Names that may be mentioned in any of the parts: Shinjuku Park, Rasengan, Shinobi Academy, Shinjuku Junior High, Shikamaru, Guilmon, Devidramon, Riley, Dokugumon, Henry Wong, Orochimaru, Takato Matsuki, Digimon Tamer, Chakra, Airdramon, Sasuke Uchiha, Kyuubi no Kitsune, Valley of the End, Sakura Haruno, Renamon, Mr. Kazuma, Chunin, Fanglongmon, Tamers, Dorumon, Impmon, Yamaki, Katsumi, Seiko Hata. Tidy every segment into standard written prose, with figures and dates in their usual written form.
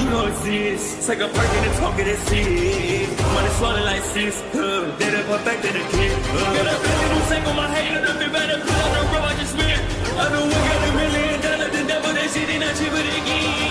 You know it's this. Take a perk and talk it and see. Money swallowed like six. Did it perfected a kid. Got a billion who's sick on my head. And nothing better. Put out the road, I just went. I know we got $1 million. The devil that shit ain't not cheap but again.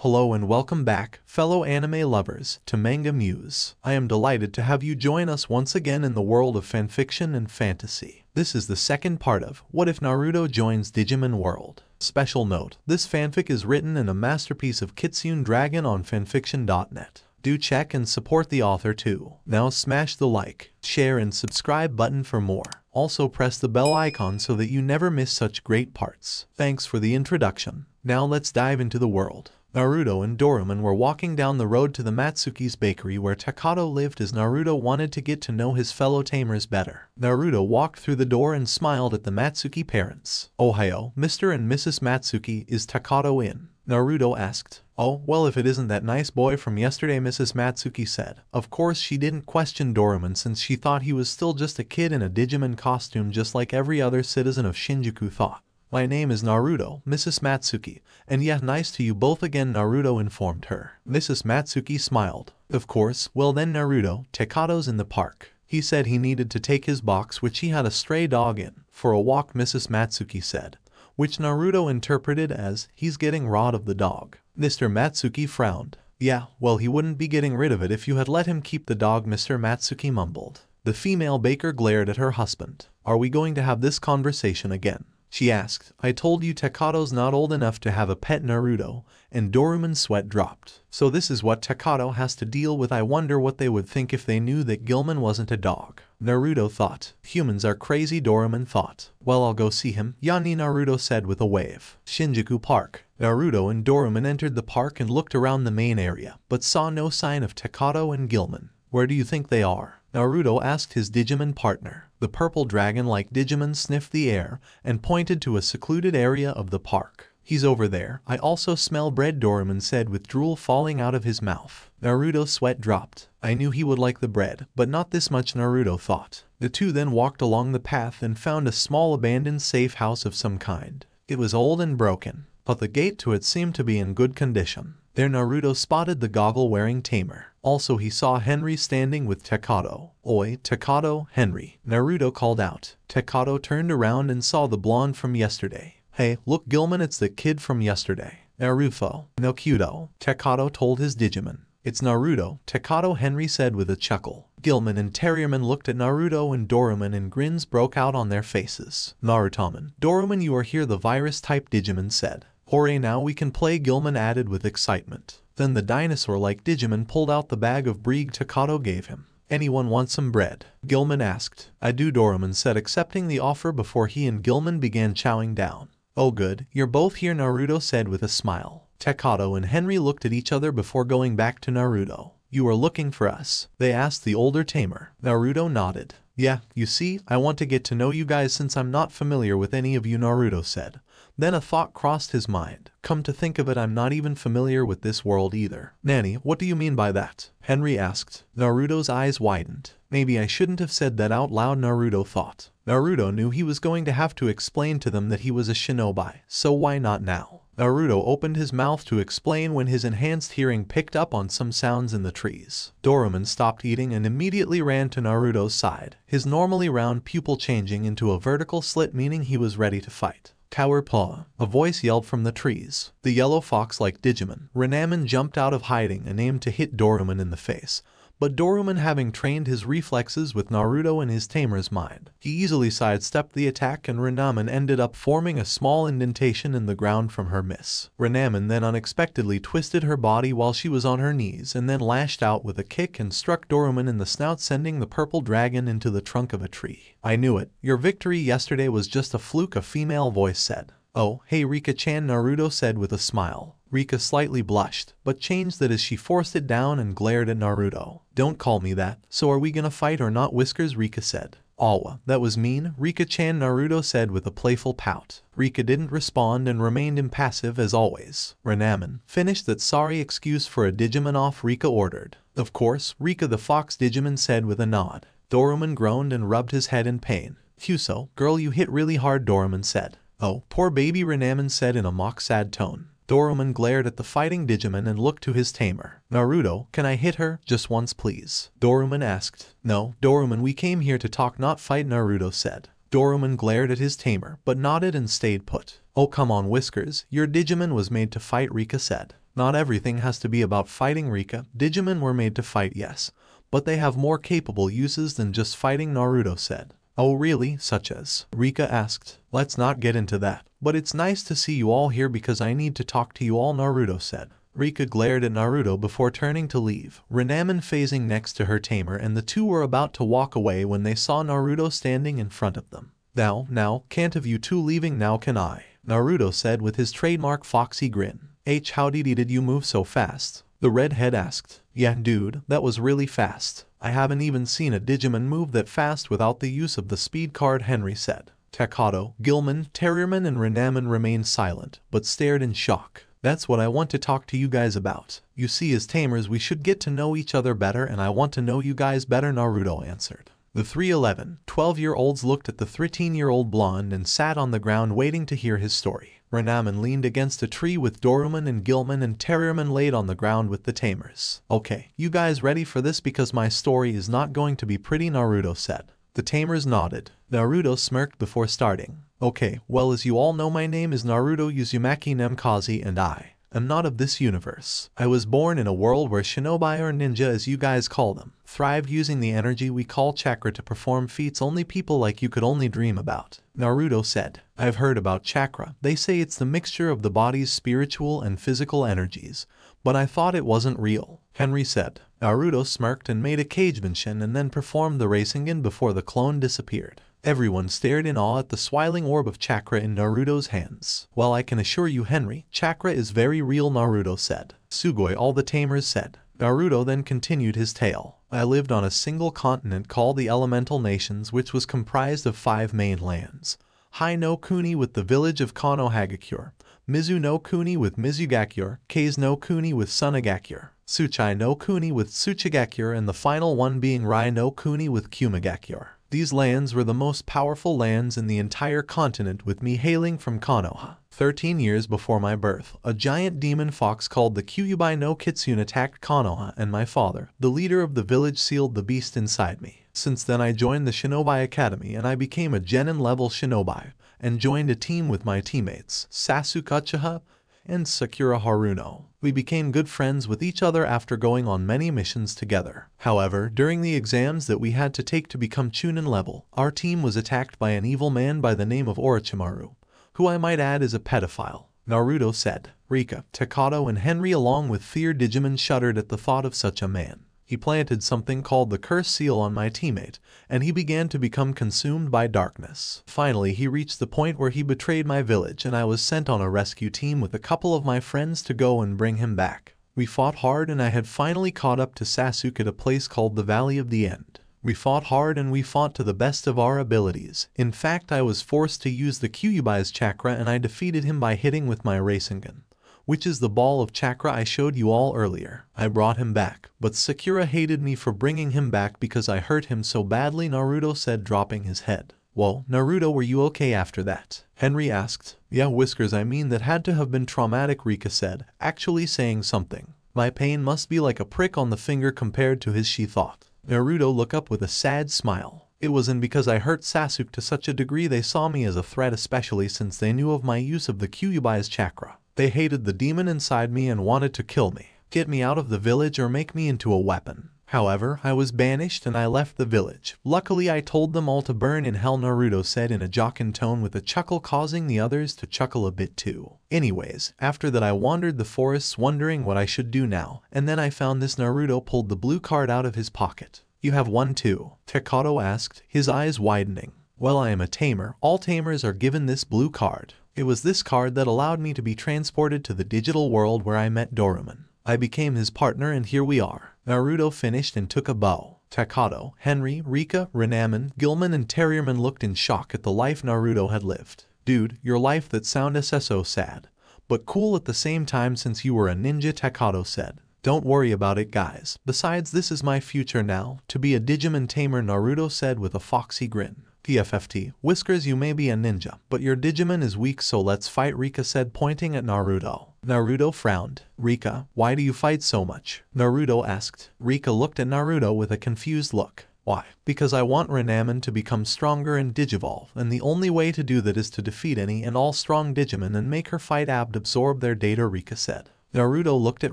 Hello and welcome back, fellow anime lovers, to Manga Muse. I am delighted to have you join us once again in the world of fanfiction and fantasy. This is the second part of What If Naruto Joins Digimon World? Special note, this fanfic is written in a masterpiece of Kitsune Dragon on fanfiction.net. Do check and support the author too. Now smash the like, share and subscribe button for more. Also press the bell icon so that you never miss such great parts. Thanks for the introduction. Now let's dive into the world. Naruto and Dorumon were walking down the road to the Matsuki's bakery where Takato lived as Naruto wanted to get to know his fellow tamers better. Naruto walked through the door and smiled at the Matsuki parents. "Ohayo, Mr. and Mrs. Matsuki, is Takato in?" Naruto asked. "Oh, well if it isn't that nice boy from yesterday," Mrs. Matsuki said. Of course she didn't question Dorumon since she thought he was still just a kid in a Digimon costume just like every other citizen of Shinjuku thought. "My name is Naruto, Mrs. Matsuki, and yeah, nice to you both again," Naruto informed her. Mrs. Matsuki smiled. "Of course, well then Naruto, Takato's in the park. He said he needed to take his box which he had a stray dog in, for a walk," Mrs. Matsuki said, which Naruto interpreted as, he's getting rid of the dog. Mr. Matsuki frowned. "Yeah, well he wouldn't be getting rid of it if you had let him keep the dog," Mr. Matsuki mumbled. The female baker glared at her husband. "Are we going to have this conversation again?" she asked. "I told you Takato's not old enough to have a pet," Naruto, and Dorumon's sweat dropped. "So this is what Takato has to deal with. I wonder what they would think if they knew that Guilmon wasn't a dog," Naruto thought. "Humans are crazy," Dorumon thought. "Well, I'll go see him, Yanni," Naruto said with a wave. Shinjuku Park. Naruto and Dorumon entered the park and looked around the main area, but saw no sign of Takato and Guilmon. "Where do you think they are?" Naruto asked his Digimon partner. The purple dragon-like Digimon sniffed the air and pointed to a secluded area of the park. "He's over there. I also smell bread," Dorumon said with drool falling out of his mouth. Naruto's sweat dropped. "I knew he would like the bread, but not this much," Naruto thought. The two then walked along the path and found a small abandoned safe house of some kind. It was old and broken, but the gate to it seemed to be in good condition. There Naruto spotted the goggle-wearing tamer. Also he saw Henry standing with Takato. "Oi, Takato, Henry," Naruto called out. Takato turned around and saw the blonde from yesterday. "Hey, look Guilmon, it's the kid from yesterday." "Naruto, no cuto," Takato told his Digimon. "It's Naruto," Takato, Henry said with a chuckle. Guilmon and Terriermon looked at Naruto and Dorumon and grins broke out on their faces. "Narutomon, Dorumon, you are here," the virus-type Digimon said. "Hooray, now we can play," Guilmon added with excitement. Then the dinosaur-like Digimon pulled out the bag of bread Takato gave him. "Anyone want some bread?" Guilmon asked. "I do," Dorumon said, accepting the offer before he and Guilmon began chowing down. "Oh good, you're both here," Naruto said with a smile. Takato and Henry looked at each other before going back to Naruto. "You are looking for us?" they asked the older tamer. Naruto nodded. "Yeah, you see, I want to get to know you guys since I'm not familiar with any of you," Naruto said. Then a thought crossed his mind. "Come to think of it, I'm not even familiar with this world either." "Nanny, what do you mean by that?" Henry asked. Naruto's eyes widened. "Maybe I shouldn't have said that out loud," Naruto thought. Naruto knew he was going to have to explain to them that he was a shinobi, so why not now? Naruto opened his mouth to explain when his enhanced hearing picked up on some sounds in the trees. Dorumon stopped eating and immediately ran to Naruto's side, his normally round pupil changing into a vertical slit, meaning he was ready to fight. "Cower paw," a voice yelled from the trees. The yellow fox-like Digimon, Renamon, jumped out of hiding and aimed to hit Dorumon in the face. But Dorumon, having trained his reflexes with Naruto and his tamer's mind, he easily sidestepped the attack and Renamon ended up forming a small indentation in the ground from her miss. Renamon then unexpectedly twisted her body while she was on her knees and then lashed out with a kick and struck Dorumon in the snout, sending the purple dragon into the trunk of a tree. "I knew it. Your victory yesterday was just a fluke," a female voice said. "Oh, hey Rika-chan," Naruto said with a smile. Rika slightly blushed, but changed that as she forced it down and glared at Naruto. "Don't call me that. So are we gonna fight or not, Whiskers?" Rika said. "Awa, that was mean, Rika-chan," Naruto said with a playful pout. Rika didn't respond and remained impassive as always. "Renamon, finish that sorry excuse for a Digimon off," Rika ordered. "Of course," Rika the fox Digimon said with a nod. Dorumon groaned and rubbed his head in pain. "Kyuso, girl, you hit really hard," Dorumon said. "Oh, poor baby," Renamon said in a mock sad tone. Dorumon glared at the fighting Digimon and looked to his tamer. Naruto, can I hit her? Just once please. Dorumon asked. No, Dorumon, we came here to talk not fight, Naruto said. Dorumon glared at his tamer, but nodded and stayed put. Oh come on Whiskers, your Digimon was made to fight, Rika said. Not everything has to be about fighting, Rika. Digimon were made to fight, yes, but they have more capable uses than just fighting, Naruto said. Oh really, such as? Rika asked. Let's not get into that. But it's nice to see you all here because I need to talk to you all, Naruto said. Rika glared at Naruto before turning to leave, Renamon phasing next to her tamer, and the two were about to walk away when they saw Naruto standing in front of them. Now, can't have you two leaving now, can I? Naruto said with his trademark foxy grin. How did you move so fast? The redhead asked. Yeah dude, that was really fast. I haven't even seen a Digimon move that fast without the use of the speed card, Henry said. Takato, Guilmon, Terriermon and Renamon remained silent, but stared in shock. That's what I want to talk to you guys about. You see, as tamers we should get to know each other better, and I want to know you guys better, Naruto answered. The three 11-12-year-olds looked at the 13-year-old blonde and sat on the ground waiting to hear his story. Renamon leaned against a tree with Dorumon and Guilmon, and Terriermon laid on the ground with the tamers. Okay, you guys ready for this because my story is not going to be pretty, Naruto said. The tamers nodded. Naruto smirked before starting. Okay, well, as you all know, my name is Naruto Uzumaki Namikaze and I am not of this universe. I was born in a world where shinobi, or ninja as you guys call them, thrived using the energy we call chakra to perform feats only people like you could only dream about. Naruto said. I've heard about chakra. They say it's the mixture of the body's spiritual and physical energies, but I thought it wasn't real, Henry said. Naruto smirked and made a cage motion and then performed the Rasengan before the clone disappeared. Everyone stared in awe at the swiling orb of chakra in Naruto's hands. Well, I can assure you, Henry, chakra is very real, Naruto said. Sugoi, all the tamers said. Naruto then continued his tale. I lived on a single continent called the Elemental Nations, which was comprised of 5 main lands. Hai no Kuni with the village of Konohagakure, Mizu no Kuni with Mizugakure, Keiz no Kuni with Sunagakure, Tsuchai no Kuni with Tsuchigakure, and the final one being Rai no Kuni with Kumagakure. These lands were the most powerful lands in the entire continent, with me hailing from Konoha. 13 years before my birth, a giant demon fox called the Kyuubi no Kitsune attacked Konoha, and my father, the leader of the village, sealed the beast inside me. Since then I joined the Shinobi Academy and I became a Genin-level Shinobi, and joined a team with my teammates, Sasuke Uchiha and Sakura Haruno. We became good friends with each other after going on many missions together. However, during the exams that we had to take to become Chunin level, our team was attacked by an evil man by the name of Orochimaru, who I might add is a pedophile, Naruto said. Rika, Takato and Henry along with Fear Digimon shuddered at the thought of such a man. He planted something called the curse seal on my teammate, and he began to become consumed by darkness. Finally he reached the point where he betrayed my village, and I was sent on a rescue team with a couple of my friends to go and bring him back. We fought hard and I had finally caught up to Sasuke at a place called the Valley of the End. We fought hard and we fought to the best of our abilities. In fact, I was forced to use the Kyuubi's chakra, and I defeated him by hitting with my Rasengan, which is the ball of chakra I showed you all earlier. I brought him back, but Sakura hated me for bringing him back because I hurt him so badly, Naruto said, dropping his head. Whoa, Naruto, were you okay after that? Henry asked. Yeah, Whiskers, I mean that had to have been traumatic, Rika said, actually saying something. My pain must be like a prick on the finger compared to his, she thought. Naruto looked up with a sad smile. It wasn't because I hurt Sasuke to such a degree they saw me as a threat, especially since they knew of my use of the Kyuubi's chakra. They hated the demon inside me and wanted to kill me, get me out of the village, or make me into a weapon. However, I was banished and I left the village. Luckily I told them all to burn in hell, Naruto said in a jocund tone with a chuckle, causing the others to chuckle a bit too. Anyways, after that I wandered the forests wondering what I should do now, and then I found this. Naruto pulled the blue card out of his pocket. You have one too? Takato asked, his eyes widening. Well, I am a tamer. All tamers are given this blue card. It was this card that allowed me to be transported to the digital world where I met Dorumon. I became his partner and here we are. Naruto finished and took a bow. Takato, Henry, Rika, Renamon, Guilmon and Terriermon looked in shock at the life Naruto had lived. Dude, your life that sounded so sad, but cool at the same time since you were a ninja, Takato said. Don't worry about it guys. Besides, this is my future now, to be a Digimon tamer, Naruto said with a foxy grin. TFFT, Whiskers, you may be a ninja, but your Digimon is weak, so let's fight, Rika said, pointing at Naruto. Naruto frowned. "Rika, why do you fight so much?" Naruto asked. Rika looked at Naruto with a confused look. "Why?" "Because I want Renamon to become stronger and digivolve, and the only way to do that is to defeat any and all strong Digimon and make her fight absorb their data," Rika said. Naruto looked at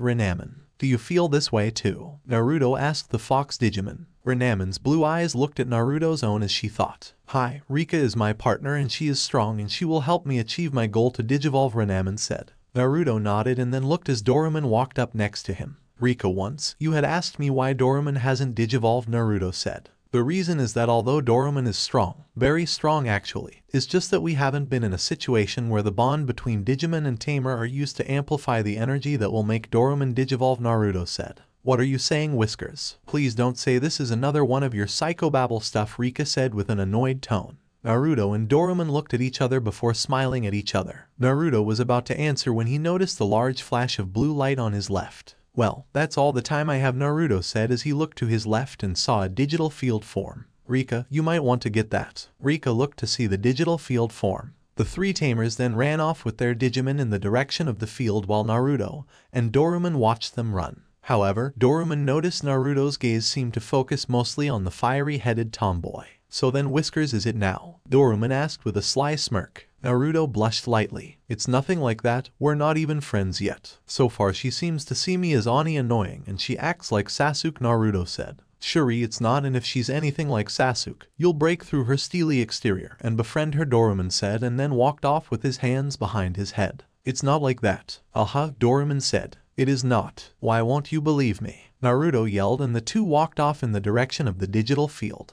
Renamon. "Do you feel this way too?" Naruto asked the fox Digimon. Renamon's blue eyes looked at Naruto's own as she thought. "Hi, Rika is my partner and she is strong and she will help me achieve my goal to digivolve," Renamon said. Naruto nodded and then looked as Dorumon walked up next to him. "Rika, once you had asked me why Dorumon hasn't digivolved," Naruto said. "The reason is that although Dorumon is strong, very strong actually, it's just that we haven't been in a situation where the bond between Digimon and Tamer are used to amplify the energy that will make Dorumon digivolve," Naruto said. "What are you saying, Whiskers? Please don't say this is another one of your psychobabble stuff," Rika said with an annoyed tone. Naruto and Dorumon looked at each other before smiling at each other. Naruto was about to answer when he noticed the large flash of blue light on his left. "Well, that's all the time I have," Naruto said as he looked to his left and saw a digital field form. "Rika, you might want to get that." Rika looked to see the digital field form. The three Tamers then ran off with their Digimon in the direction of the field while Naruto and Dorumon watched them run. However, Dorumon noticed Naruto's gaze seemed to focus mostly on the fiery-headed tomboy. "So then, Whiskers, is it now?" Dorumon asked with a sly smirk. Naruto blushed lightly. "It's nothing like that, we're not even friends yet. So far she seems to see me as Oni annoying and she acts like Sasuke," Naruto said. "Shuri, it's not, and if she's anything like Sasuke, you'll break through her steely exterior and befriend her," Dorumon said and then walked off with his hands behind his head. "It's not like that." "Aha," Dorumon said. "It is not. Why won't you believe me?" Naruto yelled and the two walked off in the direction of the digital field.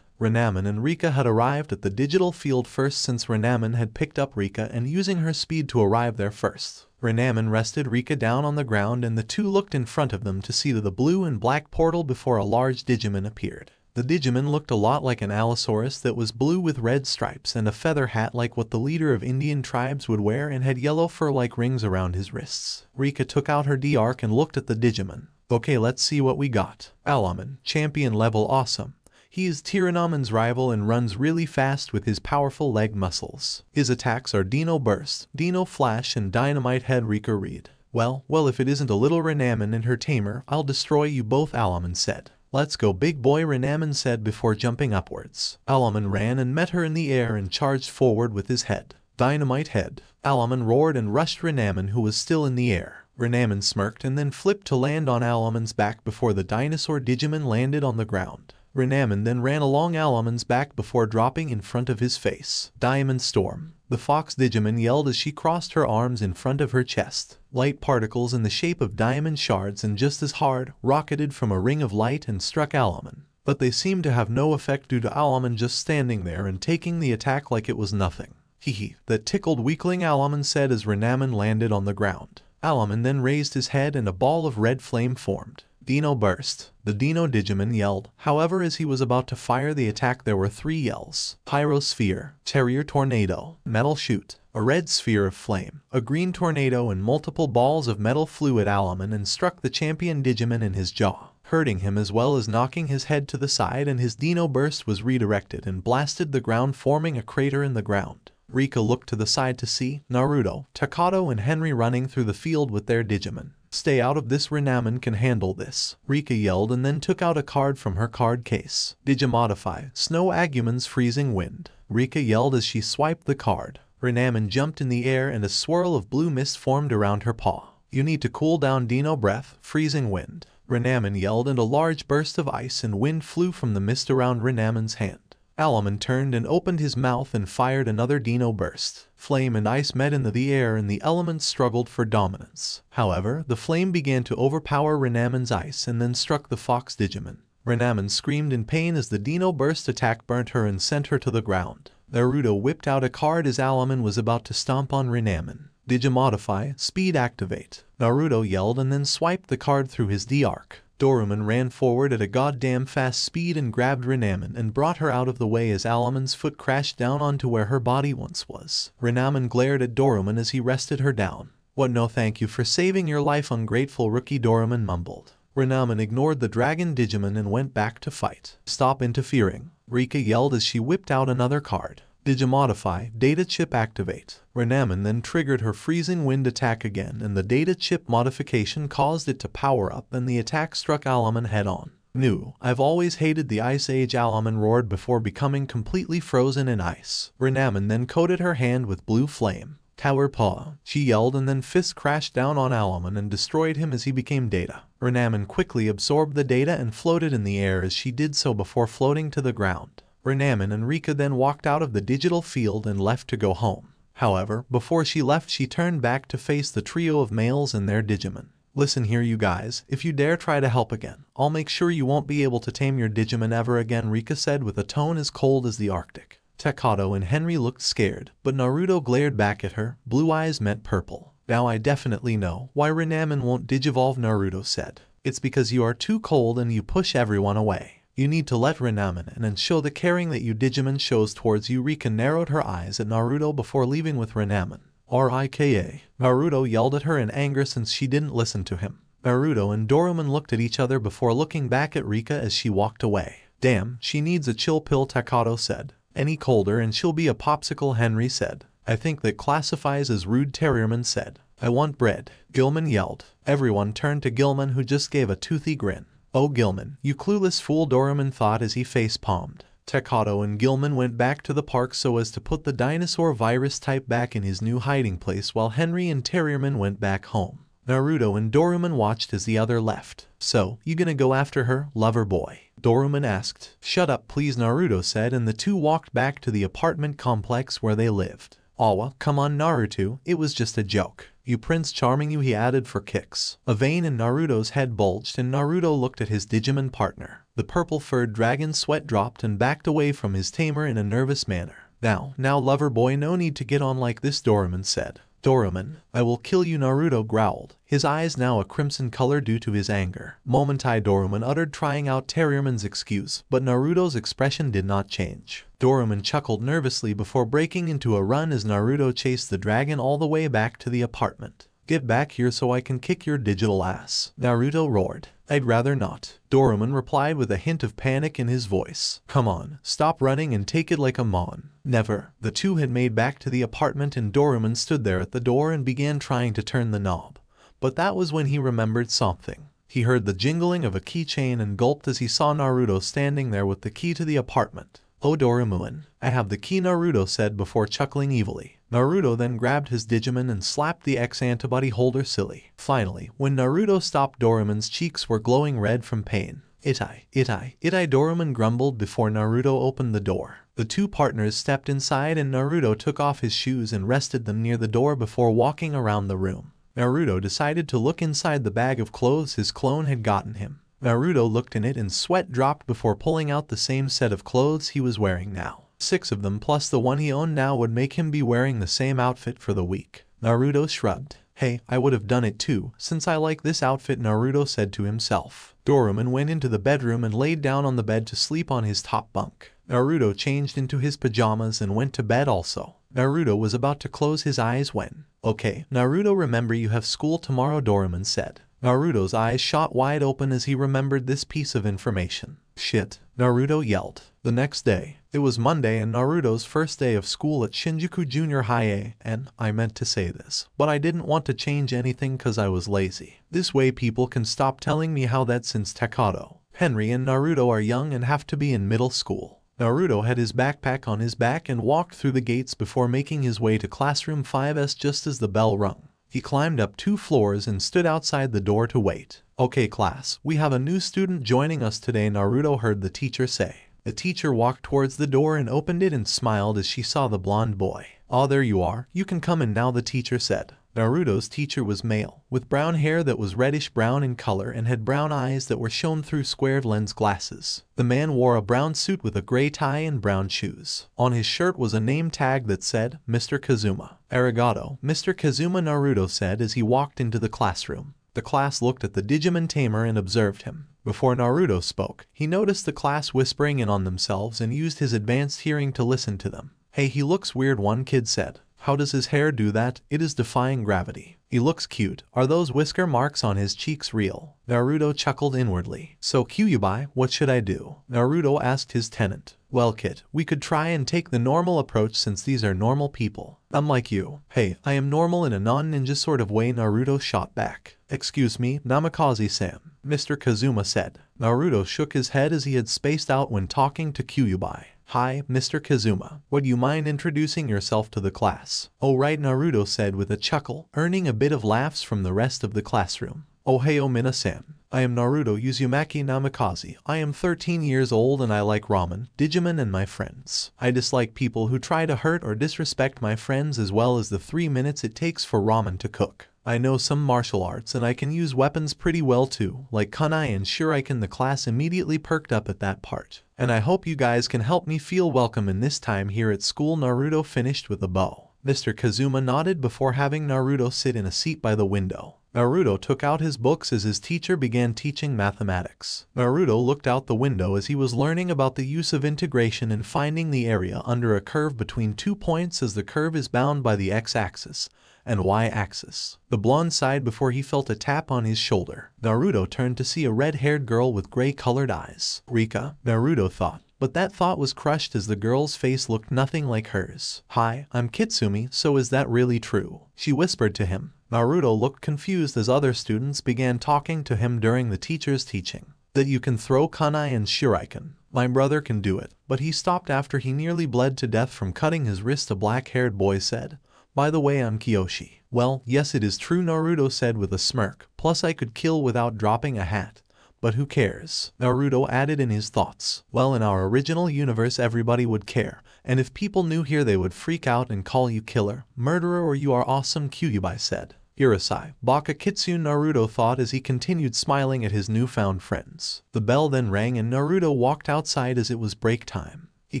Renamon and Rika had arrived at the digital field first since Renamon had picked up Rika and using her speed to arrive there first. Renamon rested Rika down on the ground and the two looked in front of them to see the blue and black portal before a large Digimon appeared. The Digimon looked a lot like an Allosaurus that was blue with red stripes and a feather hat like what the leader of Indian tribes would wear and had yellow fur-like rings around his wrists. Rika took out her D-Arc and looked at the Digimon. "Okay, let's see what we got." Allomon, champion level awesome. He is Terriermon's rival and runs really fast with his powerful leg muscles. His attacks are Dino Burst, Dino Flash, and Dynamite Head, Rika read. Well, if it isn't a little Renamon and her tamer, I'll destroy you both," Allomon said. "Let's go, big boy," Renamon said before jumping upwards. Allomon ran and met her in the air and charged forward with his head. Dynamite Head. Allomon roared and rushed Renamon, who was still in the air. Renamon smirked and then flipped to land on Allomon's back before the dinosaur Digimon landed on the ground. Renamon then ran along Allomon's back before dropping in front of his face. Diamond Storm. The fox Digimon yelled as she crossed her arms in front of her chest. Light particles in the shape of diamond shards and just as hard rocketed from a ring of light and struck Allomon. But they seemed to have no effect due to Allomon just standing there and taking the attack like it was nothing. "Hee hee, that tickled, weakling," Allomon said as Renamon landed on the ground. Allomon then raised his head and a ball of red flame formed. Dino Burst. The Dino Digimon yelled. However, as he was about to fire the attack, there were three yells. Pyrosphere. Terrier Tornado. Metal Shoot. A red sphere of flame, a green tornado, and multiple balls of metal flew at Allomon and struck the champion Digimon in his jaw, hurting him as well as knocking his head to the side, and his Dino Burst was redirected and blasted the ground, forming a crater in the ground. Rika looked to the side to see Naruto, Takato, and Henry running through the field with their Digimon. "Stay out of this, Renamon can handle this," Rika yelled and then took out a card from her card case. Digimodify, Snow Agumon's Freezing Wind. Rika yelled as she swiped the card. Renamon jumped in the air and a swirl of blue mist formed around her paw. "You need to cool down, Dino Breath, Freezing Wind," Renamon yelled, and a large burst of ice and wind flew from the mist around Renamon's hand. Allomon turned and opened his mouth and fired another Dino Burst. Flame and ice met in the air and the elements struggled for dominance. However, the flame began to overpower Renamon's ice and then struck the fox Digimon. Renamon screamed in pain as the Dino Burst attack burnt her and sent her to the ground. Naruto whipped out a card as Allomon was about to stomp on Renamon. Digimodify, Speed Activate. Naruto yelled and then swiped the card through his D-Arc. Dorumon ran forward at a goddamn fast speed and grabbed Renamon and brought her out of the way as Allomon's foot crashed down onto where her body once was. Renamon glared at Dorumon as he rested her down. "What, no thank you for saving your life, ungrateful rookie," Dorumon mumbled. Renamon ignored the dragon Digimon and went back to fight. "Stop interfering," Rika yelled as she whipped out another card. Digimodify, Data Chip Activate. Renamon then triggered her freezing wind attack again, and the data chip modification caused it to power up, and the attack struck Allomon head-on. New, I've always hated the Ice Age. Allomon roared before becoming completely frozen in ice. Renamon then coated her hand with blue flame. Tower Paw, she yelled, and then fists crashed down on Allomon and destroyed him as he became data. Renamon quickly absorbed the data and floated in the air as she did so before floating to the ground. Renamon and Rika then walked out of the digital field and left to go home. However, before she left, she turned back to face the trio of males and their Digimon. Listen here, you guys, if you dare try to help again, I'll make sure you won't be able to tame your Digimon ever again, Rika said with a tone as cold as the Arctic. Takato and Henry looked scared, but Naruto glared back at her, blue eyes met purple. Now I definitely know why Renamon won't digivolve, Naruto said. It's because you are too cold and you push everyone away. You need to let Renamon in and show the caring that you Digimon shows towards you. Rika narrowed her eyes at Naruto before leaving with Renamon. Rika, Naruto yelled at her in anger since she didn't listen to him. Naruto and Dorumon looked at each other before looking back at Rika as she walked away. Damn, she needs a chill pill, Takato said. Any colder and she'll be a popsicle, Henry said. I think that classifies as rude, Terriermon said. I want bread, Guilmon yelled. Everyone turned to Guilmon, who just gave a toothy grin. Oh Guilmon, you clueless fool, Dorumon thought as he face-palmed. Takato and Guilmon went back to the park so as to put the dinosaur virus type back in his new hiding place, while Henry and Terriermon went back home. Naruto and Dorumon watched as the other left. So, you gonna go after her, lover boy? Dorumon asked. Shut up please, Naruto said, and the two walked back to the apartment complex where they lived. Awa, come on Naruto, it was just a joke. You Prince Charming you, he added for kicks. A vein in Naruto's head bulged and Naruto looked at his Digimon partner. The purple-furred dragon sweat dropped and backed away from his tamer in a nervous manner. Now lover boy, no need to get on like this, Dorumon said. Dorumon, I will kill you, Naruto growled, his eyes now a crimson color due to his anger. Momentai, Dorumon uttered, trying out Terriermon's excuse, but Naruto's expression did not change. Dorumon chuckled nervously before breaking into a run as Naruto chased the dragon all the way back to the apartment. Get back here so I can kick your digital ass, Naruto roared. I'd rather not, Dorumon replied with a hint of panic in his voice. Come on, stop running and take it like a mon. Never. The two had made back to the apartment and Dorumon stood there at the door and began trying to turn the knob. But that was when he remembered something. He heard the jingling of a keychain and gulped as he saw Naruto standing there with the key to the apartment. Oh Dorumon, I have the key, Naruto said before chuckling evilly. Naruto then grabbed his Digimon and slapped the X-antibody holder silly. Finally, when Naruto stopped, Dorumon's cheeks were glowing red from pain. Itai, Dorumon grumbled before Naruto opened the door. The two partners stepped inside and Naruto took off his shoes and rested them near the door before walking around the room. Naruto decided to look inside the bag of clothes his clone had gotten him. Naruto looked in it and sweat dropped before pulling out the same set of clothes he was wearing now. 6 of them plus the one he owned now would make him be wearing the same outfit for the week. Naruto shrugged. Hey, I would have done it too, since I like this outfit, Naruto said to himself. Dorumon went into the bedroom and laid down on the bed to sleep on his top bunk. Naruto changed into his pajamas and went to bed also. Naruto was about to close his eyes when... Okay, Naruto, remember you have school tomorrow, Dorumon said. Naruto's eyes shot wide open as he remembered this piece of information. Shit, Naruto yelled. The next day, it was Monday and Naruto's first day of school at Shinjuku Junior High, and I meant to say this, but I didn't want to change anything cause I was lazy. This way people can stop telling me how that since Takato, Henry and Naruto are young and have to be in middle school. Naruto had his backpack on his back and walked through the gates before making his way to classroom 5S just as the bell rung. He climbed up 2 floors and stood outside the door to wait. Okay class, we have a new student joining us today, Naruto heard the teacher say. The teacher walked towards the door and opened it and smiled as she saw the blonde boy. Ah, there you are, you can come in now, the teacher said. Naruto's teacher was male, with brown hair that was reddish-brown in color and had brown eyes that were shown through squared lens glasses. The man wore a brown suit with a gray tie and brown shoes. On his shirt was a name tag that said, Mr. Kazuma. Arigato, Mr. Kazuma, Naruto said as he walked into the classroom. The class looked at the Digimon Tamer and observed him. Before Naruto spoke, he noticed the class whispering in on themselves and used his advanced hearing to listen to them. Hey, he looks weird, one kid said. How does his hair do that? It is defying gravity. He looks cute. Are those whisker marks on his cheeks real? Naruto chuckled inwardly. So Kyuubi, what should I do? Naruto asked his tenant. Well Kit, we could try and take the normal approach since these are normal people. Unlike you. Hey, I am normal in a non-ninja sort of way, Naruto shot back. Excuse me, Namikaze-san, Mr. Kazuma said. Naruto shook his head as he had spaced out when talking to Kyuubi. Hi, Mr. Kazuma. Would you mind introducing yourself to the class? Oh right, Naruto said with a chuckle, earning a bit of laughs from the rest of the classroom. Ohayou Minasan. I am Naruto Uzumaki Namikaze. I am 13 years old and I like ramen, Digimon and my friends. I dislike people who try to hurt or disrespect my friends as well as the 3 minutes it takes for ramen to cook. I know some martial arts and I can use weapons pretty well too, like kunai and shuriken. The class immediately perked up at that part. And I hope you guys can help me feel welcome in this time here at school, Naruto finished with a bow. Mr. Kazuma nodded before having Naruto sit in a seat by the window. Naruto took out his books as his teacher began teaching mathematics. Naruto looked out the window as he was learning about the use of integration and finding the area under a curve between 2 points, as the curve is bound by the x-axis and y-axis. The blonde sighed before he felt a tap on his shoulder. Naruto turned to see a red-haired girl with gray-colored eyes. Rika, Naruto thought. But that thought was crushed as the girl's face looked nothing like hers. Hi, I'm Kitsune, so is that really true? She whispered to him. Naruto looked confused as other students began talking to him during the teacher's teaching. That you can throw kunai and shuriken. My brother can do it. But he stopped after he nearly bled to death from cutting his wrist, a black-haired boy said. By the way, I'm Kiyoshi. Well, yes it is true, Naruto said with a smirk. Plus I could kill without dropping a hat. But who cares? Naruto added in his thoughts. Well, in our original universe everybody would care. And if people knew here they would freak out and call you killer, murderer, or you are awesome, Kyuubi said. Urasai, Baka Kitsune, Naruto thought as he continued smiling at his newfound friends. The bell then rang and Naruto walked outside as it was break time. He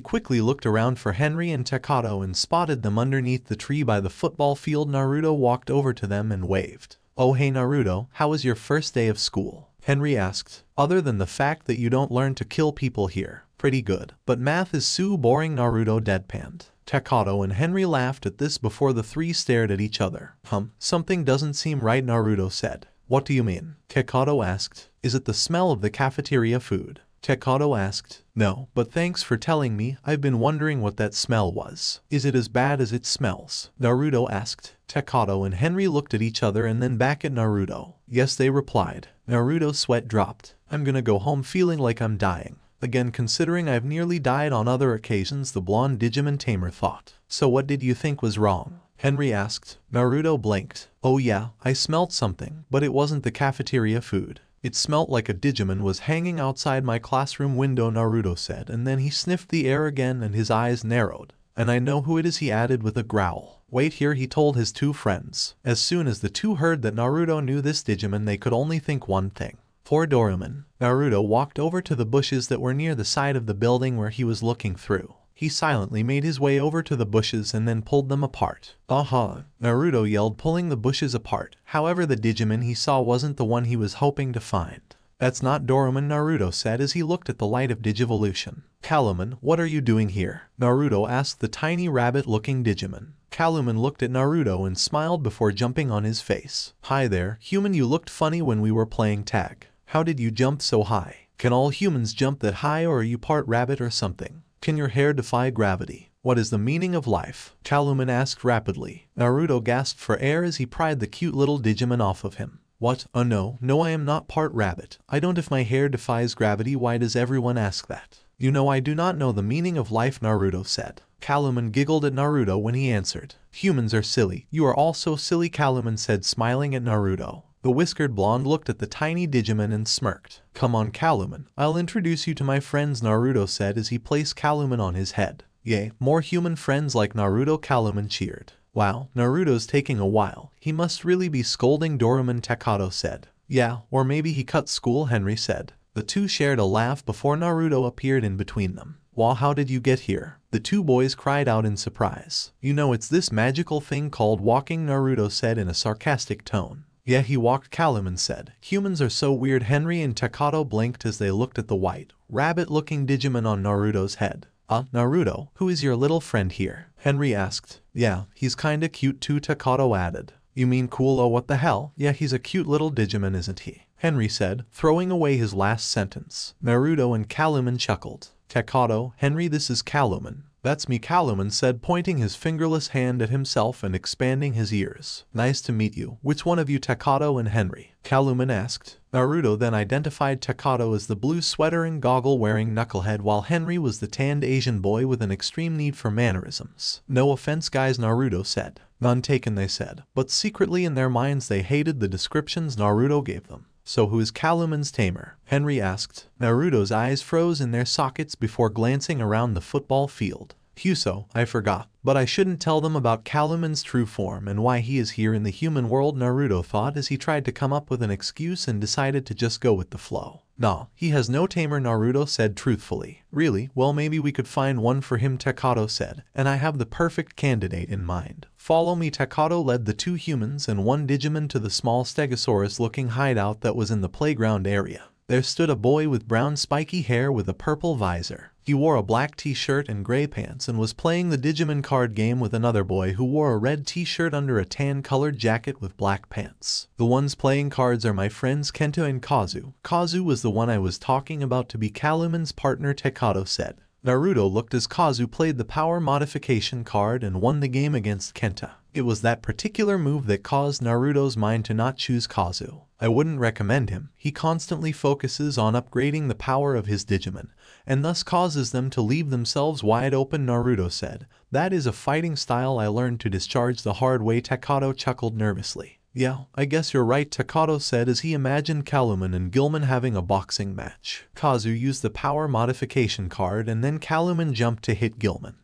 quickly looked around for Henry and Takato and spotted them underneath the tree by the football field. Naruto walked over to them and waved. Oh hey Naruto, how was your first day of school? Henry asked. Other than the fact that you don't learn to kill people here, pretty good. But math is so boring, Naruto deadpanned. Takato and Henry laughed at this before the three stared at each other. Something doesn't seem right, Naruto said. What do you mean? Takato asked. Is it the smell of the cafeteria food? Takato asked. No, but thanks for telling me. I've been wondering what that smell was. Is it as bad as it smells? Naruto asked. Takato and Henry looked at each other and then back at Naruto. Yes, they replied. Naruto's sweat dropped. I'm gonna go home feeling like I'm dying. Again, considering I've nearly died on other occasions, the blonde Digimon Tamer thought. So what did you think was wrong? Henry asked. Naruto blinked. Oh yeah, I smelled something, but it wasn't the cafeteria food. It smelt like a Digimon was hanging outside my classroom window, Naruto said, and then he sniffed the air again and his eyes narrowed. And I know who it is, he added with a growl. Wait here, he told his two friends. As soon as the two heard that Naruto knew this Digimon, they could only think one thing. For Dorumon. Naruto walked over to the bushes that were near the side of the building where he was looking through. He silently made his way over to the bushes and then pulled them apart. Naruto yelled, pulling the bushes apart. However, the Digimon he saw wasn't the one he was hoping to find. That's not Dorumon, Naruto said as he looked at the light of Digivolution. Calumon, what are you doing here? Naruto asked the tiny rabbit-looking Digimon. Calumon looked at Naruto and smiled before jumping on his face. Hi there, human, you looked funny when we were playing tag. How did you jump so high? Can all humans jump that high, or are you part rabbit or something? Can your hair defy gravity? What is the meaning of life? Calumon asked rapidly. Naruto gasped for air as he pried the cute little Digimon off of him. What? Oh no, I am not part rabbit. I don't, if my hair defies gravity, why does everyone ask that? You know I do not know the meaning of life, Naruto said. Calumon giggled at Naruto when he answered. Humans are silly. You are also silly, Calumon said, smiling at Naruto. The whiskered blonde looked at the tiny Digimon and smirked. Come on Calumon, I'll introduce you to my friends, Naruto said as he placed Calumon on his head. Yay, more human friends like Naruto, Calumon cheered. Wow, Naruto's taking a while. He must really be scolding Dorumon, Takato said. Yeah, or maybe he cut school, Henry said. The two shared a laugh before Naruto appeared in between them. Wow, how did you get here? The two boys cried out in surprise. You know, it's this magical thing called walking, Naruto said in a sarcastic tone. Yeah, he walked, Calumon said. Humans are so weird, Henry and Takato blinked as they looked at the white, rabbit-looking Digimon on Naruto's head. Naruto, who is your little friend here? Henry asked. Yeah, he's kinda cute too, Takato added. You mean cool? Oh, what the hell? Yeah, he's a cute little Digimon, isn't he? Henry said, throwing away his last sentence. Naruto and Calumon chuckled. Takato, Henry, this is Calumon. That's me, Calumon said, pointing his fingerless hand at himself and expanding his ears. Nice to meet you. Which one of you, Takato and Henry? Calumon asked. Naruto then identified Takato as the blue sweater and goggle-wearing knucklehead, while Henry was the tanned Asian boy with an extreme need for mannerisms. No offense guys, Naruto said. None taken, they said. But secretly in their minds they hated the descriptions Naruto gave them. So who is Calumon's tamer? Henry asked. Naruto's eyes froze in their sockets before glancing around the football field. Huso, I forgot. But I shouldn't tell them about Calumon's true form and why he is here in the human world, Naruto thought as he tried to come up with an excuse and decided to just go with the flow. Nah, he has no tamer, Naruto said truthfully. Really? Well, maybe we could find one for him, Takato said, and I have the perfect candidate in mind. Follow me. Takato led the two humans and one Digimon to the small stegosaurus-looking hideout that was in the playground area. There stood a boy with brown spiky hair with a purple visor. He wore a black t-shirt and gray pants and was playing the Digimon card game with another boy who wore a red t-shirt under a tan-colored jacket with black pants. The ones playing cards are my friends Kento and Kazu. Kazu was the one I was talking about to be Calumon's partner, Takato said. Naruto looked as Kazu played the power modification card and won the game against Kenta. It was that particular move that caused Naruto's mind to not choose Kazu. I wouldn't recommend him. He constantly focuses on upgrading the power of his Digimon, and thus causes them to leave themselves wide open, Naruto said. That is a fighting style I learned to discharge the hard way, Takato chuckled nervously. Yeah, I guess you're right, Takato said as he imagined Calumon and Guilmon having a boxing match. Kazu used the power modification card and then Calumon jumped to hit Guilmon.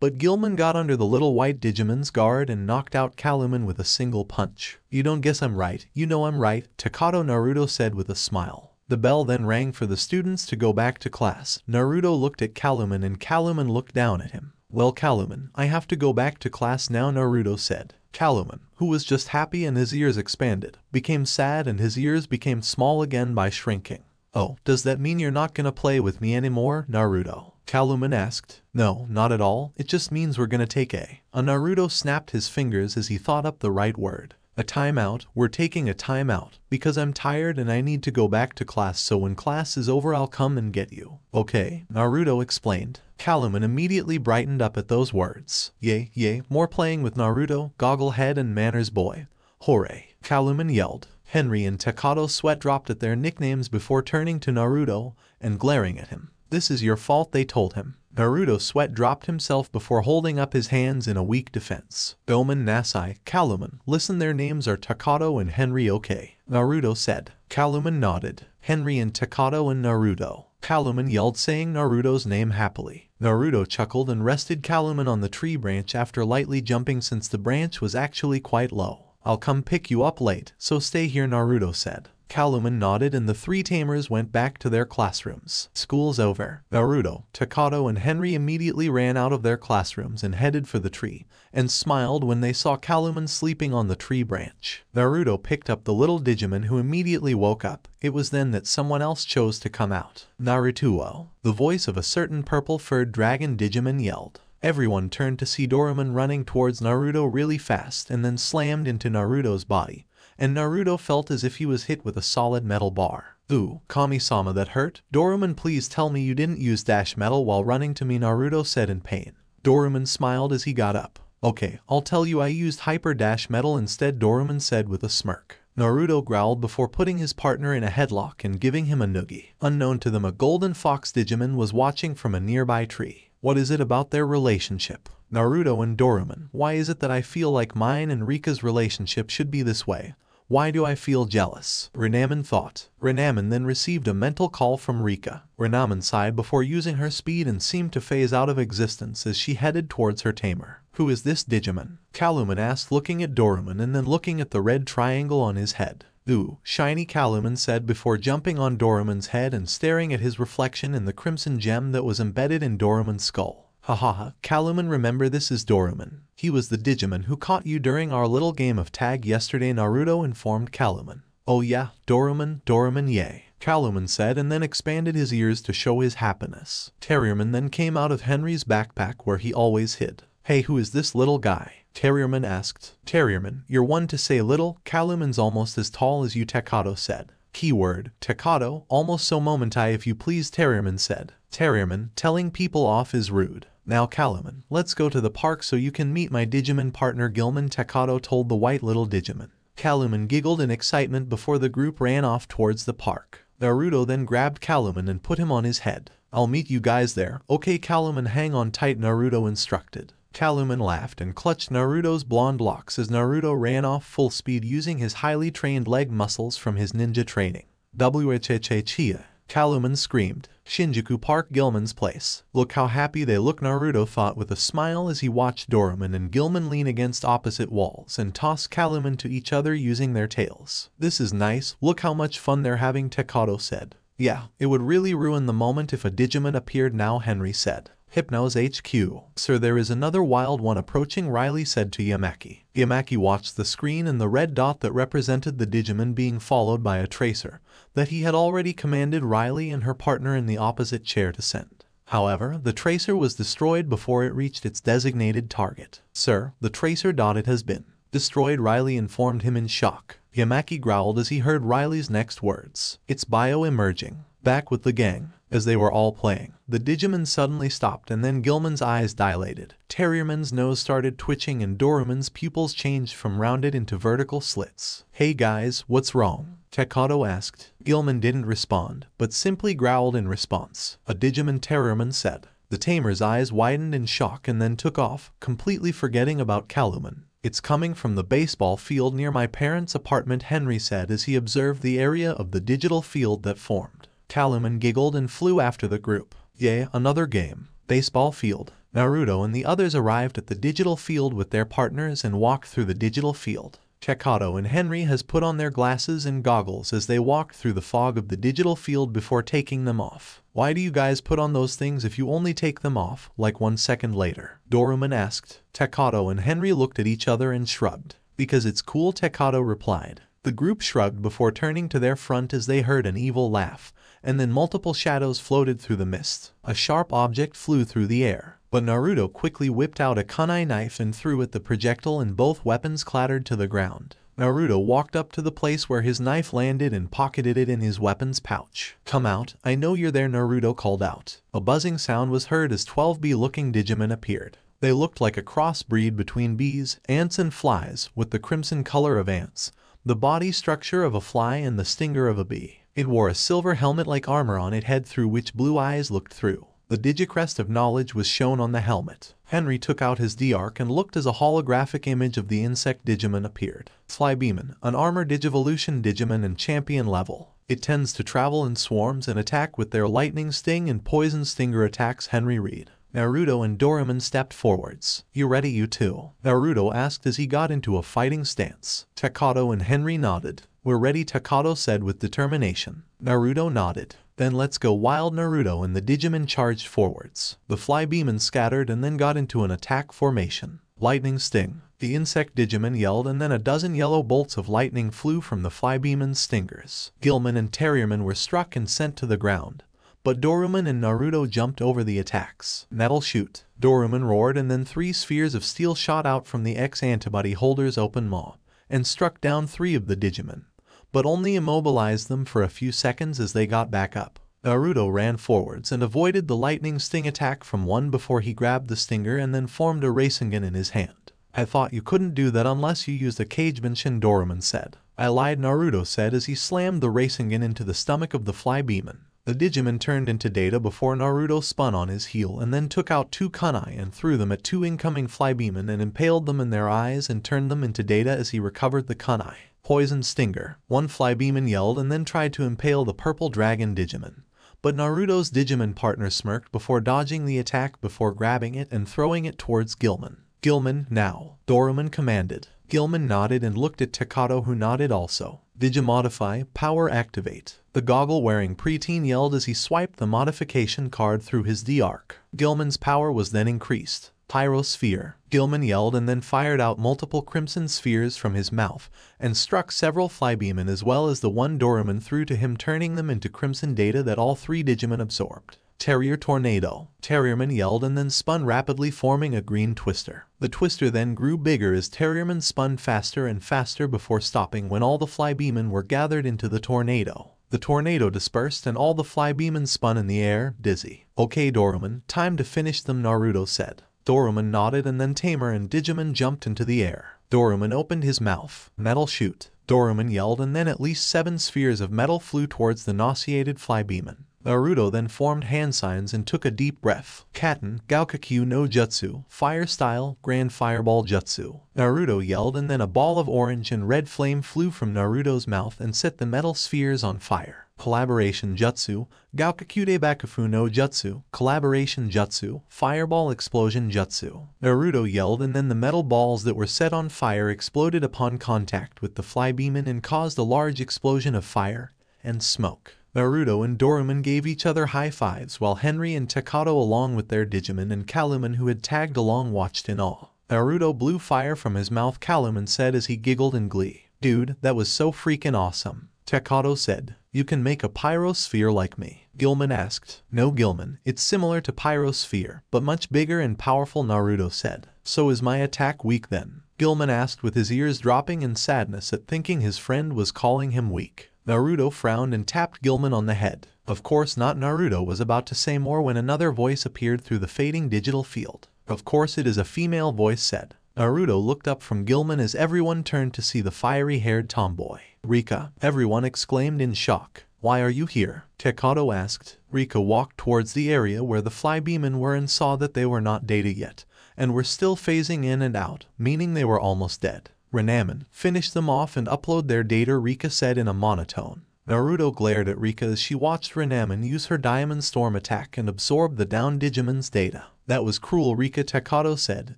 But Guilmon got under the little white Digimon's guard and knocked out Calumon with a single punch. You don't guess I'm right, you know I'm right, Takato, Naruto said with a smile. The bell then rang for the students to go back to class. Naruto looked at Calumon and Calumon looked down at him. Well, Calumon, I have to go back to class now, Naruto said. Calumon, who was just happy and his ears expanded, became sad and his ears became small again by shrinking. Oh, does that mean you're not gonna play with me anymore, Naruto? Calumon asked. No, not at all. It just means we're gonna take a Naruto snapped his fingers as he thought up the right word. A timeout. We're taking a timeout, because I'm tired and I need to go back to class, so when class is over I'll come and get you. Okay, Naruto explained. Calumon immediately brightened up at those words. Yay, yay, more playing with Naruto, Gogglehead and Manners Boy. Hooray, Calumon yelled. Henry and Takato's sweat dropped at their nicknames before turning to Naruto and glaring at him. This is your fault, they told him. Naruto sweat dropped himself before holding up his hands in a weak defense. Doman, Nasai, Calumon. Listen, their names are Takato and Henry, okay? Naruto said. Calumon nodded. Henry and Takato and Naruto. Calumon yelled, saying Naruto's name happily. Naruto chuckled and rested Calumon on the tree branch after lightly jumping, since the branch was actually quite low. I'll come pick you up late, so stay here, Naruto said. Calumon nodded and the three tamers went back to their classrooms. School's over. Naruto, Takato and Henry immediately ran out of their classrooms and headed for the tree, and smiled when they saw Calumon sleeping on the tree branch. Naruto picked up the little Digimon, who immediately woke up. It was then that someone else chose to come out. Naruto, the voice of a certain purple-furred dragon Digimon yelled. Everyone turned to see Dorumon running towards Naruto really fast and then slammed into Naruto's body, and Naruto felt as if he was hit with a solid metal bar. Ooh, Kami-sama, that hurt. Dorumon, please tell me you didn't use dash metal while running to me, Naruto said in pain. Dorumon smiled as he got up. Okay, I'll tell you, I used hyper dash metal instead, Dorumon said with a smirk. Naruto growled before putting his partner in a headlock and giving him a noogie. Unknown to them, a golden fox Digimon was watching from a nearby tree. What is it about their relationship? Naruto and Dorumon, why is it that I feel like mine and Rika's relationship should be this way? Why do I feel jealous? Renamon thought. Renamon then received a mental call from Rika. Renamon sighed before using her speed and seemed to phase out of existence as she headed towards her tamer. Who is this Digimon? Calumon asked, looking at Dorumon and then looking at the red triangle on his head. Ooh, shiny, Calumon said before jumping on Dorumon's head and staring at his reflection in the crimson gem that was embedded in Dorumon's skull. Hahaha, Calumon, remember, this is Dorumon. He was the Digimon who caught you during our little game of tag yesterday, Naruto informed Calumon. Oh yeah, Dorumon, yay, Calumon said and then expanded his ears to show his happiness. Terriermon then came out of Henry's backpack where he always hid. Hey, who is this little guy? Terriermon asked. Terriermon, you're one to say little. Calumon's almost as tall as you, Takato said. Keyword, Takato, almost so momentai if you please, Terriermon said. Terriermon, telling people off is rude. Now Calumon, let's go to the park so you can meet my Digimon partner Guilmon, Takato told the white little Digimon. Calumon giggled in excitement before the group ran off towards the park. Naruto then grabbed Calumon and put him on his head. I'll meet you guys there. Okay Calumon, hang on tight, Naruto instructed. Calumon laughed and clutched Naruto's blonde locks as Naruto ran off full speed using his highly trained leg muscles from his ninja training. Whchchchia. Calumon screamed. Shinjuku Park, Guilmon's place. Look how happy they look, Naruto thought with a smile as he watched Dorumon and Guilmon lean against opposite walls and toss Calumon to each other using their tails. This is nice, look how much fun they're having, Takato said. Yeah, it would really ruin the moment if a Digimon appeared now, Henry said. Hypnos HQ. Sir, there is another wild one approaching, Riley said to Yamaki. Yamaki watched the screen and the red dot that represented the Digimon being followed by a tracer that he had already commanded Riley and her partner in the opposite chair to send. However, the tracer was destroyed before it reached its designated target. Sir, the tracer dot it has been destroyed, Riley informed him in shock. Yamaki growled as he heard Riley's next words. It's Bio emerging. Back with the gang. As they were all playing, the Digimon suddenly stopped and then Guilmon's eyes dilated. Terriermon's nose started twitching and Dorumon's pupils changed from rounded into vertical slits. Hey guys, what's wrong? Takato asked. Guilmon didn't respond, but simply growled in response. A Digimon, Terriermon said. The Tamer's eyes widened in shock and then took off, completely forgetting about Calumon. It's coming from the baseball field near my parents' apartment, Henry said as he observed the area of the digital field that formed. Calumon giggled and flew after the group. Yay, another game. Baseball field. Naruto and the others arrived at the digital field with their partners and walked through the digital field. Takato and Henry has put on their glasses and goggles as they walked through the fog of the digital field before taking them off. Why do you guys put on those things if you only take them off, like 1 second later? Dorumon asked. Takato and Henry looked at each other and shrugged. Because it's cool, Takato replied. The group shrugged before turning to their front as they heard an evil laugh, and then multiple shadows floated through the mist. A sharp object flew through the air, but Naruto quickly whipped out a kunai knife and threw at the projectile and both weapons clattered to the ground. Naruto walked up to the place where his knife landed and pocketed it in his weapons pouch. Come out, I know you're there, Naruto called out. A buzzing sound was heard as 12B-looking Digimon appeared. They looked like a crossbreed between bees, ants and flies, with the crimson color of ants, the body structure of a fly and the stinger of a bee. It wore a silver helmet-like armor on its head through which blue eyes looked through. The digicrest of knowledge was shown on the helmet. Henry took out his D-Arc and looked as a holographic image of the insect Digimon appeared. Flybeemon, an armor digivolution Digimon and champion level. It tends to travel in swarms and attack with their lightning sting and poison stinger attacks, Henry read. Naruto and Dorumon stepped forwards. You ready, you two? Naruto asked as he got into a fighting stance. Takato and Henry nodded. We're ready, Takato said with determination. Naruto nodded. Then let's go wild, Naruto and the Digimon charged forwards. The Flybeemon scattered and then got into an attack formation. Lightning sting. The insect Digimon yelled and then a dozen yellow bolts of lightning flew from the Flybeemon's stingers. Guilmon and Terriermon were struck and sent to the ground, but Dorumon and Naruto jumped over the attacks. That'll shoot. Dorumon roared and then three spheres of steel shot out from the ex-antibody holder's open maw and struck down three of the Digimon, but only immobilized them for a few seconds as they got back up. Naruto ran forwards and avoided the lightning sting attack from one before he grabbed the stinger and then formed a Rasengan in his hand. I thought you couldn't do that unless you used a cage Benshin, Dorumon said. I lied, Naruto said as he slammed the Rasengan into the stomach of the Flybeemon. The Digimon turned into data before Naruto spun on his heel and then took out two kunai and threw them at two incoming Flybeemon and impaled them in their eyes and turned them into data as he recovered the kunai. Poison stinger. One Flybeemon yelled and then tried to impale the purple dragon Digimon, but Naruto's Digimon partner smirked before dodging the attack before grabbing it and throwing it towards Guilmon. Guilmon, now, Dorumon commanded. Guilmon nodded and looked at Takato, who nodded also. Digimodify, power activate. The goggle-wearing preteen yelled as he swiped the modification card through his D-Arc. Guilmon's power was then increased. Pyrosphere. Guilmon yelled and then fired out multiple crimson spheres from his mouth and struck several Flybeemon as well as the one Dorumon threw to him, turning them into crimson data that all three Digimon absorbed. Terrier Tornado. Terriermon yelled and then spun rapidly, forming a green twister. The twister then grew bigger as Terriermon spun faster and faster before stopping when all the Flybeemon were gathered into the tornado. The tornado dispersed and all the Flybeemon spun in the air, dizzy. "Okay Dorumon, time to finish them," Naruto said. Dorumon nodded and then Tamer and Digimon jumped into the air. Dorumon opened his mouth. "Metal shoot!" Dorumon yelled and then at least 7 spheres of metal flew towards the nauseated Flybeemon. Naruto then formed hand signs and took a deep breath. Katen, Gaokakyu no Jutsu, Fire Style, Grand Fireball Jutsu. Naruto yelled and then a ball of orange and red flame flew from Naruto's mouth and set the metal spheres on fire. Collaboration Jutsu, Gaokakude Bakufu no Jutsu, Collaboration Jutsu, Fireball Explosion Jutsu. Naruto yelled and then the metal balls that were set on fire exploded upon contact with the Flybeemon and caused a large explosion of fire and smoke. Naruto and Dorumon gave each other high fives while Henry and Takato along with their Digimon and Calumon who had tagged along watched in awe. Naruto blew fire from his mouth, Calumon said as he giggled in glee. "Dude, that was so freaking awesome." Takato said, "You can make a pyrosphere like me?" Guilmon asked. "No Guilmon, it's similar to pyrosphere, but much bigger and powerful," Naruto said. "So is my attack weak then?" Guilmon asked with his ears dropping in sadness at thinking his friend was calling him weak. Naruto frowned and tapped Guilmon on the head. Of course not. Naruto was about to say more when another voice appeared through the fading digital field. "Of course it is," a female voice said. Naruto looked up from Guilmon as everyone turned to see the fiery-haired tomboy. "Rika!" everyone exclaimed in shock. "Why are you here?" Takato asked. Rika walked towards the area where the Flybeemon were and saw that they were not data yet, and were still phasing in and out, meaning they were almost dead. "Renamon, finish them off and upload their data," Rika said in a monotone. Naruto glared at Rika as she watched Renamon use her Diamond Storm attack and absorb the down Digimon's data. "That was cruel Rika," Takato said,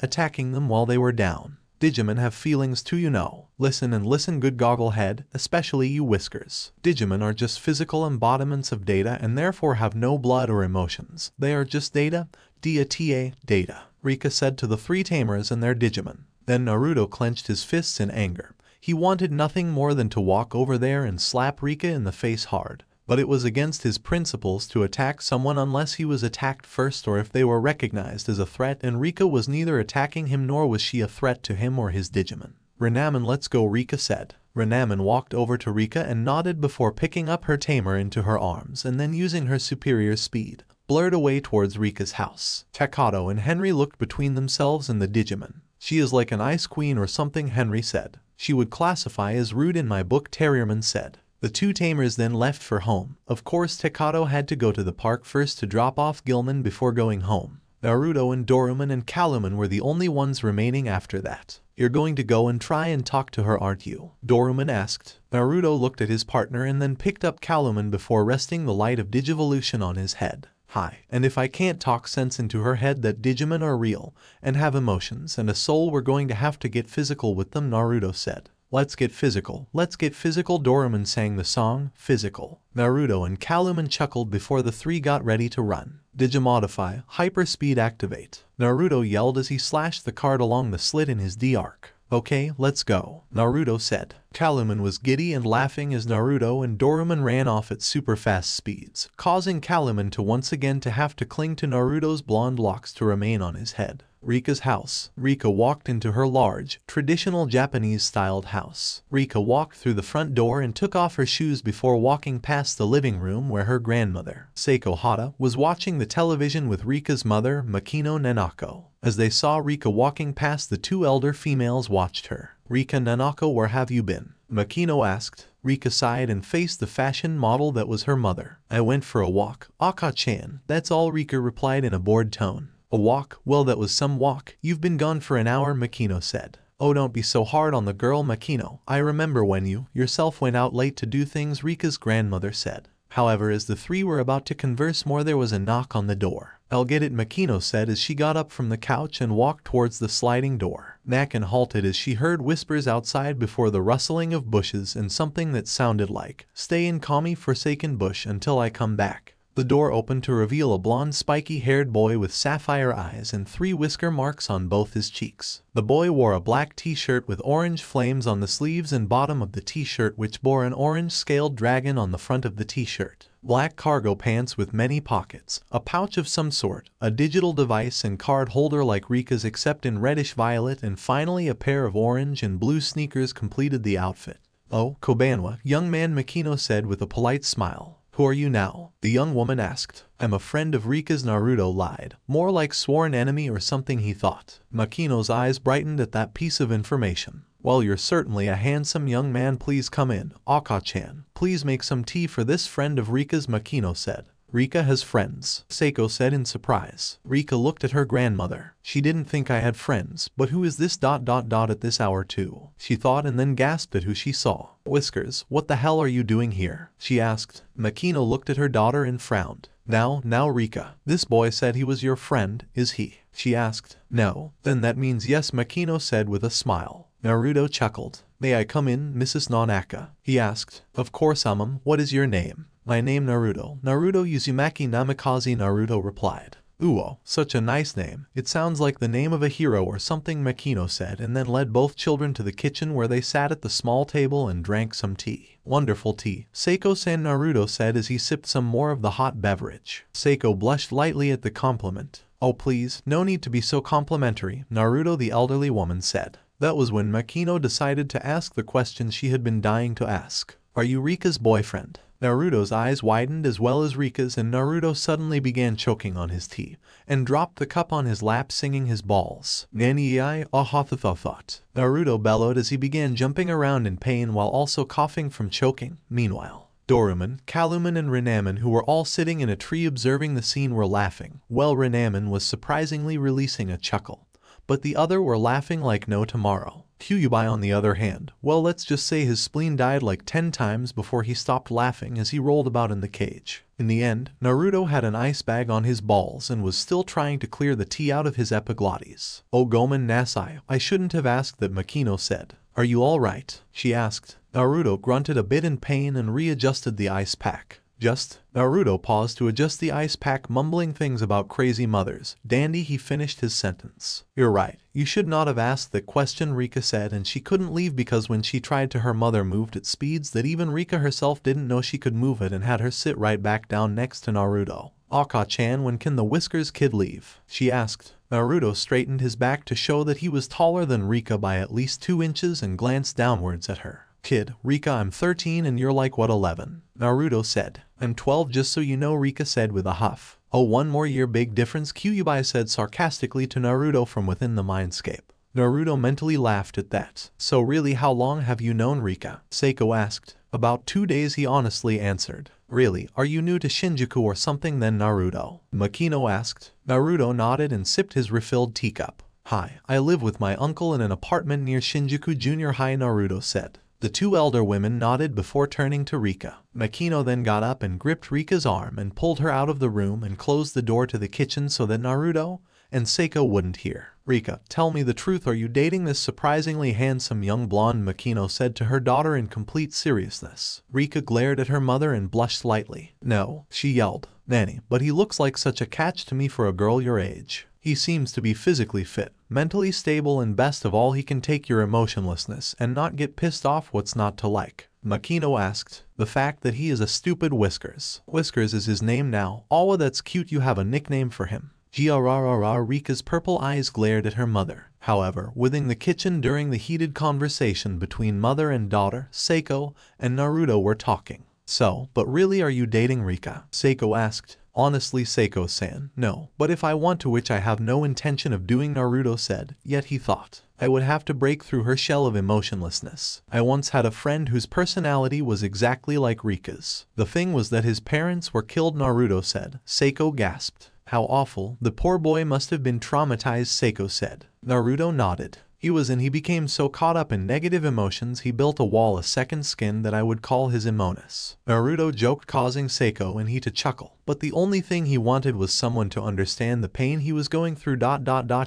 attacking them while they were down. "Digimon have feelings too, you know. Listen and listen good, gogglehead, especially you Whiskers. Digimon are just physical embodiments of data and therefore have no blood or emotions. They are just data, D-A-T-A, data," Rika said to the 3 Tamers and their Digimon. Then Naruto clenched his fists in anger. He wanted nothing more than to walk over there and slap Rika in the face hard, but it was against his principles to attack someone unless he was attacked first or if they were recognized as a threat, and Rika was neither attacking him nor was she a threat to him or his Digimon. "Renamon, let's go," Rika said. Renamon walked over to Rika and nodded before picking up her Tamer into her arms and then using her superior speed, blurred away towards Rika's house. Takato and Henry looked between themselves and the Digimon. "She is like an ice queen or something," Henry said. "She would classify as rude in my book," Terriermon said. The 2 Tamers then left for home. Of course Takato had to go to the park first to drop off Guilmon before going home. Naruto and Dorumon and Calumon were the only ones remaining after that. "You're going to go and try and talk to her, aren't you?" Dorumon asked. Naruto looked at his partner and then picked up Calumon before resting the light of Digivolution on his head. "Hi, and if I can't talk sense into her head that Digimon are real and have emotions and a soul, we're going to have to get physical with them," Naruto said. Let's get physical," Dorumon sang the song, Physical. Naruto and Calumon chuckled before the 3 got ready to run. "Digimodify, Hyperspeed Activate," Naruto yelled as he slashed the card along the slit in his D-Arc. "Okay, let's go," Naruto said. Calumon was giddy and laughing as Naruto and Dorumon ran off at super fast speeds, causing Calumon to once again to have to cling to Naruto's blonde locks to remain on his head. Rika's house. Rika walked into her large, traditional Japanese-styled house. Rika walked through the front door and took off her shoes before walking past the living room where her grandmother, Seiko Hata, was watching the television with Rika's mother, Makino Nanako. As they saw Rika walking past, the 2 elder females watched her. "Rika Nanako, where have you been?" Makino asked. Rika sighed and faced the fashion model that was her mother. "I went for a walk, Aka-chan, that's all," Rika replied in a bored tone. "A walk? Well, that was some walk. You've been gone for an hour," Makino said. "Oh, don't be so hard on the girl, Makino. I remember when you yourself went out late to do things," Rika's grandmother said. However, as the 3 were about to converse more, there was a knock on the door. "I'll get it," Makino said as she got up from the couch and walked towards the sliding door. Nakan halted as she heard whispers outside before the rustling of bushes and something that sounded like, "Stay in Kami Forsaken Bush until I come back." The door opened to reveal a blonde, spiky-haired boy with sapphire eyes and three whisker marks on both his cheeks. The boy wore a black t-shirt with orange flames on the sleeves and bottom of the t-shirt, which bore an orange scaled dragon on the front of the t-shirt. Black cargo pants with many pockets, a pouch of some sort, a digital device and card holder like Rika's except in reddish-violet, and finally a pair of orange and blue sneakers completed the outfit. "Oh, Kobanwa," young man Makino said with a polite smile. "Who are you now?" the young woman asked. "I'm a friend of Rika's," Naruto lied. More like sworn enemy or something, he thought. Makino's eyes brightened at that piece of information. "Well, you're certainly a handsome young man. Please come in, Aka-chan. Please make some tea for this friend of Rika's," Makino said. "Rika has friends?" Seiko said in surprise. Rika looked at her grandmother. "She didn't think I had friends, but who is this ... at this hour too?" she thought, and then gasped at who she saw. "Whiskers, what the hell are you doing here?" she asked. Makino looked at her daughter and frowned. Now Rika. "This boy said he was your friend, is he?" she asked. "No." "Then that means yes," Makino said with a smile. Naruto chuckled. "May I come in, Mrs. Nonaka?" he asked. "Of course, Amum. What is your name?" "My name Naruto. Naruto Uzumaki Namikaze," Naruto replied. "Uo, such a nice name. It sounds like the name of a hero or something," Makino said, and then led both children to the kitchen where they sat at the small table and drank some tea. "Wonderful tea," Seiko-san, Naruto said as he sipped some more of the hot beverage. Seiko blushed lightly at the compliment. "Oh please, no need to be so complimentary," Naruto the elderly woman said. That was when Makino decided to ask the question she had been dying to ask. "Are you Rika's boyfriend?" Naruto's eyes widened as well as Rika's, and Naruto suddenly began choking on his tea and dropped the cup on his lap, singing his balls. "Nani-ai, ahathathot," Naruto bellowed as he began jumping around in pain while also coughing from choking. Meanwhile, Dorumon, Calumon and Renamon, who were all sitting in a tree observing the scene, were laughing. Well, Renamon was surprisingly releasing a chuckle, but the other were laughing like no tomorrow. Kyuubi, on the other hand, well, let's just say his spleen died like 10 times before he stopped laughing as he rolled about in the cage. In the end, Naruto had an ice bag on his balls and was still trying to clear the tea out of his epiglottis. "Oh Gomen Nasai, I shouldn't have asked that," Makino said. "Are you alright?" she asked. Naruto grunted a bit in pain and readjusted the ice pack. "Just..." Naruto paused to adjust the ice pack, mumbling things about crazy mothers. "Dandy," he finished his sentence. "You're right. You should not have asked that question," Rika said, and she couldn't leave because when she tried to, her mother moved at speeds that even Rika herself didn't know she could move it, and had her sit right back down next to Naruto. "Aka-chan, when can the Whiskers kid leave?" she asked. Naruto straightened his back to show that he was taller than Rika by at least 2 inches and glanced downwards at her. "Kid, Rika, I'm 13 and you're like what, 11? Naruto said. "I'm 12 just so you know," Rika said with a huff. "Oh, one more year, big difference," Kyuubi said sarcastically to Naruto from within the mindscape. Naruto mentally laughed at that. "So really, how long have you known Rika?" Seiko asked. "About 2 days he honestly answered. "Really, are you new to Shinjuku or something then, Naruto?" Makino asked. Naruto nodded and sipped his refilled teacup. "Hi, I live with my uncle in an apartment near Shinjuku Junior High," Naruto said. The two elder women nodded before turning to Rika. Makino then got up and gripped Rika's arm and pulled her out of the room and closed the door to the kitchen so that Naruto and Seiko wouldn't hear. "Rika, tell me the truth, are you dating this surprisingly handsome young blonde?" Makino said to her daughter in complete seriousness. Rika glared at her mother and blushed slightly. "No," she yelled. "Nanny, but he looks like such a catch to me for a girl your age. He seems to be physically fit, mentally stable, and best of all, he can take your emotionlessness and not get pissed off. What's not to like?" Makino asked. "The fact that he is a stupid Whiskers. Whiskers is his name now. Awa, that's cute, you have a nickname for him." Grrrr, Rika's purple eyes glared at her mother. However, within the kitchen during the heated conversation between mother and daughter, Seiko and Naruto were talking. "So, but really, are you dating Rika?" Seiko asked. "Honestly, Seiko-san, no. But if I want to, which I have no intention of doing," Naruto said. Yet he thought, "I would have to break through her shell of emotionlessness. I once had a friend whose personality was exactly like Rika's. The thing was that his parents were killed," Naruto said. Seiko gasped. "How awful. The poor boy must have been traumatized," Seiko said. Naruto nodded. He became so caught up in negative emotions he built a wall, a second skin that I would call his Emonis. Naruto joked, causing Seiko and he to chuckle. But the only thing he wanted was someone to understand the pain he was going through.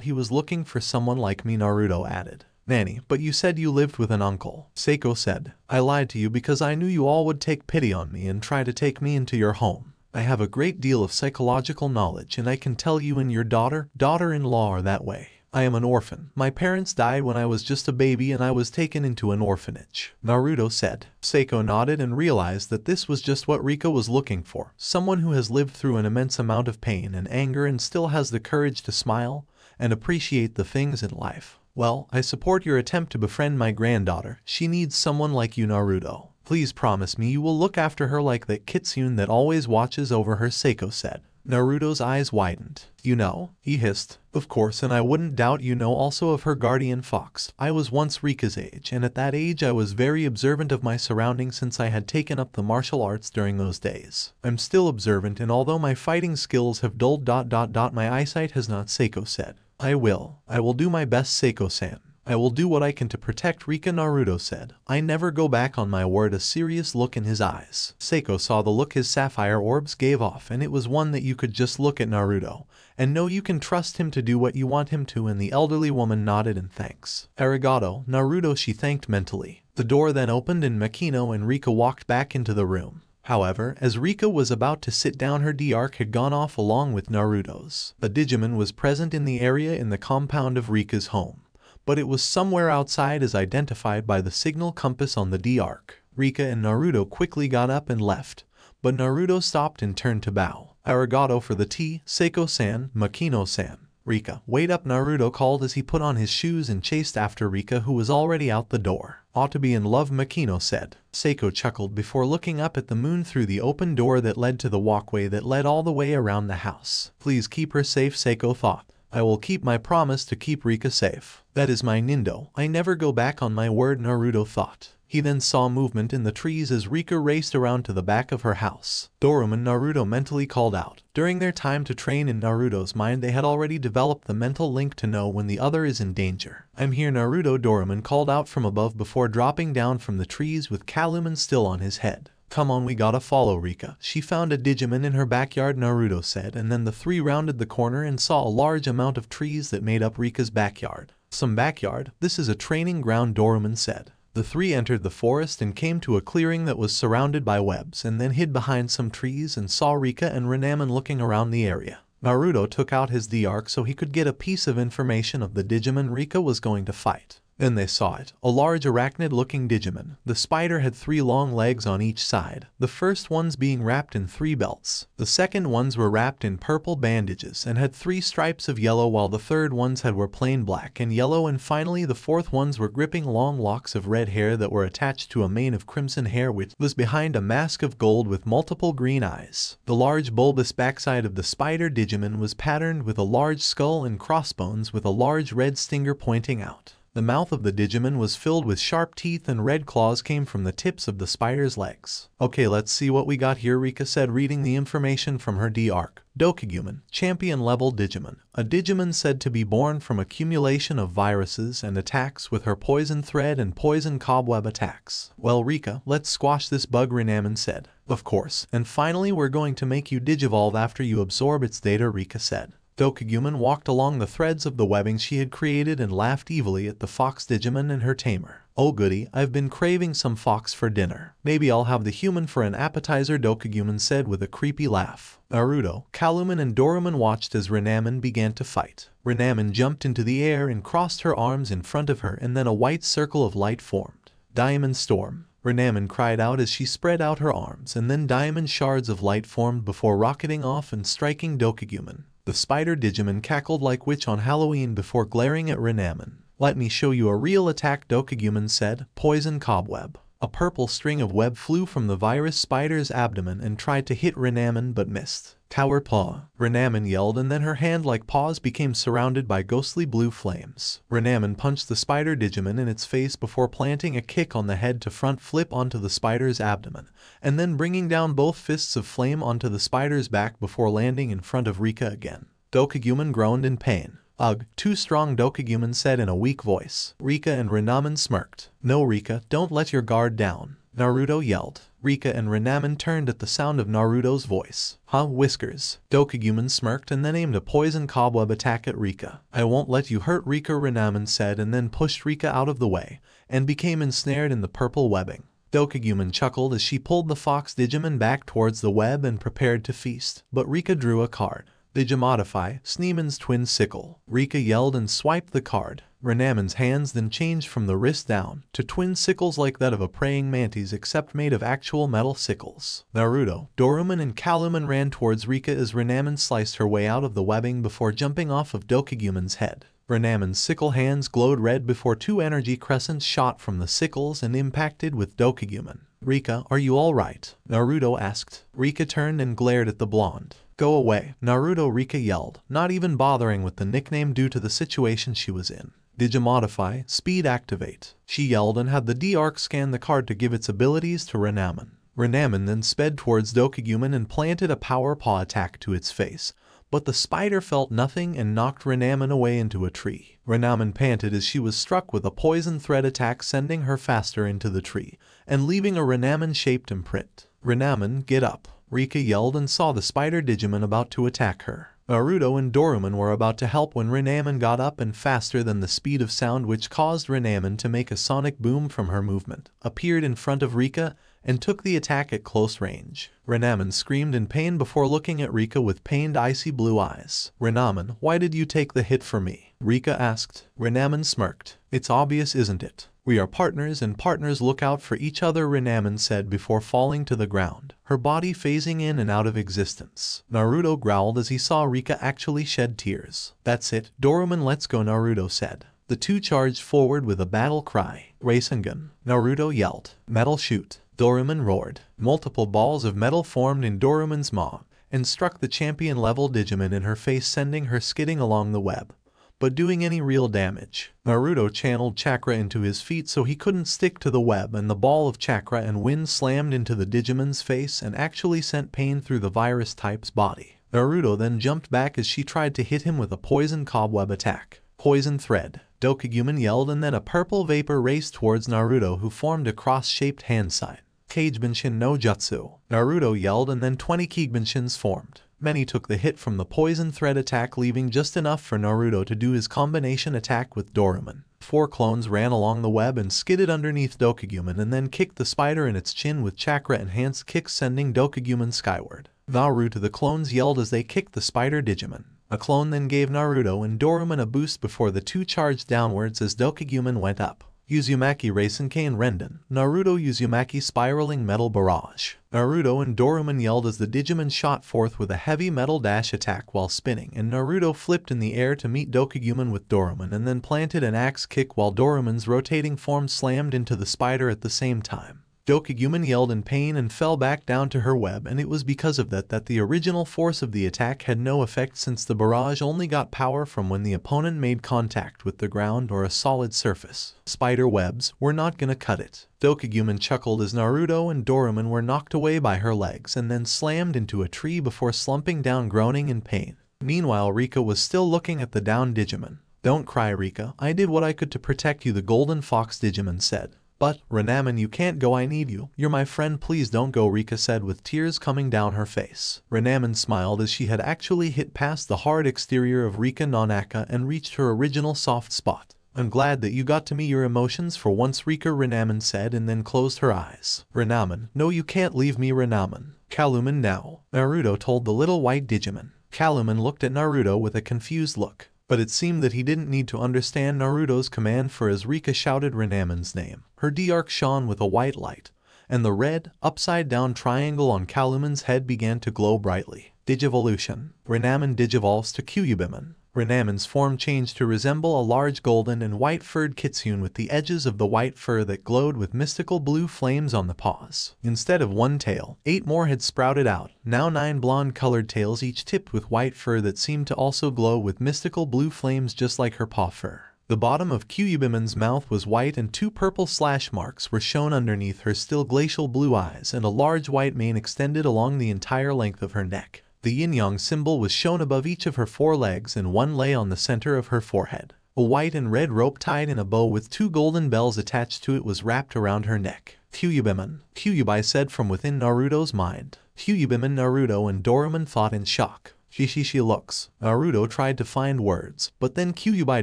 He was looking for someone like me, Naruto added. "Nanny, but you said you lived with an uncle." Seiko said. "I lied to you because I knew you all would take pity on me and try to take me into your home. I have a great deal of psychological knowledge and I can tell you and your daughter-in-law are that way. I am an orphan. My parents died when I was just a baby and I was taken into an orphanage," Naruto said. Seiko nodded and realized that this was just what Rika was looking for. Someone who has lived through an immense amount of pain and anger and still has the courage to smile and appreciate the things in life. "Well, I support your attempt to befriend my granddaughter. She needs someone like you, Naruto. Please promise me you will look after her like that kitsune that always watches over her," Seiko said. Naruto's eyes widened. "You know?" he hissed. "Of course, and I wouldn't doubt you know also of her guardian fox. I was once Rika's age, and at that age I was very observant of my surroundings since I had taken up the martial arts during those days. I'm still observant, and although my fighting skills have dulled ... my eyesight has not," Seiko said. I will do my best, Seiko-san. I will do what I can to protect Rika," Naruto said. "I never go back on my word," a serious look in his eyes. Seiko saw the look his sapphire orbs gave off, and it was one that you could just look at Naruto and know you can trust him to do what you want him to, and the elderly woman nodded in thanks. "Arigato, Naruto," she thanked mentally. The door then opened and Makino and Rika walked back into the room. However, as Rika was about to sit down, her D-Arc had gone off along with Naruto's. A Digimon was present in the area in the compound of Rika's home, but it was somewhere outside as identified by the signal compass on the D-Arc. Rika and Naruto quickly got up and left, but Naruto stopped and turned to bow. "Arigato for the tea, Seiko-san, Makino-san." "Rika, wait up," Naruto called as he put on his shoes and chased after Rika, who was already out the door. "Ought to be in love," Makino said. Seiko chuckled before looking up at the moon through the open door that led to the walkway that led all the way around the house. "Please keep her safe," Seiko thought. "I will keep my promise to keep Rika safe. That is my nindo. I never go back on my word," Naruto thought. He then saw movement in the trees as Rika raced around to the back of her house. Dorumon, Naruto mentally called out. During their time to train, in Naruto's mind they had already developed the mental link to know when the other is in danger. "I'm here, Naruto," Dorumon called out from above before dropping down from the trees with Calumon still on his head. "Come on, we gotta follow Rika. She found a Digimon in her backyard," Naruto said, and then the three rounded the corner and saw a large amount of trees that made up Rika's backyard. "Some backyard, this is a training ground," Dorumon said. The three entered the forest and came to a clearing that was surrounded by webs and then hid behind some trees and saw Rika and Renamon looking around the area. Naruto took out his D-Arc so he could get a piece of information of the Digimon Rika was going to fight. Then they saw it, a large arachnid-looking Digimon. The spider had three long legs on each side, the first ones being wrapped in three belts. The second ones were wrapped in purple bandages and had three stripes of yellow, while the third ones were plain black and yellow, and finally the fourth ones were gripping long locks of red hair that were attached to a mane of crimson hair which was behind a mask of gold with multiple green eyes. The large bulbous backside of the spider Digimon was patterned with a large skull and crossbones with a large red stinger pointing out. The mouth of the Digimon was filled with sharp teeth and red claws came from the tips of the spider's legs. "Okay, let's see what we got here," Rika said, reading the information from her D-Arc. "Dokugumon, champion-level Digimon. A Digimon said to be born from accumulation of viruses and attacks with her poison thread and poison cobweb attacks." "Well, Rika, let's squash this bug," Renamon said. "Of course. And finally we're going to make you digivolve after you absorb its data," Rika said. Dokugumon walked along the threads of the webbing she had created and laughed evilly at the fox Digimon and her tamer. "Oh goody, I've been craving some fox for dinner. Maybe I'll have the human for an appetizer," Dokugumon said with a creepy laugh. Naruto, Calumon and Dorumon watched as Renamon began to fight. Renamon jumped into the air and crossed her arms in front of her, and then a white circle of light formed. "Diamond Storm!" Renamon cried out as she spread out her arms, and then diamond shards of light formed before rocketing off and striking Dokugumon. The spider Digimon cackled like witch on Halloween before glaring at Renamon. "Let me show you a real attack," Dokugumon said. "Poison cobweb." A purple string of web flew from the virus spider's abdomen and tried to hit Renamon but missed. "Tower paw!" Renamon yelled, and then her hand-like paws became surrounded by ghostly blue flames. Renamon punched the spider Digimon in its face before planting a kick on the head to front flip onto the spider's abdomen, and then bringing down both fists of flame onto the spider's back before landing in front of Rika again. Dokugumon groaned in pain. "Ugh, too strong," Dokugumon said in a weak voice. Rika and Renamon smirked. "No Rika, don't let your guard down," Naruto yelled. Rika and Renamon turned at the sound of Naruto's voice. "Huh, whiskers?" Dokugumon smirked and then aimed a poison cobweb attack at Rika. "I won't let you hurt Rika," Renamon said, and then pushed Rika out of the way, and became ensnared in the purple webbing. Dokugumon chuckled as she pulled the fox Digimon back towards the web and prepared to feast, but Rika drew a card. Digimodify, Sneemon's Twin Sickle. Rika yelled and swiped the card. Renamon's hands then changed from the wrist down to twin sickles like that of a praying mantis except made of actual metal sickles. Naruto, Dorumon and Calumon ran towards Rika as Renamon sliced her way out of the webbing before jumping off of Dokugumon's head. Renamon's sickle hands glowed red before two energy crescents shot from the sickles and impacted with Dokugumon. "Rika, are you alright?" Naruto asked. Rika turned and glared at the blonde. "Go away," Naruto," Rika yelled, not even bothering with the nickname due to the situation she was in. Digimodify, Speed Activate. She yelled and had the D-Arc scan the card to give its abilities to Renamon. Renamon then sped towards Dokugumon and planted a power paw attack to its face, but the spider felt nothing and knocked Renamon away into a tree. Renamon panted as she was struck with a poison thread attack, sending her faster into the tree, and leaving a Renamon-shaped imprint. "Renamon, get up," Rika yelled and saw the spider Digimon about to attack her. Naruto and Dorumon were about to help when Renamon got up and, faster than the speed of sound which caused Renamon to make a sonic boom from her movement, appeared in front of Rika and took the attack at close range. Renamon screamed in pain before looking at Rika with pained icy blue eyes. "Renamon, why did you take the hit for me?" Rika asked. Renamon smirked. "It's obvious, isn't it? We are partners and partners look out for each other," Renamon said before falling to the ground, her body phasing in and out of existence. Naruto growled as he saw Rika actually shed tears. "That's it, Dorumon, let's go," Naruto said. The two charged forward with a battle cry. "Rasengan," Naruto yelled. "Metal shoot," Dorumon roared. Multiple balls of metal formed in Dorumon's maw and struck the champion-level Digimon in her face, sending her skidding along the web, but doing any real damage. Naruto channeled chakra into his feet so he couldn't stick to the web, and the ball of chakra and wind slammed into the Digimon's face and actually sent pain through the virus type's body. Naruto then jumped back as she tried to hit him with a poison cobweb attack. "Poison thread," Dokugumon yelled, and then a purple vapor raced towards Naruto, who formed a cross-shaped hand sign. "Keigbenshin no Jutsu," Naruto yelled, and then 20 Keigbenshin's formed. Many took the hit from the poison thread attack, leaving just enough for Naruto to do his combination attack with Dorumon. Four clones ran along the web and skidded underneath Dokugumon and then kicked the spider in its chin with chakra-enhanced kicks, sending Dokugumon skyward. Naruto, the clones yelled as they kicked the spider Digimon. A clone then gave Naruto and Dorumon a boost before the two charged downwards as Dokugumon went up. Uzumaki Rasengan Renden, Naruto Uzumaki Spiraling Metal Barrage. Naruto and Dorumon yelled as the Digimon shot forth with a heavy metal dash attack while spinning, and Naruto flipped in the air to meet Dokugumon with Dorumon and then planted an axe kick while Dorumon's rotating form slammed into the spider at the same time. Dokugumon yelled in pain and fell back down to her web, and it was because of that the original force of the attack had no effect, since the barrage only got power from when the opponent made contact with the ground or a solid surface. Spider webs were not gonna cut it. Dokugumon chuckled as Naruto and Dorumon were knocked away by her legs and then slammed into a tree before slumping down, groaning in pain. Meanwhile, Rika was still looking at the down Digimon. "Don't cry, Rika, I did what I could to protect you," the golden fox Digimon said. "But, Renamon, you can't go, I need you. You're my friend, please don't go," Rika said with tears coming down her face. Renamon smiled as she had actually hit past the hard exterior of Rika Nonaka and reached her original soft spot. "I'm glad that you got to meet your emotions for once, Rika," Renamon said, and then closed her eyes. "Renamon, no, you can't leave me, Renamon." "Calumon now," Naruto told the little white Digimon. Calumon looked at Naruto with a confused look, but it seemed that he didn't need to understand Naruto's command, for as Rika shouted Renamon's name, her D-Arc shone with a white light, and the red, upside-down triangle on Calumon's head began to glow brightly. Digivolution. Renamon digivolves to Kyubimon. Renamon's form changed to resemble a large golden and white-furred kitsune, with the edges of the white fur that glowed with mystical blue flames on the paws. Instead of one tail, 8 more had sprouted out, now 9 blonde-colored tails, each tipped with white fur that seemed to also glow with mystical blue flames, just like her paw fur. The bottom of Kyubimon's mouth was white, and 2 purple slash marks were shown underneath her still glacial blue eyes, and a large white mane extended along the entire length of her neck. The yin-yang symbol was shown above each of her 4 legs, and one lay on the center of her forehead. A white and red rope tied in a bow with 2 golden bells attached to it was wrapped around her neck. "Kyubimon," Kyuubi said from within Naruto's mind. "Kyubimon," Naruto and Dorumon thought in shock. She looks. Naruto tried to find words, but then Kyuubi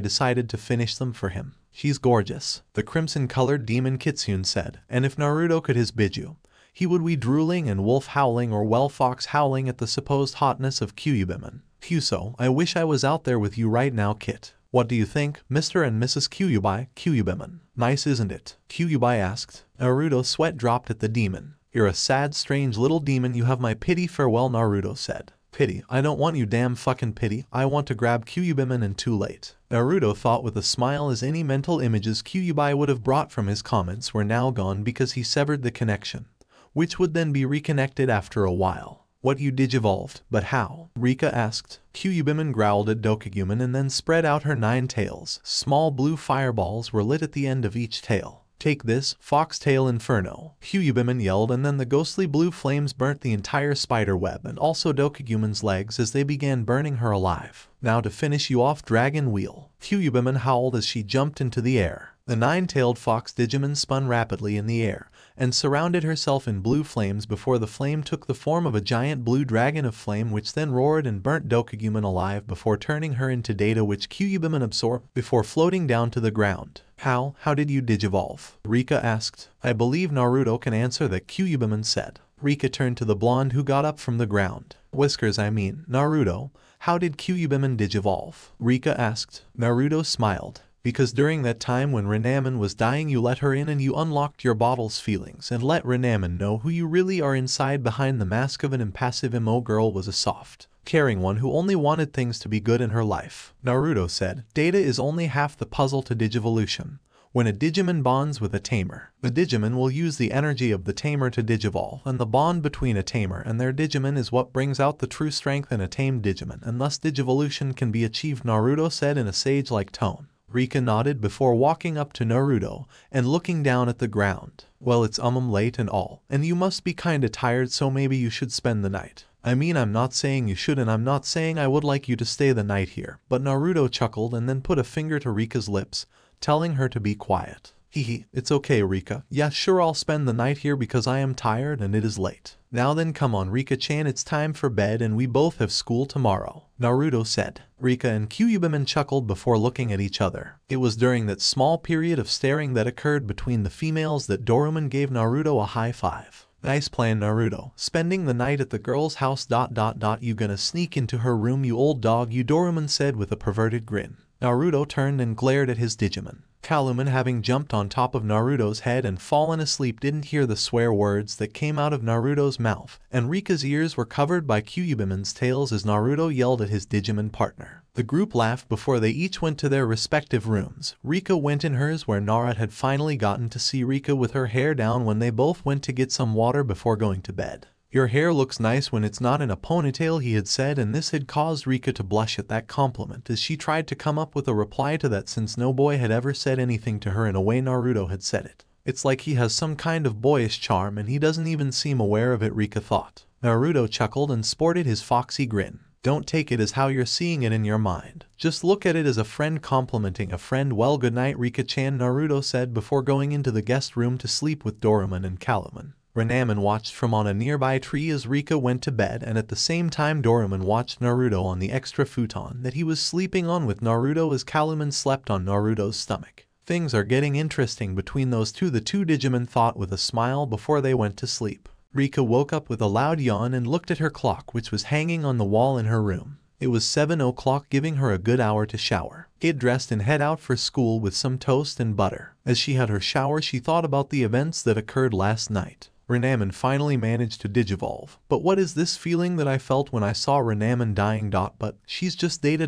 decided to finish them for him. She's gorgeous, the crimson-colored demon Kitsune said, and if Naruto could his Biju, he would be drooling and wolf-howling or well-fox howling at the supposed hotness of Kyubimon. Kyuso, I wish I was out there with you right now, Kit. What do you think, Mr. and Mrs. Kyuubi, Kyubimon? Nice, isn't it? Kyuubi asked. Naruto's sweat dropped at the demon. You're a sad, strange little demon, you have my pity. Farewell, Naruto said. Pity, I don't want you, damn fucking pity. I want to grab Kyubimon, and too late. Naruto thought with a smile as any mental images Kyuubi would have brought from his comments were now gone because he severed the connection, which would then be reconnected after a while. What you digivolved, but how? Rika asked. Kyubimon growled at Dokugumon and then spread out her 9 tails. Small blue fireballs were lit at the end of each tail. Take this, Foxtail Inferno. Kyubimon yelled, and then the ghostly blue flames burnt the entire spider web and also Dokugumon's legs as they began burning her alive. Now to finish you off, Dragon Wheel. Kyubimon howled as she jumped into the air. The 9-tailed fox Digimon spun rapidly in the air and surrounded herself in blue flames before the flame took the form of a giant blue dragon of flame which then roared and burnt Dokugumon alive before turning her into data which Kyubimon absorbed before floating down to the ground. How did you digivolve? Rika asked. I believe Naruto can answer that, Kyubimon said. Rika turned to the blonde who got up from the ground. Whiskers, I mean, Naruto, how did Kyubimon digivolve? Rika asked. Naruto smiled. Because during that time when Renamon was dying, you let her in and you unlocked your bottle's feelings and let Renamon know who you really are inside. Behind the mask of an impassive emo girl was a soft, caring one who only wanted things to be good in her life. Naruto said, data is only half the puzzle to digivolution. When a Digimon bonds with a Tamer, the Digimon will use the energy of the Tamer to digivolve, and the bond between a Tamer and their Digimon is what brings out the true strength in a tamed Digimon, and thus digivolution can be achieved, Naruto said in a sage-like tone. Rika nodded before walking up to Naruto and looking down at the ground. Well, it's late and all, and you must be kinda tired, so maybe you should spend the night. I mean, I'm not saying you shouldn't, I'm not saying I would like you to stay the night here. But Naruto chuckled and then put a finger to Rika's lips, telling her to be quiet. Hehe, it's okay Rika. Yeah, sure, I'll spend the night here because I am tired and it is late. Now then, come on Rika-chan, it's time for bed and we both have school tomorrow. Naruto said. Rika and Kyubimon chuckled before looking at each other. It was during that small period of staring that occurred between the females that Dorumon gave Naruto a high five. Nice plan, Naruto. Spending the night at the girl's house ... You gonna sneak into her room, you old dog, you, Dorumon said with a perverted grin. Naruto turned and glared at his Digimon. Calumon, having jumped on top of Naruto's head and fallen asleep, didn't hear the swear words that came out of Naruto's mouth, and Rika's ears were covered by Kyubimon's tails as Naruto yelled at his Digimon partner. The group laughed before they each went to their respective rooms. Rika went in hers, where Nara had finally gotten to see Rika with her hair down when they both went to get some water before going to bed. Your hair looks nice when it's not in a ponytail, he had said, and this had caused Rika to blush at that compliment as she tried to come up with a reply to that since no boy had ever said anything to her in a way Naruto had said it. It's like he has some kind of boyish charm and he doesn't even seem aware of it, Rika thought. Naruto chuckled and sported his foxy grin. Don't take it as how you're seeing it in your mind. Just look at it as a friend complimenting a friend. Well, good night Rika-chan, Naruto said before going into the guest room to sleep with Dorumon and Calumon. Renamon watched from on a nearby tree as Rika went to bed, and at the same time Dorumon watched Naruto on the extra futon that he was sleeping on with Naruto as Calumon slept on Naruto's stomach. Things are getting interesting between those two, the two Digimon thought with a smile before they went to sleep. Rika woke up with a loud yawn and looked at her clock which was hanging on the wall in her room. It was 7 o'clock, giving her a good hour to shower, get dressed and head out for school with some toast and butter. As she had her shower, she thought about the events that occurred last night. Renamon finally managed to digivolve. But what is this feeling that I felt when I saw Renamon dying? But she's just data.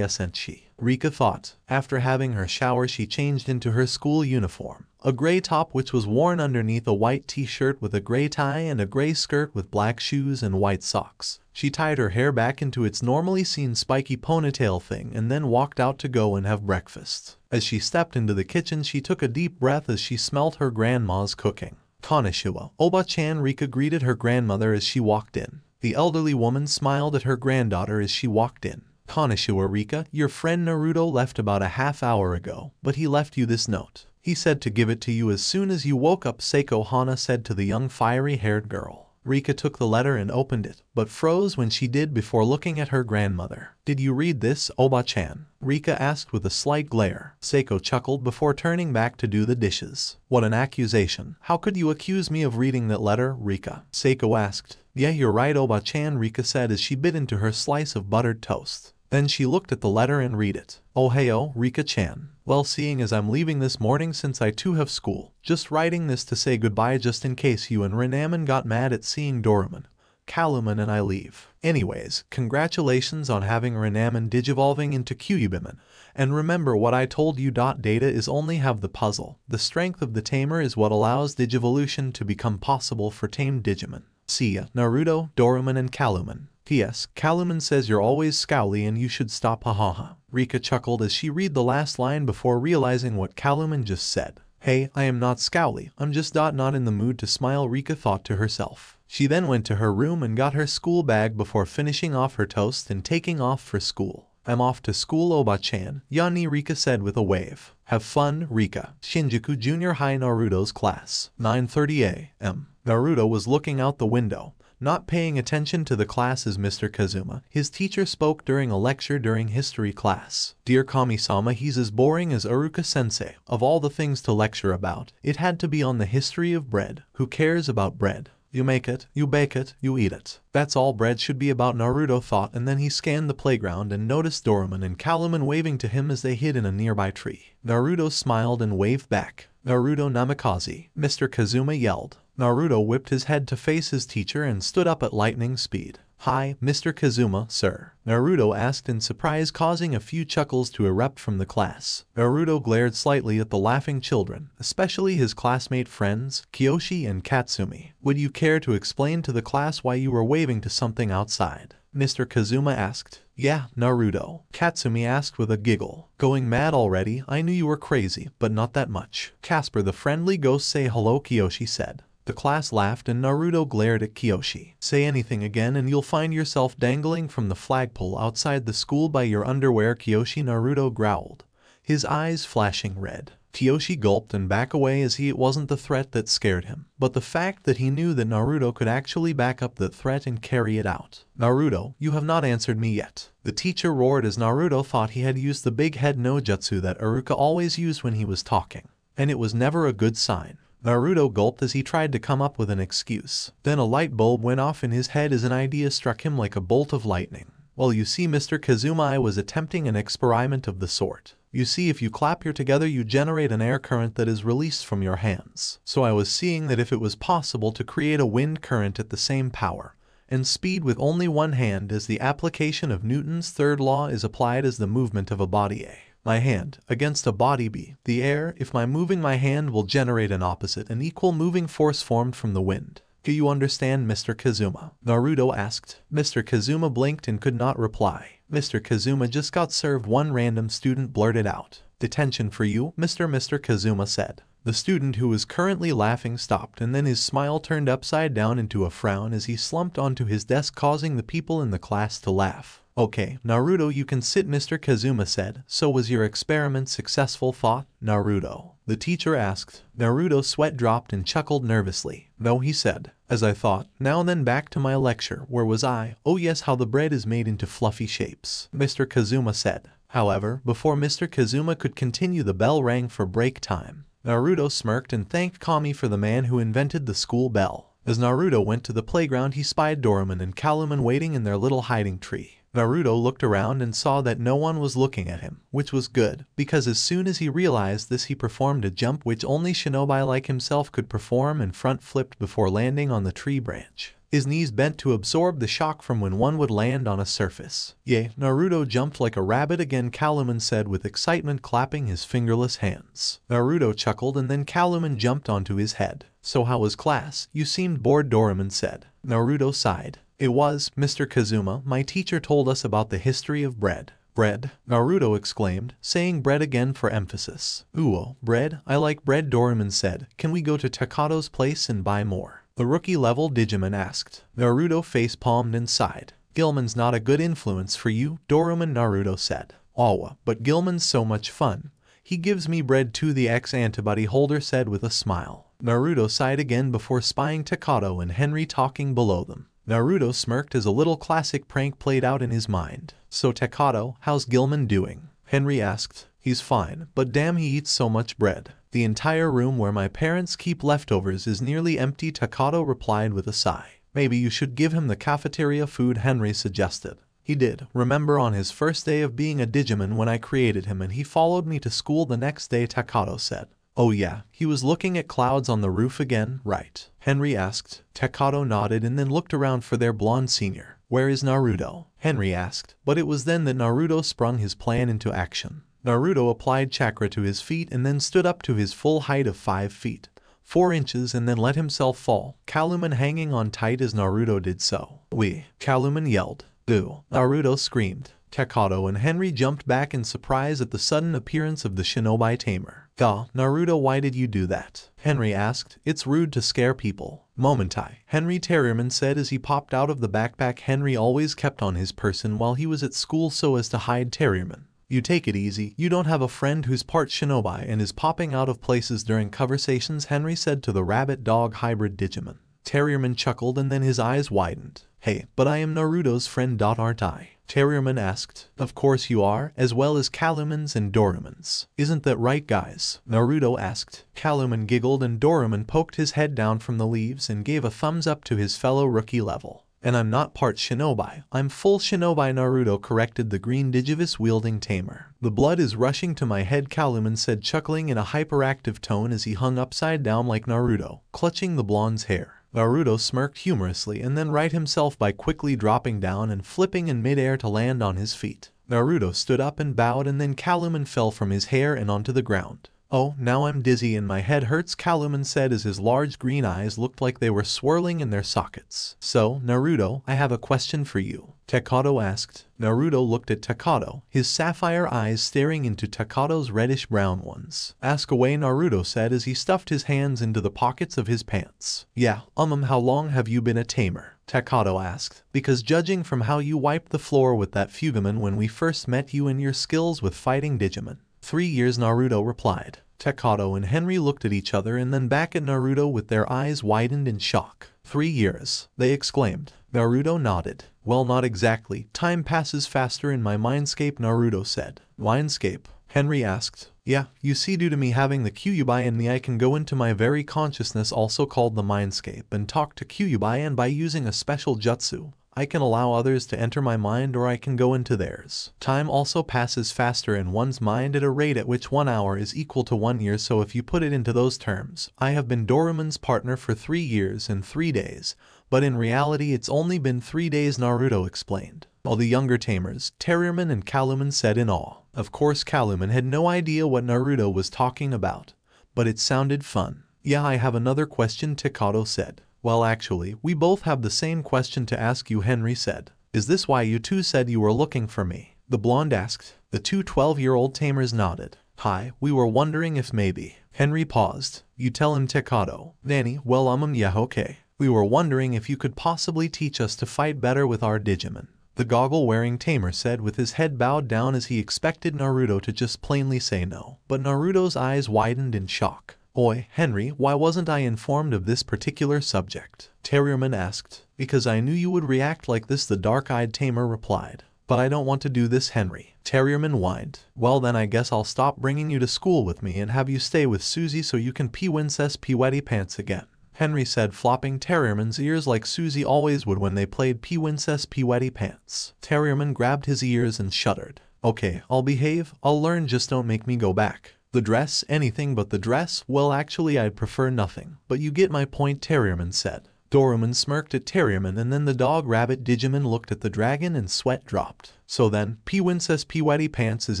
Isn't she? Rika thought. After having her shower, she changed into her school uniform, a gray top which was worn underneath a white t-shirt with a gray tie and a gray skirt with black shoes and white socks. She tied her hair back into its normally seen spiky ponytail thing and then walked out to go and have breakfast. As she stepped into the kitchen, she took a deep breath as she smelled her grandma's cooking. Konnichiwa, Oba-chan, Rika greeted her grandmother as she walked in. The elderly woman smiled at her granddaughter as she walked in. Konnichiwa Rika, your friend Naruto left about a half hour ago, but he left you this note. He said to give it to you as soon as you woke up, Seiko Hana said to the young fiery-haired girl. Rika took the letter and opened it, but froze when she did before looking at her grandmother. "Did you read this, Oba-chan?" Rika asked with a slight glare. Seiko chuckled before turning back to do the dishes. "What an accusation. How could you accuse me of reading that letter, Rika?" Seiko asked. "Yeah, you're right, Oba-chan," Rika said as she bit into her slice of buttered toast. Then she looked at the letter and read it. "Ohayo, Rika-chan. Well, seeing as I'm leaving this morning since I too have school, just writing this to say goodbye just in case you and Renamon got mad at seeing Dorumon, Calumon and I leave. Anyways, congratulations on having Renamon digivolving into Kyubimon, and remember what I told you. Data is only half the puzzle. The strength of the Tamer is what allows digivolution to become possible for tamed Digimon. See ya, Naruto, Dorumon and Calumon. P.S. Calumon says you're always scowly and you should stop, hahaha." Rika chuckled as she read the last line before realizing what Calumon just said. "Hey, I am not scowly, I'm just not in the mood to smile," Rika thought to herself. She then went to her room and got her school bag before finishing off her toast and taking off for school. "I'm off to school, Oba-chan," Yanni, Rika said with a wave. "Have fun, Rika." Shinjuku Junior High, Naruto's class. 9:30 a.m. Naruto was looking out the window, not paying attention to the class as Mr. Kazuma, his teacher, spoke during a lecture during history class. "Dear Kami-sama, he's as boring as Aruka-sensei. Of all the things to lecture about, it had to be on the history of bread. Who cares about bread? You make it, you bake it, you eat it. That's all bread should be about," Naruto thought, and then he scanned the playground and noticed Dorumon and Calumon waving to him as they hid in a nearby tree. Naruto smiled and waved back. "Naruto Namikaze," Mr. Kazuma yelled. Naruto whipped his head to face his teacher and stood up at lightning speed. "Hi, Mr. Kazuma, sir?" Naruto asked in surprise, causing a few chuckles to erupt from the class. Naruto glared slightly at the laughing children, especially his classmate friends, Kiyoshi and Katsumi. "Would you care to explain to the class why you were waving to something outside?" Mr. Kazuma asked. "Yeah, Naruto," Katsumi asked with a giggle. "Going mad already? I knew you were crazy, but not that much." "Casper the friendly ghost, say hello," Kiyoshi said. The class laughed and Naruto glared at Kiyoshi. "Say anything again and you'll find yourself dangling from the flagpole outside the school by your underwear, Kiyoshi," Naruto growled, his eyes flashing red. Kiyoshi gulped and backed away as it wasn't the threat that scared him, but the fact that he knew that Naruto could actually back up that threat and carry it out. "Naruto, you have not answered me yet," the teacher roared as Naruto thought he had used the big head no jutsu that Iruka always used when he was talking, and it was never a good sign. Naruto gulped as he tried to come up with an excuse. Then a light bulb went off in his head as an idea struck him like a bolt of lightning. "Well, you see, Mr. Kazuma, I was attempting an experiment of the sort. You see, if you clap your together, you generate an air current that is released from your hands. So I was seeing that if it was possible to create a wind current at the same power and speed with only one hand as the application of Newton's third law is applied as the movement of a body A. My hand against a body B, the air, if my moving my hand will generate an opposite and equal moving force formed from the wind. Do you understand, Mr. Kazuma?" Naruto asked. Mr. Kazuma blinked and could not reply. "Mr. Kazuma just got served," one random student blurted out. "Detention for you, Mr. Kazuma said." The student who was currently laughing stopped and then his smile turned upside down into a frown as he slumped onto his desk, causing the people in the class to laugh. "Okay, Naruto, you can sit," Mr. Kazuma said. "So was your experiment successful, Naruto?" the teacher asked. Naruto's sweat dropped and chuckled nervously. "No," he said. "As I thought. Now then, back to my lecture. Where was I? Oh yes, how the bread is made into fluffy shapes," Mr. Kazuma said. However, before Mr. Kazuma could continue, the bell rang for break time. Naruto smirked and thanked Kami for the man who invented the school bell. As Naruto went to the playground, he spied Dorumon and Calumon waiting in their little hiding tree. Naruto looked around and saw that no one was looking at him, which was good, because as soon as he realized this, he performed a jump which only shinobi like himself could perform and front flipped before landing on the tree branch. His knees bent to absorb the shock from when one would land on a surface. "Yay, Naruto jumped like a rabbit again," Calumon said with excitement, clapping his fingerless hands. Naruto chuckled and then Calumon jumped onto his head. "So how was class? You seemed bored," Dorumon said. Naruto sighed. "It was, Mr. Kazuma. My teacher told us about the history of bread." "Bread?" Naruto exclaimed, saying bread again for emphasis. "Ooh, bread? I like bread," Dorumon said. "Can we go to Takato's place and buy more?" the rookie-level Digimon asked. Naruto face-palmed and sighed. "Guilmon's not a good influence for you, Dorumon," Naruto said. "Awa, but Guilmon's so much fun. He gives me bread too," the ex-antibody holder said with a smile. Naruto sighed again before spying Takato and Henry talking below them. Naruto smirked as a little classic prank played out in his mind. "So Takato, how's Guilmon doing?" Henry asked. "He's fine, but damn, he eats so much bread. The entire room where my parents keep leftovers is nearly empty," Takato replied with a sigh. "Maybe you should give him the cafeteria food," Henry suggested. "He did. Remember on his first day of being a Digimon when I created him and he followed me to school the next day," Takato said. "Oh yeah, he was looking at clouds on the roof again, right?" Henry asked. Takato nodded and then looked around for their blonde senior. "Where is Naruto?" Henry asked, but it was then that Naruto sprung his plan into action. Naruto applied chakra to his feet and then stood up to his full height of 5 feet, 4 inches and then let himself fall, Calumon hanging on tight as Naruto did so. "We!" Calumon yelled. "Do!" Naruto screamed. Takato and Henry jumped back in surprise at the sudden appearance of the Shinobi Tamer. "Gah, Naruto, why did you do that?" Henry asked. "It's rude to scare people." "Momentai," Henry Terriermon said as he popped out of the backpack Henry always kept on his person while he was at school so as to hide Terriermon. "You take it easy, you don't have a friend who's part Shinobi and is popping out of places during conversations," Henry said to the rabbit-dog hybrid Digimon. Terriermon chuckled and then his eyes widened. "Hey, but I am Naruto's friend, aren't I?" Terriermon asked. "Of course you are, as well as Calumon's and Dorumon's. Isn't that right, guys?" Naruto asked. Calumon giggled and Dorumon poked his head down from the leaves and gave a thumbs up to his fellow rookie level. "And I'm not part Shinobi, I'm full Shinobi," Naruto corrected the green Digivice-wielding tamer. "The blood is rushing to my head," Calumon said, chuckling in a hyperactive tone as he hung upside down like Naruto, clutching the blonde's hair. Naruto smirked humorously and then righted himself by quickly dropping down and flipping in midair to land on his feet. Naruto stood up and bowed and then Calumon fell from his hair and onto the ground. "Oh, now I'm dizzy and my head hurts," Calumon said as his large green eyes looked like they were swirling in their sockets. "So, Naruto, I have a question for you," Takato asked. Naruto looked at Takato, his sapphire eyes staring into Takato's reddish-brown ones. "Ask away," Naruto said as he stuffed his hands into the pockets of his pants. "Yeah, how long have you been a tamer?" Takato asked. "Because judging from how you wiped the floor with that Fugamon when we first met you and your skills with fighting Digimon." 3 years, Naruto replied. Takato and Henry looked at each other and then back at Naruto with their eyes widened in shock. 3 years, they exclaimed. Naruto nodded. "Well, not exactly. Time passes faster in my mindscape," Naruto said. "Mindscape?" Henry asked. "Yeah, you see, due to me having the Kyuubi in me, I can go into my very consciousness, also called the mindscape, and talk to Kyuubi, and by using a special jutsu, I can allow others to enter my mind or I can go into theirs. Time also passes faster in one's mind at a rate at which 1 hour is equal to 1 year, so if you put it into those terms, I have been Dorumon's partner for 3 years and 3 days, but in reality it's only been 3 days," Naruto explained. All the younger tamers, Terriermon and Calumon, said in awe. Of course Calumon had no idea what Naruto was talking about, but it sounded fun. "Yeah, I have another question," Takato said. "Well, actually, we both have the same question to ask you," Henry said. "Is this why you two said you were looking for me?" the blonde asked. The two 12-year-old tamers nodded. "Hi, we were wondering if maybe..." Henry paused. "You tell him, Takato." "Nanny, well, yeah, okay. We were wondering if you could possibly teach us to fight better with our Digimon," the goggle-wearing tamer said with his head bowed down as he expected Naruto to just plainly say no. But Naruto's eyes widened in shock. "Oi, Henry, why wasn't I informed of this particular subject?" Terriermon asked. "Because I knew you would react like this," the dark-eyed tamer replied. "But I don't want to do this, Henry," Terriermon whined. "Well then, I guess I'll stop bringing you to school with me and have you stay with Susie so you can pee Wincess Pee Wetty Pants again," Henry said, flopping Terriermon's ears like Susie always would when they played Pee Wincess Pee Wetty Pants. Terriermon grabbed his ears and shuddered. "Okay, I'll behave, I'll learn, just don't make me go back. The dress, anything but the dress, well actually I'd prefer nothing. But you get my point," Terriermon said. Dorumon smirked at Terriermon and then the dog-rabbit Digimon looked at the dragon and sweat dropped. "So then, Pee Wincess Pee Wetty Pants is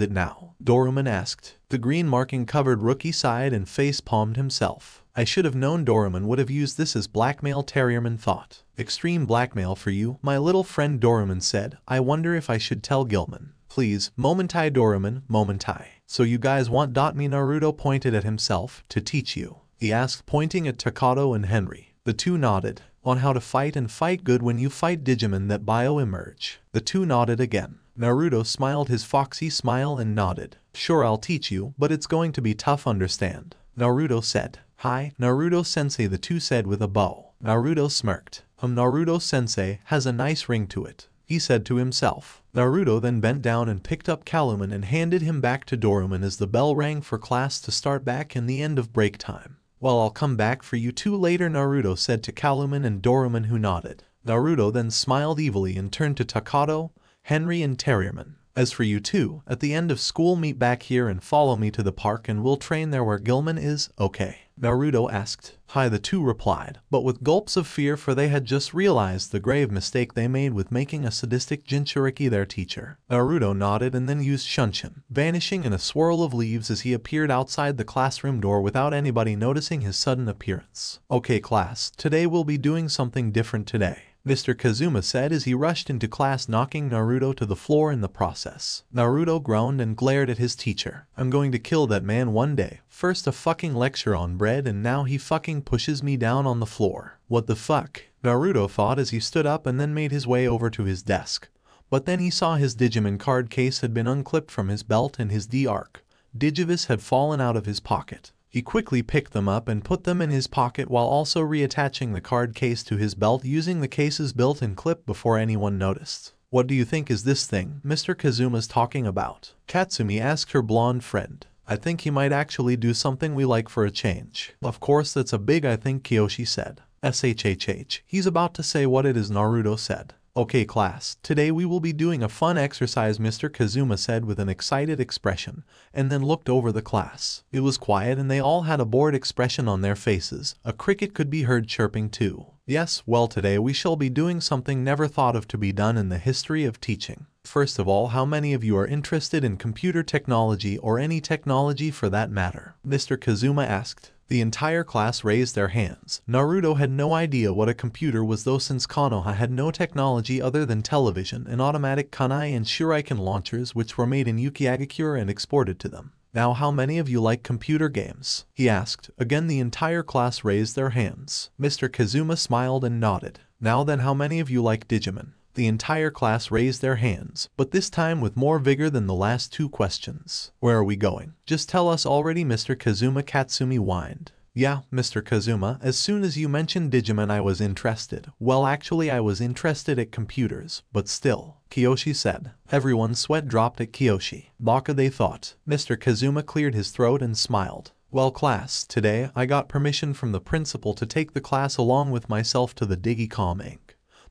it now?" Dorumon asked. The green marking-covered rookie sighed and face-palmed himself. "I should have known Dorumon would have used this as blackmail," Terriermon thought. "Extreme blackmail for you, my little friend," Dorumon said. "I wonder if I should tell Guilmon." "Please, Momentai, Dorumon, Momentai. So you guys want me," Naruto pointed at himself, "to teach you?" he asked, pointing at Takato and Henry. The two nodded. "On how to fight and fight good when you fight Digimon that bio-emerge." The two nodded again. Naruto smiled his foxy smile and nodded. "Sure, I'll teach you, but it's going to be tough, understand?" Naruto said. Hi, Naruto-sensei, the two said with a bow. Naruto smirked. Naruto-sensei has a nice ring to it, he said to himself. Naruto then bent down and picked up Calumon and handed him back to Dorumon as the bell rang for class to start back in the end of break time. Well, I'll come back for you two later, Naruto said to Calumon and Dorumon, who nodded. Naruto then smiled evilly and turned to Takato, Henry and Terriermon. As for you two, at the end of school meet back here and follow me to the park and we'll train there where Guilmon is, okay? Naruto asked. Hi, the two replied, but with gulps of fear, for they had just realized the grave mistake they made with making a sadistic Jinchuriki their teacher. Naruto nodded and then used Shunshin, vanishing in a swirl of leaves as he appeared outside the classroom door without anybody noticing his sudden appearance. Okay class, today we'll be doing something different today, Mr. Kazuma said as he rushed into class, knocking Naruto to the floor in the process. Naruto groaned and glared at his teacher. I'm going to kill that man one day. First a fucking lecture on bread and now he fucking pushes me down on the floor. What the fuck? Naruto thought as he stood up and then made his way over to his desk. But then he saw his Digimon card case had been unclipped from his belt and his D-Arc Digivice had fallen out of his pocket. He quickly picked them up and put them in his pocket while also reattaching the card case to his belt using the case's built-in clip before anyone noticed. What do you think is this thing Mr. Kazuma's talking about? Katsumi asked her blonde friend. I think he might actually do something we like for a change. Of course, that's a big I think, Kiyoshi said. Shhh, he's about to say what it is, Naruto said. Okay class, today we will be doing a fun exercise, Mr. Kazuma said with an excited expression, and then looked over the class. It was quiet and they all had a bored expression on their faces. A cricket could be heard chirping too. Yes, well today we shall be doing something never thought of to be done in the history of teaching. First of all, how many of you are interested in computer technology or any technology for that matter? Mr. Kazuma asked. The entire class raised their hands. Naruto had no idea what a computer was though, since Konoha had no technology other than television and automatic kanai and shuriken launchers, which were made in Yukigakure and exported to them. Now how many of you like computer games? He asked. Again the entire class raised their hands. Mr. Kazuma smiled and nodded. Now then, how many of you like Digimon? The entire class raised their hands, but this time with more vigor than the last two questions. Where are we going? Just tell us already, Mr. Kazuma, Katsumi whined. Yeah, Mr. Kazuma, as soon as you mentioned Digimon I was interested. Well actually I was interested at computers, but still, Kiyoshi said. Everyone's sweat dropped at Kiyoshi. Baka, they thought. Mr. Kazuma cleared his throat and smiled. Well class, today I got permission from the principal to take the class along with myself to the Digicom Inc.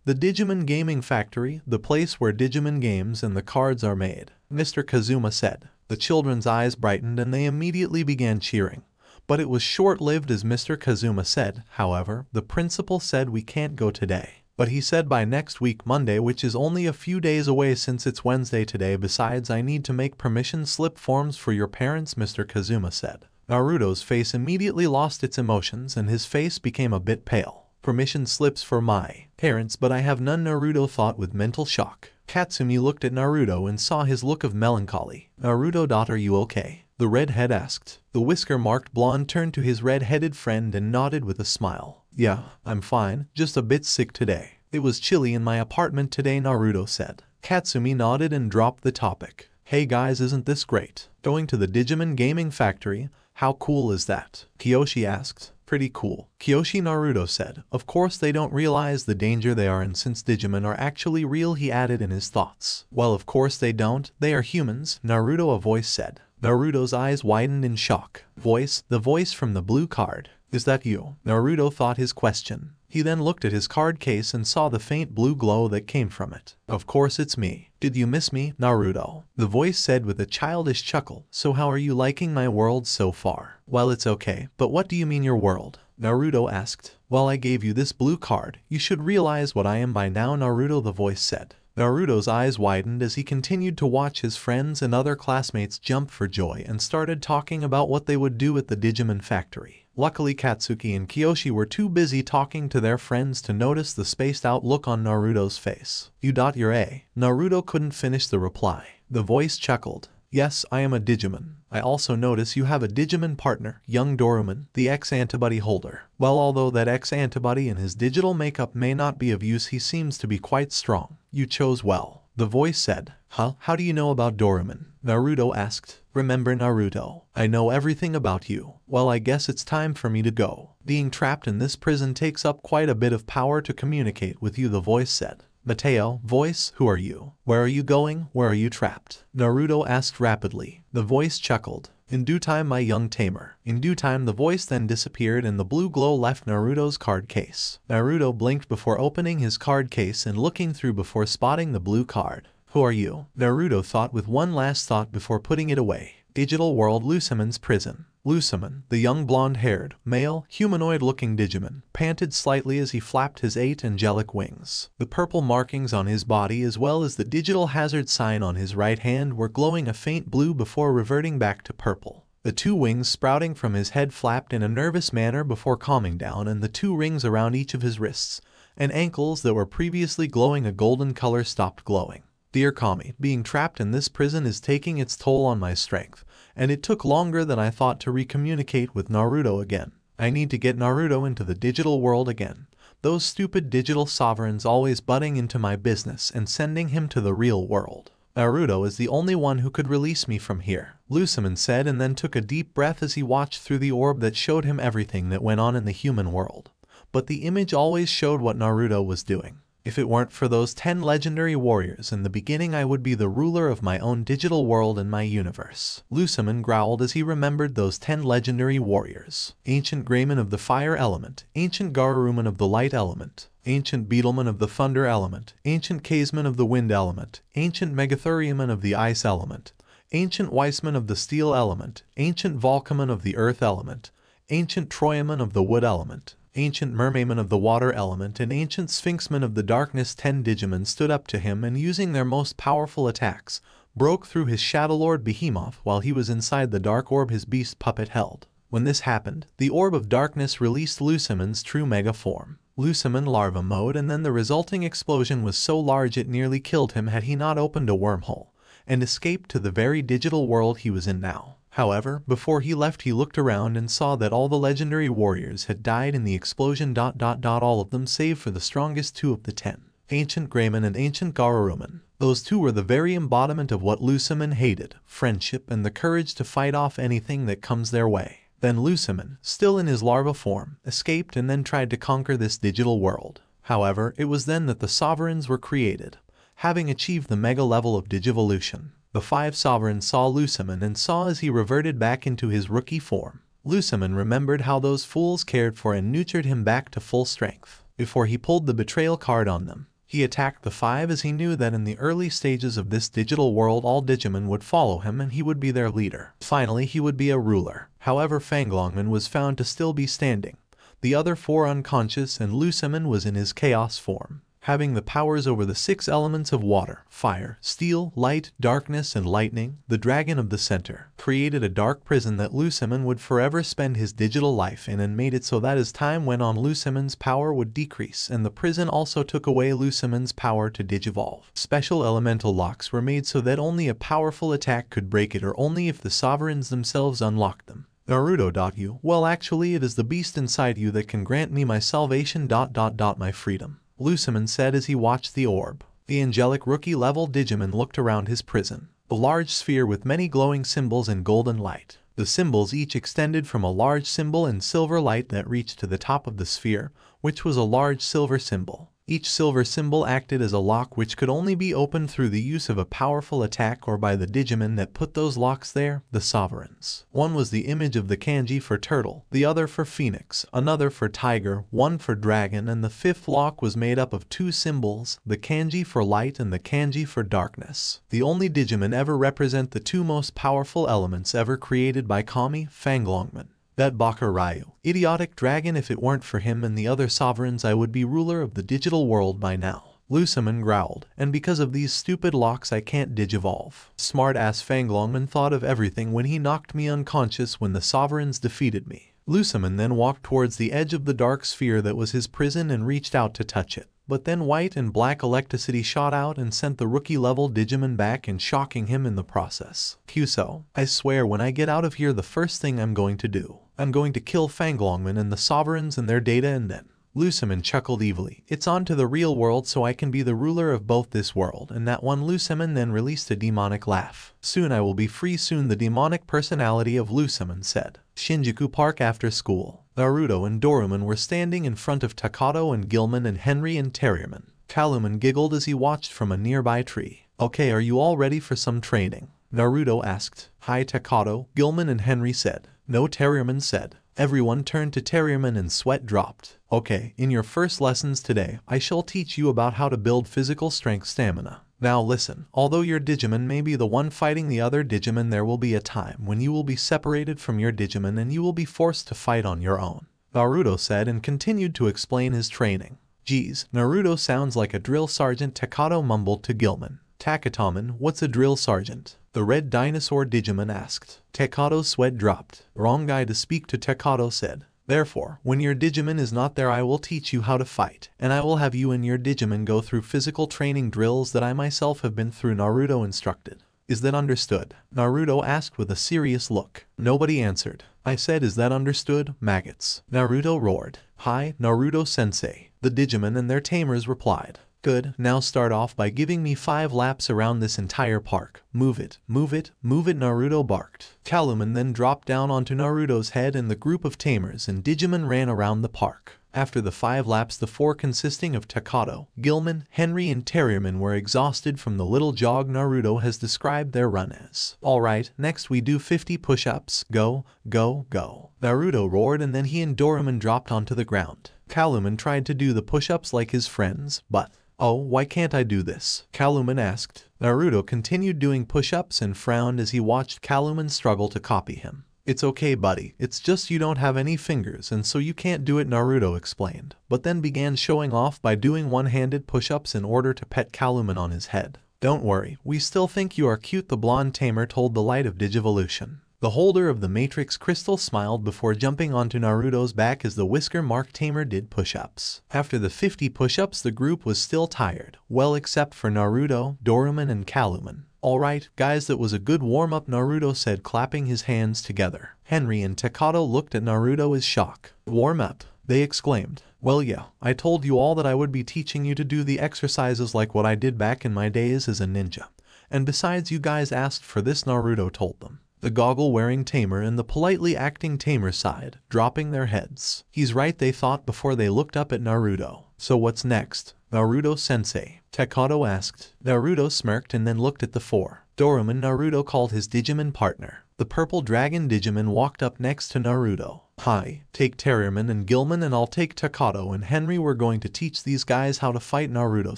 The Digimon Gaming Factory, the place where Digimon games and the cards are made, Mr. Kazuma said. The children's eyes brightened and they immediately began cheering. But it was short-lived as Mr. Kazuma said. However, the principal said we can't go today. But he said by next week Monday, which is only a few days away since it's Wednesday today. Besides, I need to make permission slip forms for your parents, Mr. Kazuma said. Naruto's face immediately lost its emotions and his face became a bit pale. Permission slips for my parents, but I have none, Naruto thought with mental shock. Katsumi looked at Naruto and saw his look of melancholy. Naruto, daughter, you okay? The redhead asked. The whisker-marked blonde turned to his red-headed friend and nodded with a smile. Yeah, I'm fine, just a bit sick today. It was chilly in my apartment today, Naruto said. Katsumi nodded and dropped the topic. Hey guys, isn't this great? Going to the Digimon Gaming Factory, how cool is that? Kiyoshi asked. Pretty cool, Kiyoshi, Naruto said. Of course they don't realize the danger they are in since Digimon are actually real, he added in his thoughts. Well of course they don't, they are humans, Naruto, a voice said. Naruto's eyes widened in shock. Voice? The voice from the blue card. Is that you? Naruto thought his question. He then looked at his card case and saw the faint blue glow that came from it. Of course it's me. Did you miss me, Naruto? The voice said with a childish chuckle. So how are you liking my world so far? Well it's okay, but what do you mean your world? Naruto asked. Well I gave you this blue card. You should realize what I am by now, Naruto, the voice said. Naruto's eyes widened as he continued to watch his friends and other classmates jump for joy and started talking about what they would do at the Digimon Factory. Luckily Katsuki and Kiyoshi were too busy talking to their friends to notice the spaced-out look on Naruto's face. You're a... Naruto couldn't finish the reply. The voice chuckled. Yes, I am a Digimon. I also notice you have a Digimon partner, young Dorumon, the X-antibody holder. Well, although that X-antibody in his digital makeup may not be of use, he seems to be quite strong. You chose well, the voice said. Huh? How do you know about Dorumon? Naruto asked. Remember Naruto? I know everything about you. Well, I guess it's time for me to go. Being trapped in this prison takes up quite a bit of power to communicate with you, the voice said. Mateo, voice, who are you? Where are you going? Where are you trapped? Naruto asked rapidly. The voice chuckled. In due time, my young tamer. In due time, the voice then disappeared and the blue glow left Naruto's card case. Naruto blinked before opening his card case and looking through before spotting the blue card. Who are you? Naruto thought with one last thought before putting it away. Digital World Lucemon's Prison. Lucemon, the young blonde-haired, male, humanoid-looking Digimon, panted slightly as he flapped his 8 angelic wings. The purple markings on his body as well as the digital hazard sign on his right hand were glowing a faint blue before reverting back to purple. The two wings sprouting from his head flapped in a nervous manner before calming down, and the two rings around each of his wrists and ankles that were previously glowing a golden color stopped glowing. Dear Kami, being trapped in this prison is taking its toll on my strength, and it took longer than I thought to recommunicate with Naruto again. I need to get Naruto into the digital world again. Those stupid digital sovereigns always butting into my business and sending him to the real world. Naruto is the only one who could release me from here, Lucemon said, and then took a deep breath as he watched through the orb that showed him everything that went on in the human world. But the image always showed what Naruto was doing. If it weren't for those 10 legendary warriors in the beginning, I would be the ruler of my own digital world and my universe. Lucemon growled as he remembered those 10 legendary warriors. Ancient Greymon of the Fire Element, Ancient Garurumon of the Light Element, Ancient Beetlemon of the Thunder Element, Ancient Kazemon of the Wind Element, Ancient Megatheriumon of the Ice Element, Ancient Weismon of the Steel Element, Ancient Volcamon of the Earth Element, Ancient Troyamon of the Wood Element, Ancient Mermaidman of the Water Element, and Ancient Sphinxman of the Darkness. 10 Digimon stood up to him and, using their most powerful attacks, broke through his Shadowlord Behemoth while he was inside the dark orb his beast puppet held. When this happened, the Orb of Darkness released Lucemon's true mega form, Lucemon larva mode, and then the resulting explosion was so large it nearly killed him had he not opened a wormhole and escaped to the very digital world he was in now. However, before he left he looked around and saw that all the legendary warriors had died in the explosion. All of them save for the strongest two of the 10. Ancient Greymon and Ancient Garurumon. Those two were the very embodiment of what Lucemon hated, friendship and the courage to fight off anything that comes their way. Then Lucemon, still in his larva form, escaped and then tried to conquer this digital world. However, it was then that the sovereigns were created, having achieved the mega level of digivolution. The 5 sovereigns saw Lucemon and saw as he reverted back into his rookie form. Lucemon remembered how those fools cared for and nurtured him back to full strength. Before he pulled the betrayal card on them, he attacked the 5 as he knew that in the early stages of this digital world all Digimon would follow him and he would be their leader. Finally, he would be a ruler. However, Fanglongmon was found to still be standing, the other 4 unconscious, and Lucemon was in his chaos form, having the powers over the 6 elements of water, fire, steel, light, darkness, and lightning. The dragon of the center created a dark prison that Lucemon would forever spend his digital life in, and made it so that as time went on Lucemon's power would decrease, and the prison also took away Lucemon's power to digivolve. Special elemental locks were made so that only a powerful attack could break it, or only if the sovereigns themselves unlocked them. Naruto. Well, actually it is the beast inside you that can grant me my salvation. My freedom, Lucemon said as he watched the orb. The angelic rookie-level Digimon looked around his prison. A large sphere with many glowing symbols and golden light. The symbols each extended from a large symbol and silver light that reached to the top of the sphere, which was a large silver symbol. Each silver symbol acted as a lock which could only be opened through the use of a powerful attack or by the Digimon that put those locks there, the sovereigns. One was the image of the kanji for turtle, the other for phoenix, another for tiger, one for dragon, and the 5th lock was made up of 2 symbols, the kanji for light and the kanji for darkness. The only Digimon ever represent the 2 most powerful elements ever created by Kami, Fanglongmon. That Bakurayu, idiotic dragon, if it weren't for him and the other sovereigns I would be ruler of the digital world by now, Lucemon growled, and because of these stupid locks I can't digivolve. Smart-ass Fanglongmon thought of everything when he knocked me unconscious when the sovereigns defeated me. Lucemon then walked towards the edge of the dark sphere that was his prison and reached out to touch it. But then white and black electricity shot out and sent the rookie-level Digimon back and shocking him in the process. Kyuso, I swear when I get out of here the first thing I'm going to do, I'm going to kill Fanglongmon and the sovereigns and their data, and then Lucemon chuckled evilly. It's on to the real world so I can be the ruler of both this world and that one. Lucemon then released a demonic laugh. Soon I will be free soon, the demonic personality of Lucemon said. Shinjuku Park after school. Naruto and Dorumon were standing in front of Takato and Guilmon and Henry and Terriermon. Calumon giggled as he watched from a nearby tree. Okay, are you all ready for some training? Naruto asked. Hi Takato, Guilmon and Henry said. No, Terriermon said. Everyone turned to Terriermon and sweat dropped. Okay, in your first lessons today, I shall teach you about how to build physical strength stamina. Now listen, although your Digimon may be the one fighting the other Digimon, there will be a time when you will be separated from your Digimon and you will be forced to fight on your own. Naruto said and continued to explain his training. Geez, Naruto sounds like a drill sergeant, Takato mumbled to Guilmon. Takatomon, what's a drill sergeant? The red dinosaur Digimon asked. Takato's sweat dropped. Wrong guy to speak to, Takato said. Therefore, when your Digimon is not there, I will teach you how to fight, and I will have you and your Digimon go through physical training drills that I myself have been through, Naruto instructed. Is that understood? Naruto asked with a serious look. Nobody answered. I said, is that understood, maggots? Naruto roared. Hi, Naruto-sensei. The Digimon and their tamers replied. Good, now start off by giving me 5 laps around this entire park. Move it, move it, move it, Naruto barked. Calumon then dropped down onto Naruto's head and the group of tamers and Digimon ran around the park. After the 5 laps, the 4 consisting of Takato, Guilmon, Henry and Terriermon were exhausted from the little jog Naruto has described their run as. Alright, next we do 50 push-ups. Go, go, go. Naruto roared and then he and Dorumon dropped onto the ground. Calumon tried to do the push-ups like his friends, but... Oh, why can't I do this? Calumon asked. Naruto continued doing push-ups and frowned as he watched Calumon struggle to copy him. It's okay buddy, it's just you don't have any fingers and so you can't do it, Naruto explained, but then began showing off by doing one-handed push-ups in order to pet Calumon on his head. Don't worry, we still think you are cute, the blonde tamer told the Light of Digivolution. The holder of the Matrix Crystal smiled before jumping onto Naruto's back as the whisker marked tamer did push-ups. After the 50 push-ups, the group was still tired, well except for Naruto, Dorumon and Calumon. Alright, guys, that was a good warm-up, Naruto said, clapping his hands together. Henry and Takato looked at Naruto in shock. Warm-up, they exclaimed. Well yeah, I told you all that I would be teaching you to do the exercises like what I did back in my days as a ninja. And besides, you guys asked for this, Naruto told them. The goggle-wearing tamer and the politely acting tamer sighed, dropping their heads. He's right, they thought before they looked up at Naruto. So what's next, Naruto-sensei? Takato asked. Naruto smirked and then looked at the 4. Dorumon, Naruto called his Digimon partner. The purple dragon Digimon walked up next to Naruto. Hi, take Terriermon and Guilmon and I'll take Takato and Henry. We're going to teach these guys how to fight, Naruto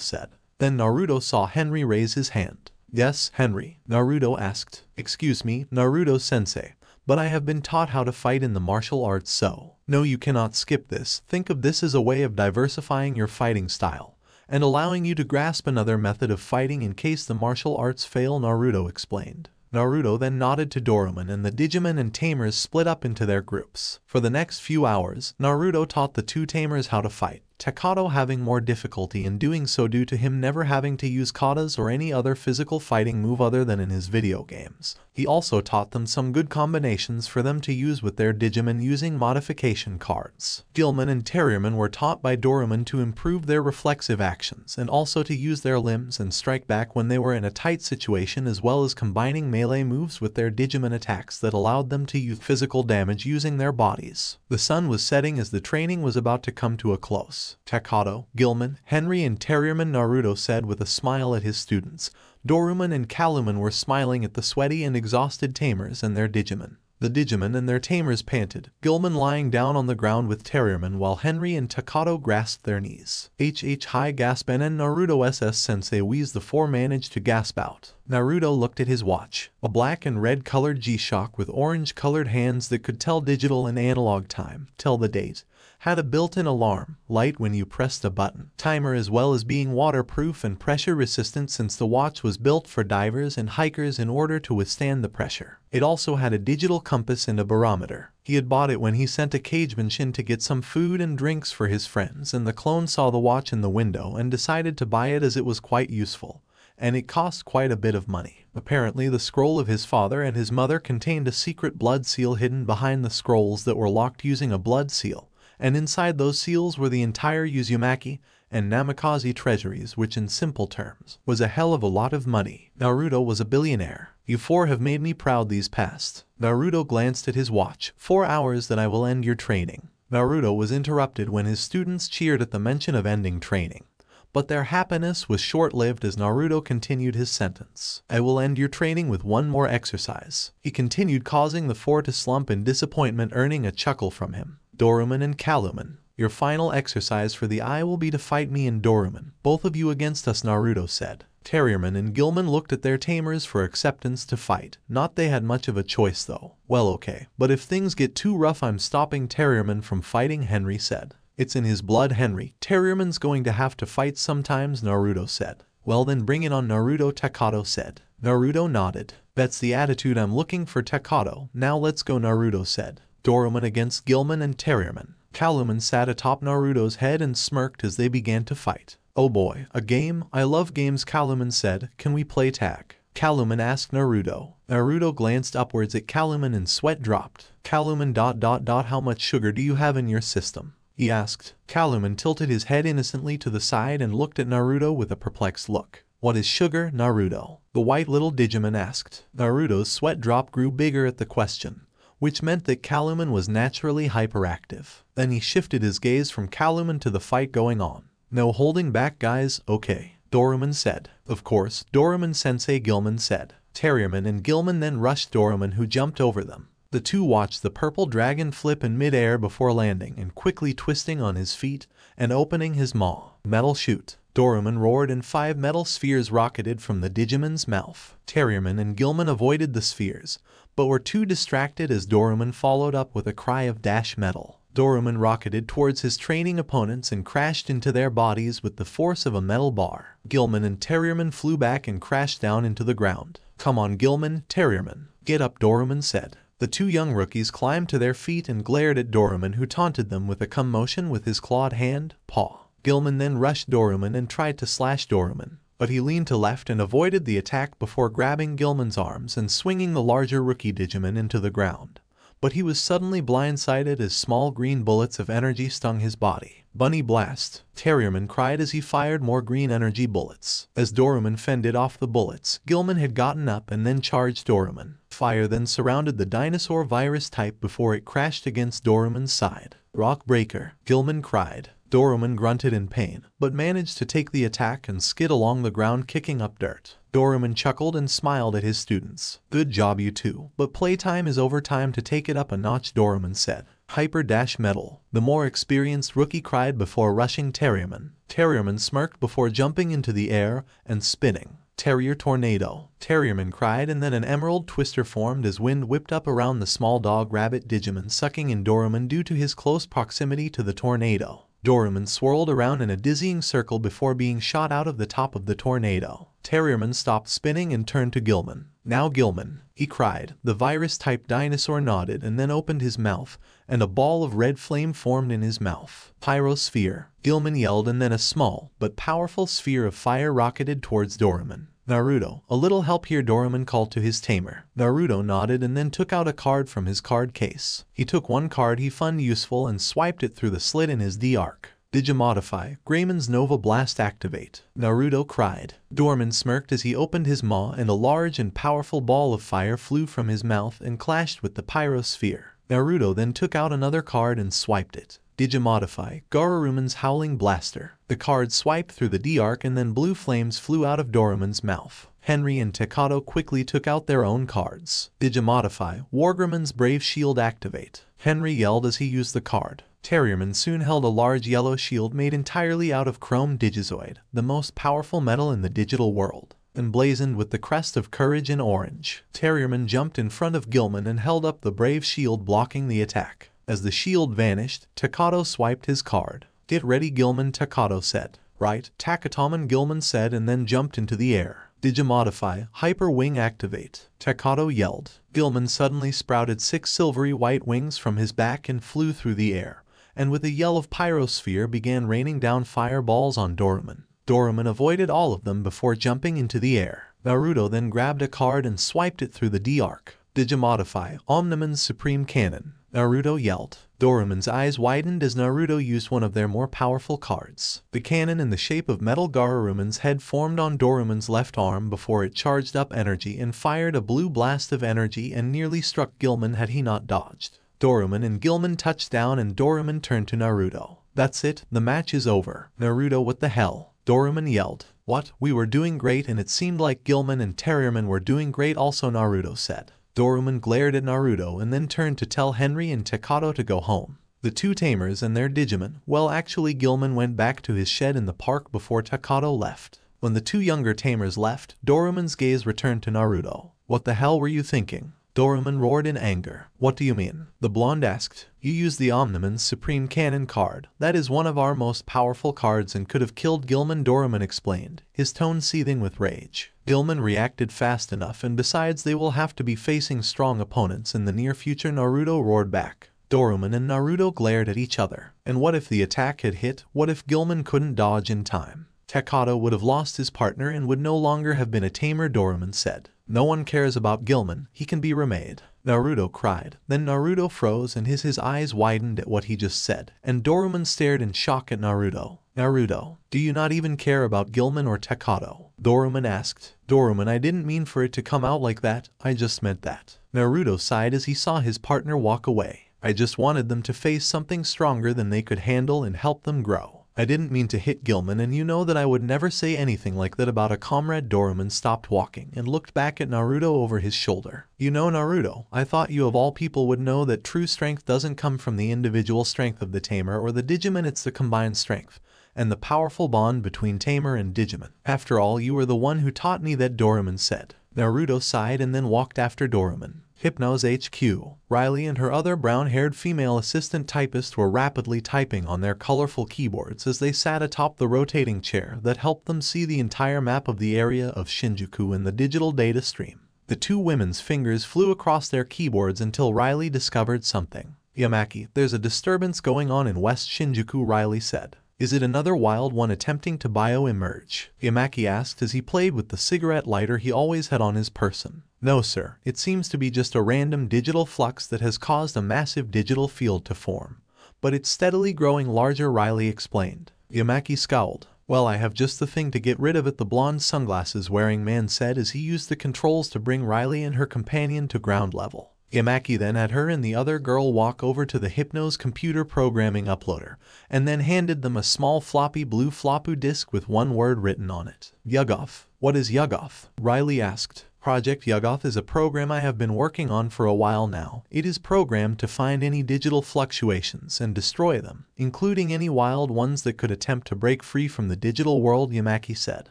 said. Then Naruto saw Henry raise his hand. Yes, Henry? Naruto asked. Excuse me, Naruto-sensei, but I have been taught how to fight in the martial arts, so... No, you cannot skip this. Think of this as a way of diversifying your fighting style, and allowing you to grasp another method of fighting in case the martial arts fail, Naruto explained. Naruto then nodded to Dorumon and the Digimon and Tamers split up into their groups. For the next few hours, Naruto taught the 2 Tamers how to fight, Takato having more difficulty in doing so due to him never having to use katas or any other physical fighting move other than in his video games. He also taught them some good combinations for them to use with their Digimon using modification cards. Guilmon and Terriermon were taught by Dorumon to improve their reflexive actions and also to use their limbs and strike back when they were in a tight situation, as well as combining melee moves with their Digimon attacks that allowed them to use physical damage using their bodies. The sun was setting as the training was about to come to a close. Takato, Guilmon, Henry and Terriermon, Naruto said with a smile at his students. Dorumon and Calumon were smiling at the sweaty and exhausted tamers and their Digimon. The Digimon and their tamers panted, Guilmon lying down on the ground with Terriermon while Henry and Takato grasped their knees. Hi gasp and Naruto Sensei wheezed, the 4 managed to gasp out. Naruto looked at his watch, a black and red colored G-Shock with orange colored hands that could tell digital and analog time, tell the date, had a built-in alarm light when you pressed a button, timer, as well as being waterproof and pressure resistant since the watch was built for divers and hikers in order to withstand the pressure. It also had a digital compass and a barometer. He had bought it when he sent a cageman Shin to get some food and drinks for his friends, and the clone saw the watch in the window and decided to buy it as it was quite useful, and it cost quite a bit of money. Apparently the scroll of his father and his mother contained a secret blood seal hidden behind the scrolls that were locked using a blood seal, and inside those seals were the entire Uzumaki and Namikaze treasuries, which in simple terms was a hell of a lot of money. Naruto was a billionaire. You four have made me proud these past. Naruto glanced at his watch. 4 hours that I will end your training. Naruto was interrupted when his students cheered at the mention of ending training. But their happiness was short-lived as Naruto continued his sentence. I will end your training with one more exercise. He continued, causing the four to slump in disappointment, earning a chuckle from him. Dorumon and Calumon. Your final exercise for the eye will be to fight me and Dorumon. Both of you against us, Naruto said. Terriermon and Guilmon looked at their tamers for acceptance to fight. Not they had much of a choice though. Well, okay. But if things get too rough, I'm stopping Terriermon from fighting, Henry said. It's in his blood, Henry. Terriermon's going to have to fight sometimes, Naruto said. Well then bring it on, Naruto, Takato said. Naruto nodded. That's the attitude I'm looking for, Takato. Now let's go, Naruto said. Dorumon against Guilmon and Terriermon. Calumon sat atop Naruto's head and smirked as they began to fight. Oh boy, a game? I love games, Calumon said. Can we play tag? Calumon asked Naruto. Naruto glanced upwards at Calumon and sweat dropped. Calumon ... how much sugar do you have in your system? He asked. Calumon tilted his head innocently to the side and looked at Naruto with a perplexed look. What is sugar, Naruto? The white little Digimon asked. Naruto's sweat drop grew bigger at the question, which meant that Calumon was naturally hyperactive. Then he shifted his gaze from Calumon to the fight going on. No holding back, guys, okay, Dorumon said. Of course, Dorumon-sensei, Guilmon said. Terriermon and Guilmon then rushed Dorumon, who jumped over them. The two watched the purple dragon flip in mid-air before landing and quickly twisting on his feet and opening his maw. Metal shoot. Dorumon roared and 5 metal spheres rocketed from the Digimon's mouth. Terriermon and Guilmon avoided the spheres, but were too distracted as Dorumon followed up with a cry of dash metal. Dorumon rocketed towards his training opponents and crashed into their bodies with the force of a metal bar. Guilmon and Terriermon flew back and crashed down into the ground. Come on, Guilmon, Terriermon. Get up, Dorumon said. The two young rookies climbed to their feet and glared at Dorumon, who taunted them with a cum motion with his clawed hand, paw. Guilmon then rushed Dorumon and tried to slash Dorumon, but he leaned to left and avoided the attack before grabbing Guilmon's arms and swinging the larger rookie Digimon into the ground. But he was suddenly blindsided as small green bullets of energy stung his body. Bunny blast, Terriermon cried as he fired more green energy bullets. As Dorumon fended off the bullets, Guilmon had gotten up and then charged Dorumon. Fire then surrounded the dinosaur virus type before it crashed against Dorumon's side. Rock breaker, Guilmon cried. Dorumon grunted in pain, but managed to take the attack and skid along the ground, kicking up dirt. Dorumon chuckled and smiled at his students. Good job, you two. But playtime is over, time to take it up a notch, Dorumon said. Hyper-metal. The more experienced rookie cried before rushing Terriermon. Terriermon smirked before jumping into the air and spinning. Terrier tornado. Terriermon cried, and then an emerald twister formed as wind whipped up around the small dog-rabbit Digimon, sucking in Dorumon due to his close proximity to the tornado. Dorumon swirled around in a dizzying circle before being shot out of the top of the tornado. Terriermon stopped spinning and turned to Guilmon. Now Guilmon, he cried. The virus-type dinosaur nodded and then opened his mouth, and a ball of red flame formed in his mouth. Pyrosphere, Guilmon yelled, and then a small but powerful sphere of fire rocketed towards Dorumon. Naruto, a little help here, Dorumon called to his tamer. Naruto nodded and then took out a card from his card case. He took one card he found useful and swiped it through the slit in his D-Arc. Digimodify, Graymon's Nova Blast activate. Naruto cried. Dorumon smirked as he opened his maw, and a large and powerful ball of fire flew from his mouth and clashed with the pyrosphere. Naruto then took out another card and swiped it. Digimodify, Garurumon's Howling Blaster. The card swiped through the D-Arc and then blue flames flew out of Dorumon's mouth. Henry and Takato quickly took out their own cards. Digimodify, Wargremon's Brave Shield activate. Henry yelled as he used the card. Terriermon soon held a large yellow shield made entirely out of chrome digizoid, the most powerful metal in the digital world, emblazoned with the crest of courage in orange. Terriermon jumped in front of Guilmon and held up the brave shield, blocking the attack. As the shield vanished, Takato swiped his card. Get ready, Guilmon, Takato said. Right, Takatoman, Guilmon said, and then jumped into the air. Digimodify, Hyper Wing activate. Takato yelled. Guilmon suddenly sprouted 6 silvery white wings from his back and flew through the air, and with a yell of pyrosphere began raining down fireballs on Dorumon. Dorumon avoided all of them before jumping into the air. Naruto then grabbed a card and swiped it through the D-Arc. Digimodify, Omnimon's Supreme Cannon. Naruto yelled. Dorumon's eyes widened as Naruto used one of their more powerful cards. The cannon in the shape of metal Garurumon's head formed on Dorumon's left arm before it charged up energy and fired a blue blast of energy and nearly struck Guilmon had he not dodged. Dorumon and Guilmon touched down and Dorumon turned to Naruto. That's it, the match is over. Naruto, what the hell? Dorumon yelled. What? We were doing great and it seemed like Guilmon and Terriermon were doing great also, Naruto said. Dorumon glared at Naruto and then turned to tell Henry and Takato to go home. The two tamers and their Digimon, well actually Guilmon went back to his shed in the park before Takato left. When the two younger tamers left, Dorumon's gaze returned to Naruto. What the hell were you thinking? Dorumon roared in anger. What do you mean? The blonde asked. You used the Omniman's Supreme Cannon card. That is one of our most powerful cards and could have killed Guilmon, Dorumon explained, his tone seething with rage. Guilmon reacted fast enough, and besides they will have to be facing strong opponents in the near future, Naruto roared back. Dorumon and Naruto glared at each other. And what if the attack had hit? What if Guilmon couldn't dodge in time? Takato would have lost his partner and would no longer have been a tamer, Dorumon said. No one cares about Guilmon, he can be remade. Naruto cried. Then Naruto froze and his eyes widened at what he just said, and Dorumon stared in shock at Naruto. Naruto, do you not even care about Guilmon or Takato? Dorumon asked. Dorumon, I didn't mean for it to come out like that, I just meant that. Naruto sighed as he saw his partner walk away. I just wanted them to face something stronger than they could handle and help them grow. I didn't mean to hit Guilmon, and you know that I would never say anything like that about a comrade. Dorumon stopped walking and looked back at Naruto over his shoulder. You know, Naruto, I thought you of all people would know that true strength doesn't come from the individual strength of the tamer or the Digimon, it's the combined strength and the powerful bond between tamer and Digimon. After all, you were the one who taught me that, Dorumon said. Naruto sighed and then walked after Dorumon. Hypnos HQ. Riley and her other brown-haired female assistant typist were rapidly typing on their colorful keyboards as they sat atop the rotating chair that helped them see the entire map of the area of Shinjuku in the digital data stream. The two women's fingers flew across their keyboards until Riley discovered something. Yamaki, there's a disturbance going on in West Shinjuku, Riley said. Is it another wild one attempting to bioemerge? Yamaki asked as he played with the cigarette lighter he always had on his person. No, sir, it seems to be just a random digital flux that has caused a massive digital field to form, but it's steadily growing larger, Riley explained. Yamaki scowled. Well, I have just the thing to get rid of it, the blonde sunglasses-wearing man said as he used the controls to bring Riley and her companion to ground level. Yamaki then had her and the other girl walk over to the Hypnos computer programming uploader, and then handed them a small floppy blue floppy disk with one word written on it. Yugoth. What is Yugoth? Riley asked. Project Yugoth is a program I have been working on for a while now. It is programmed to find any digital fluctuations and destroy them, including any wild ones that could attempt to break free from the digital world, Yamaki said.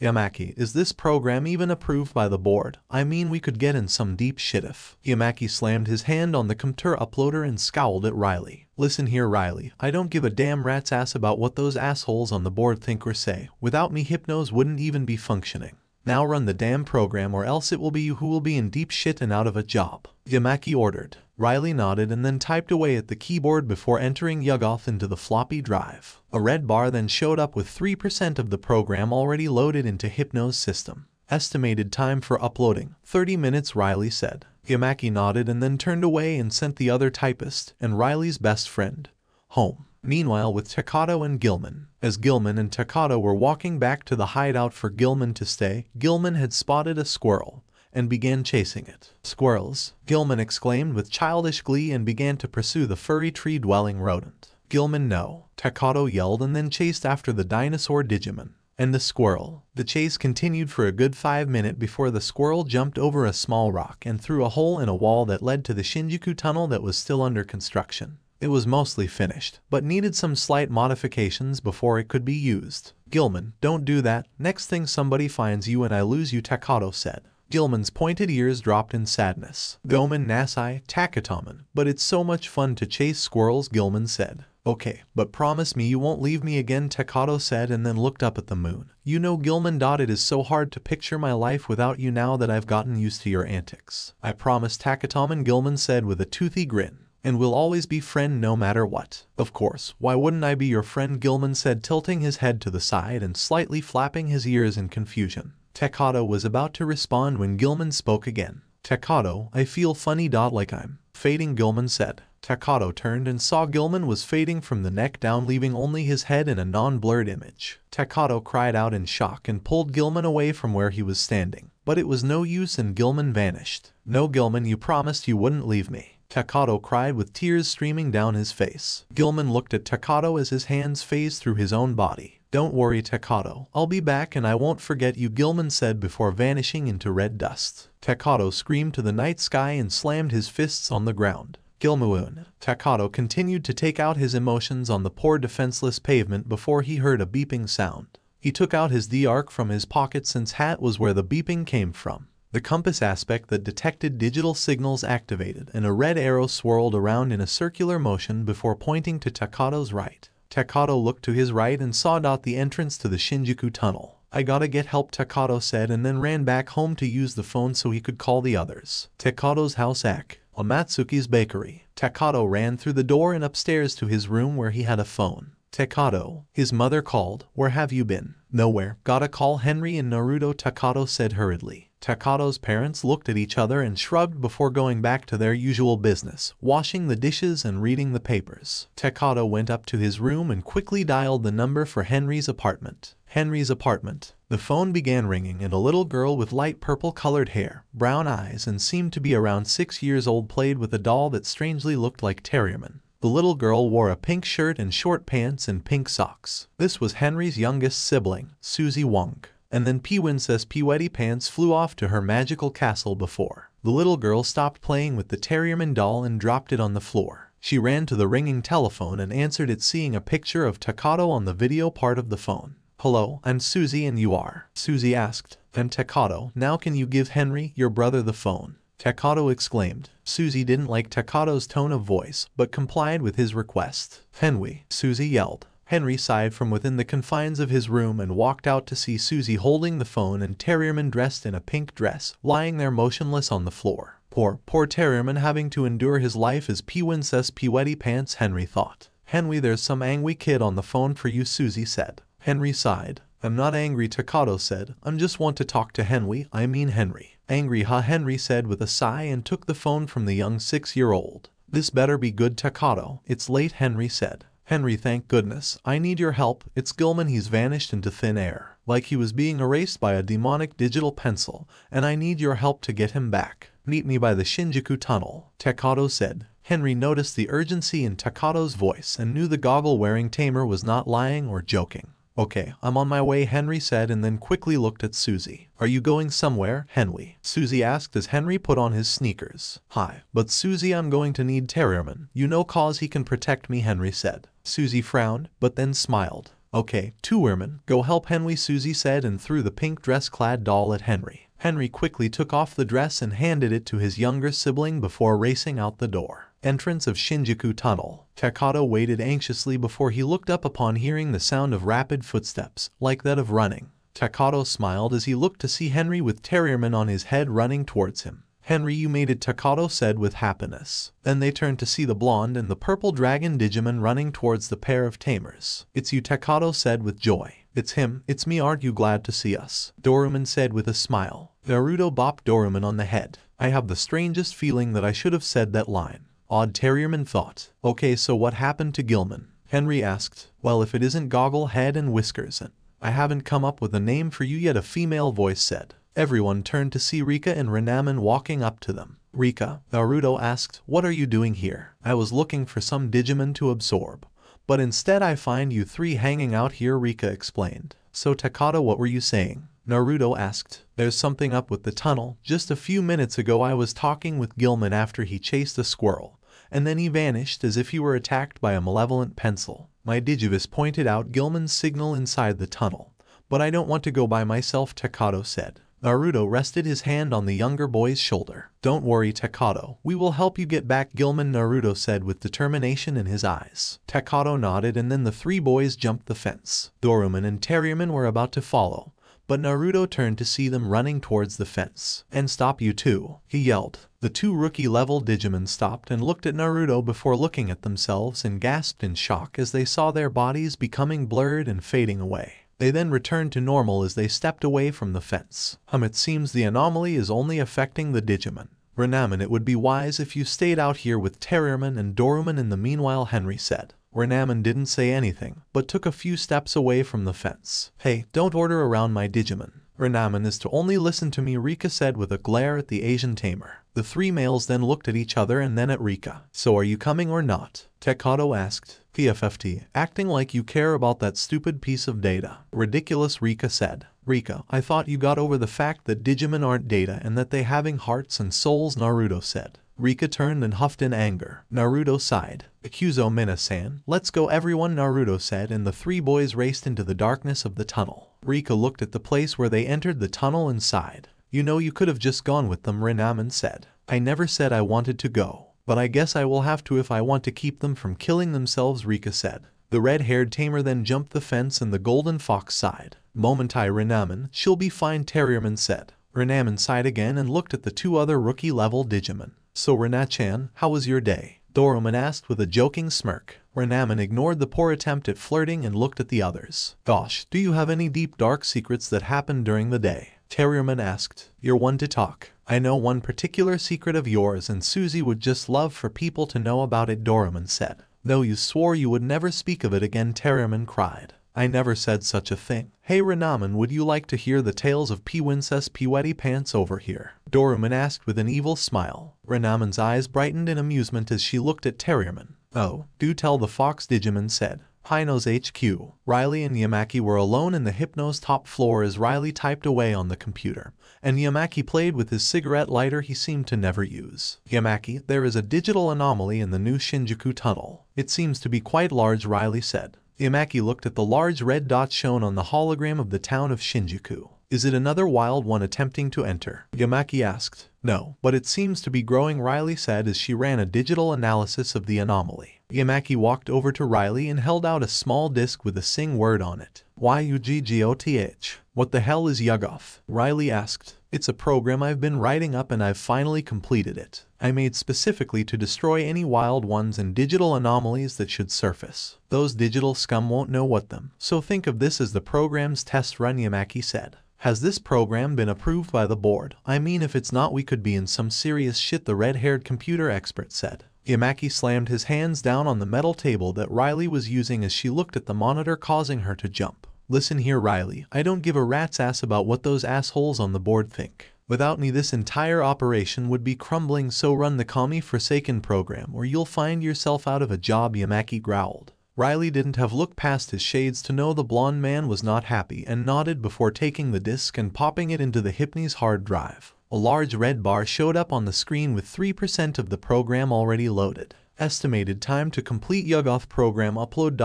Yamaki, is this program even approved by the board? I mean, we could get in some deep shit if... Yamaki slammed his hand on the computer uploader and scowled at Riley. Listen here, Riley, I don't give a damn rat's ass about what those assholes on the board think or say. Without me, Hypnos wouldn't even be functioning. Now run the damn program or else it will be you who will be in deep shit and out of a job. Yamaki ordered. Riley nodded and then typed away at the keyboard before entering Yugoth into the floppy drive. A red bar then showed up with 3% of the program already loaded into Hypnos' system. Estimated time for uploading, 30 minutes, Riley said. Yamaki nodded and then turned away and sent the other typist, and Riley's best friend, home. Meanwhile with Takato and Guilmon. As Guilmon and Takato were walking back to the hideout for Guilmon to stay, Guilmon had spotted a squirrel and began chasing it. Squirrels! Guilmon exclaimed with childish glee and began to pursue the furry tree-dwelling rodent. Guilmon, no! Takato yelled and then chased after the dinosaur Digimon and the squirrel. The chase continued for a good 5 minutes before the squirrel jumped over a small rock and through a hole in a wall that led to the Shinjuku Tunnel that was still under construction. It was mostly finished, but needed some slight modifications before it could be used. Guilmon, don't do that. Next thing somebody finds you and I lose you, Takato said. Guilmon's pointed ears dropped in sadness. Gomen Nasai, Takatoman, but it's so much fun to chase squirrels, Guilmon said. Okay, but promise me you won't leave me again, Takato said and then looked up at the moon. You know, Guilmon, it is so hard to picture my life without you now that I've gotten used to your antics. I promise, Takatoman, Guilmon said with a toothy grin. And we'll always be friend no matter what. Of course, why wouldn't I be your friend, Guilmon said, tilting his head to the side and slightly flapping his ears in confusion. Takato was about to respond when Guilmon spoke again. Takato, I feel funny. Like I'm fading, Guilmon said. Takato turned and saw Guilmon was fading from the neck down, leaving only his head in a non-blurred image. Takato cried out in shock and pulled Guilmon away from where he was standing. But it was no use and Guilmon vanished. "No Guilmon, you promised you wouldn't leave me," Takato cried with tears streaming down his face. Guilmon looked at Takato as his hands phased through his own body. "Don't worry Takato, I'll be back and I won't forget you," Guilmon said before vanishing into red dust. Takato screamed to the night sky and slammed his fists on the ground. "Guilmon." Takato continued to take out his emotions on the poor defenseless pavement before he heard a beeping sound. He took out his D-Arc from his pocket since that was where the beeping came from. The compass aspect that detected digital signals activated and a red arrow swirled around in a circular motion before pointing to Takato's right. Takato looked to his right and sawed out the entrance to the Shinjuku Tunnel. "I gotta get help," Takato said, and then ran back home to use the phone so he could call the others. Takato's house act. On Matsuki's bakery. Takato ran through the door and upstairs to his room where he had a phone. "Takato," his mother called. "Where have you been?" "Nowhere. Gotta call Henry and Naruto," Takato said hurriedly. Takato's parents looked at each other and shrugged before going back to their usual business, washing the dishes and reading the papers. Takato went up to his room and quickly dialed the number for Henry's apartment. Henry's apartment. The phone began ringing and a little girl with light purple-colored hair, brown eyes and seemed to be around 6 years old played with a doll that strangely looked like Terriermon. The little girl wore a pink shirt and short pants and pink socks. This was Henry's youngest sibling, Susie Wong. And then Princess Piwetty Pants flew off to her magical castle before. The little girl stopped playing with the Terriermon doll and dropped it on the floor. She ran to the ringing telephone and answered it, seeing a picture of Takato on the video part of the phone. "Hello, I'm Susie, and you are?" Susie asked. "And Takato, now can you give Henry, your brother, the phone?" Takato exclaimed. Susie didn't like Takato's tone of voice, but complied with his request. "Henry," Susie yelled. Henry sighed from within the confines of his room and walked out to see Susie holding the phone and Terriermon dressed in a pink dress, lying there motionless on the floor. Poor Terriermon having to endure his life as Princess Piwetty Pants, Henry thought. "Henry, there's some angry kid on the phone for you," Susie said. Henry sighed. "I'm not angry," Takato said. "I just want to talk to Henry, I mean Henry." "Angry, huh?" Henry said with a sigh and took the phone from the young 6-year-old. "This better be good, Takato. It's late," Henry said. "Henry, thank goodness. I need your help. It's Guilmon. He's vanished into thin air, like he was being erased by a demonic digital pencil, and I need your help to get him back. Meet me by the Shinjuku Tunnel," Takato said. Henry noticed the urgency in Takato's voice and knew the goggle-wearing tamer was not lying or joking. "Okay, I'm on my way," Henry said and then quickly looked at Susie. "Are you going somewhere, Henry?" Susie asked as Henry put on his sneakers. "Hi, but Susie, I'm going to need Terriermon. You know, cause he can protect me," Henry said. Susie frowned, but then smiled. "Okay, Terriermon, go help Henry," Susie said and threw the pink dress-clad doll at Henry. Henry quickly took off the dress and handed it to his younger sibling before racing out the door. Entrance of Shinjuku Tunnel. Takato waited anxiously before he looked up upon hearing the sound of rapid footsteps, like that of running. Takato smiled as he looked to see Henry with Terriermon on his head running towards him. "Henry, you made it," Takato said with happiness. Then they turned to see the blonde and the purple dragon Digimon running towards the pair of tamers. "It's you," Takato said with joy. "It's him, it's me, aren't you glad to see us?" Dorumon said with a smile. Naruto bopped Dorumon on the head. "I have the strangest feeling that I should have said that line," odd Terriermon thought. "Okay, so what happened to Guilmon?" Henry asked. "Well, if it isn't Goggle Head and Whiskers, and I haven't come up with a name for you yet," a female voice said. Everyone turned to see Rika and Renamon walking up to them. "Rika," Naruto asked, "what are you doing here?" "I was looking for some Digimon to absorb, but instead I find you three hanging out here," Rika explained. "So Takato, what were you saying?" Naruto asked. "There's something up with the tunnel. Just a few minutes ago I was talking with Guilmon after he chased a squirrel, and then he vanished as if he were attacked by a malevolent pencil. My Digivice pointed out Guilmon's signal inside the tunnel, but I don't want to go by myself," Takato said. Naruto rested his hand on the younger boy's shoulder. "Don't worry, Takato, we will help you get back Guilmon," Naruto said with determination in his eyes. Takato nodded and then the three boys jumped the fence. Dorumon and Terriermon were about to follow, but Naruto turned to see them running towards the fence. "And stop, you two!" he yelled. The two rookie-level Digimon stopped and looked at Naruto before looking at themselves and gasped in shock as they saw their bodies becoming blurred and fading away. They then returned to normal as they stepped away from the fence. It seems the anomaly is only affecting the Digimon. Renamon, it would be wise if you stayed out here with Terriermon and Dorumon in the meanwhile, Henry said. Renamon didn't say anything, but took a few steps away from the fence. Hey, don't order around my Digimon. Renamon is to only listen to me, Rika said with a glare at the Asian tamer. The three males then looked at each other and then at Rika. So are you coming or not? Takato asked. PFFT, acting like you care about that stupid piece of data. Ridiculous, Rika said. Rika, I thought you got over the fact that Digimon aren't data and that they having hearts and souls, Naruto said. Rika turned and huffed in anger. Naruto sighed. Akuzo Mina-san, let's go everyone, Naruto said, and the three boys raced into the darkness of the tunnel. Rika looked at the place where they entered the tunnel and sighed. You know you could have just gone with them, Renamon said. I never said I wanted to go, but I guess I will have to if I want to keep them from killing themselves, Rika said. The red-haired tamer then jumped the fence and the golden fox sighed. Momentai, Renamon, she'll be fine, Terriermon said. Renamon sighed again and looked at the two other rookie-level Digimon. So Rena-chan, how was your day? Dorumon asked with a joking smirk. Renamon ignored the poor attempt at flirting and looked at the others. Gosh, do you have any deep dark secrets that happened during the day? Terriermon asked. You're one to talk. I know one particular secret of yours and Susie would just love for people to know about it, Dorumon said. Though you swore you would never speak of it again, Terriermon cried. I never said such a thing. Hey Renamon, would you like to hear the tales of P-Wincess P-Wetty Pants over here? Dorumon asked with an evil smile. Renamon's eyes brightened in amusement as she looked at Terriermon. Oh, do tell, the fox Digimon said. Hypnos HQ. Riley and Yamaki were alone in the Hypnos top floor as Riley typed away on the computer, and Yamaki played with his cigarette lighter he seemed to never use. Yamaki, there is a digital anomaly in the new Shinjuku Tunnel. It seems to be quite large, Riley said. Yamaki looked at the large red dot shown on the hologram of the town of Shinjuku. Is it another wild one attempting to enter? Yamaki asked. No, but it seems to be growing, Riley said as she ran a digital analysis of the anomaly. Yamaki walked over to Riley and held out a small disc with a Sing word on it. Yuggotth. What the hell is Yuggoth? Riley asked. It's a program I've been writing up and I've finally completed it. I made specifically to destroy any wild ones and digital anomalies that should surface. Those digital scum won't know what them. So think of this as the program's test run, Yamaki said. Has this program been approved by the board? I mean, if it's not we could be in some serious shit, the red-haired computer expert said. Yamaki slammed his hands down on the metal table that Riley was using as she looked at the monitor, causing her to jump. Listen here, Riley, I don't give a rat's ass about what those assholes on the board think. Without me this entire operation would be crumbling, so run the commie-forsaken program or you'll find yourself out of a job, Yamaki growled. Riley didn't have looked past his shades to know the blonde man was not happy and nodded before taking the disc and popping it into the Hypnos hard drive. A large red bar showed up on the screen with 3% of the program already loaded. Estimated time to complete Yuggoth program upload ..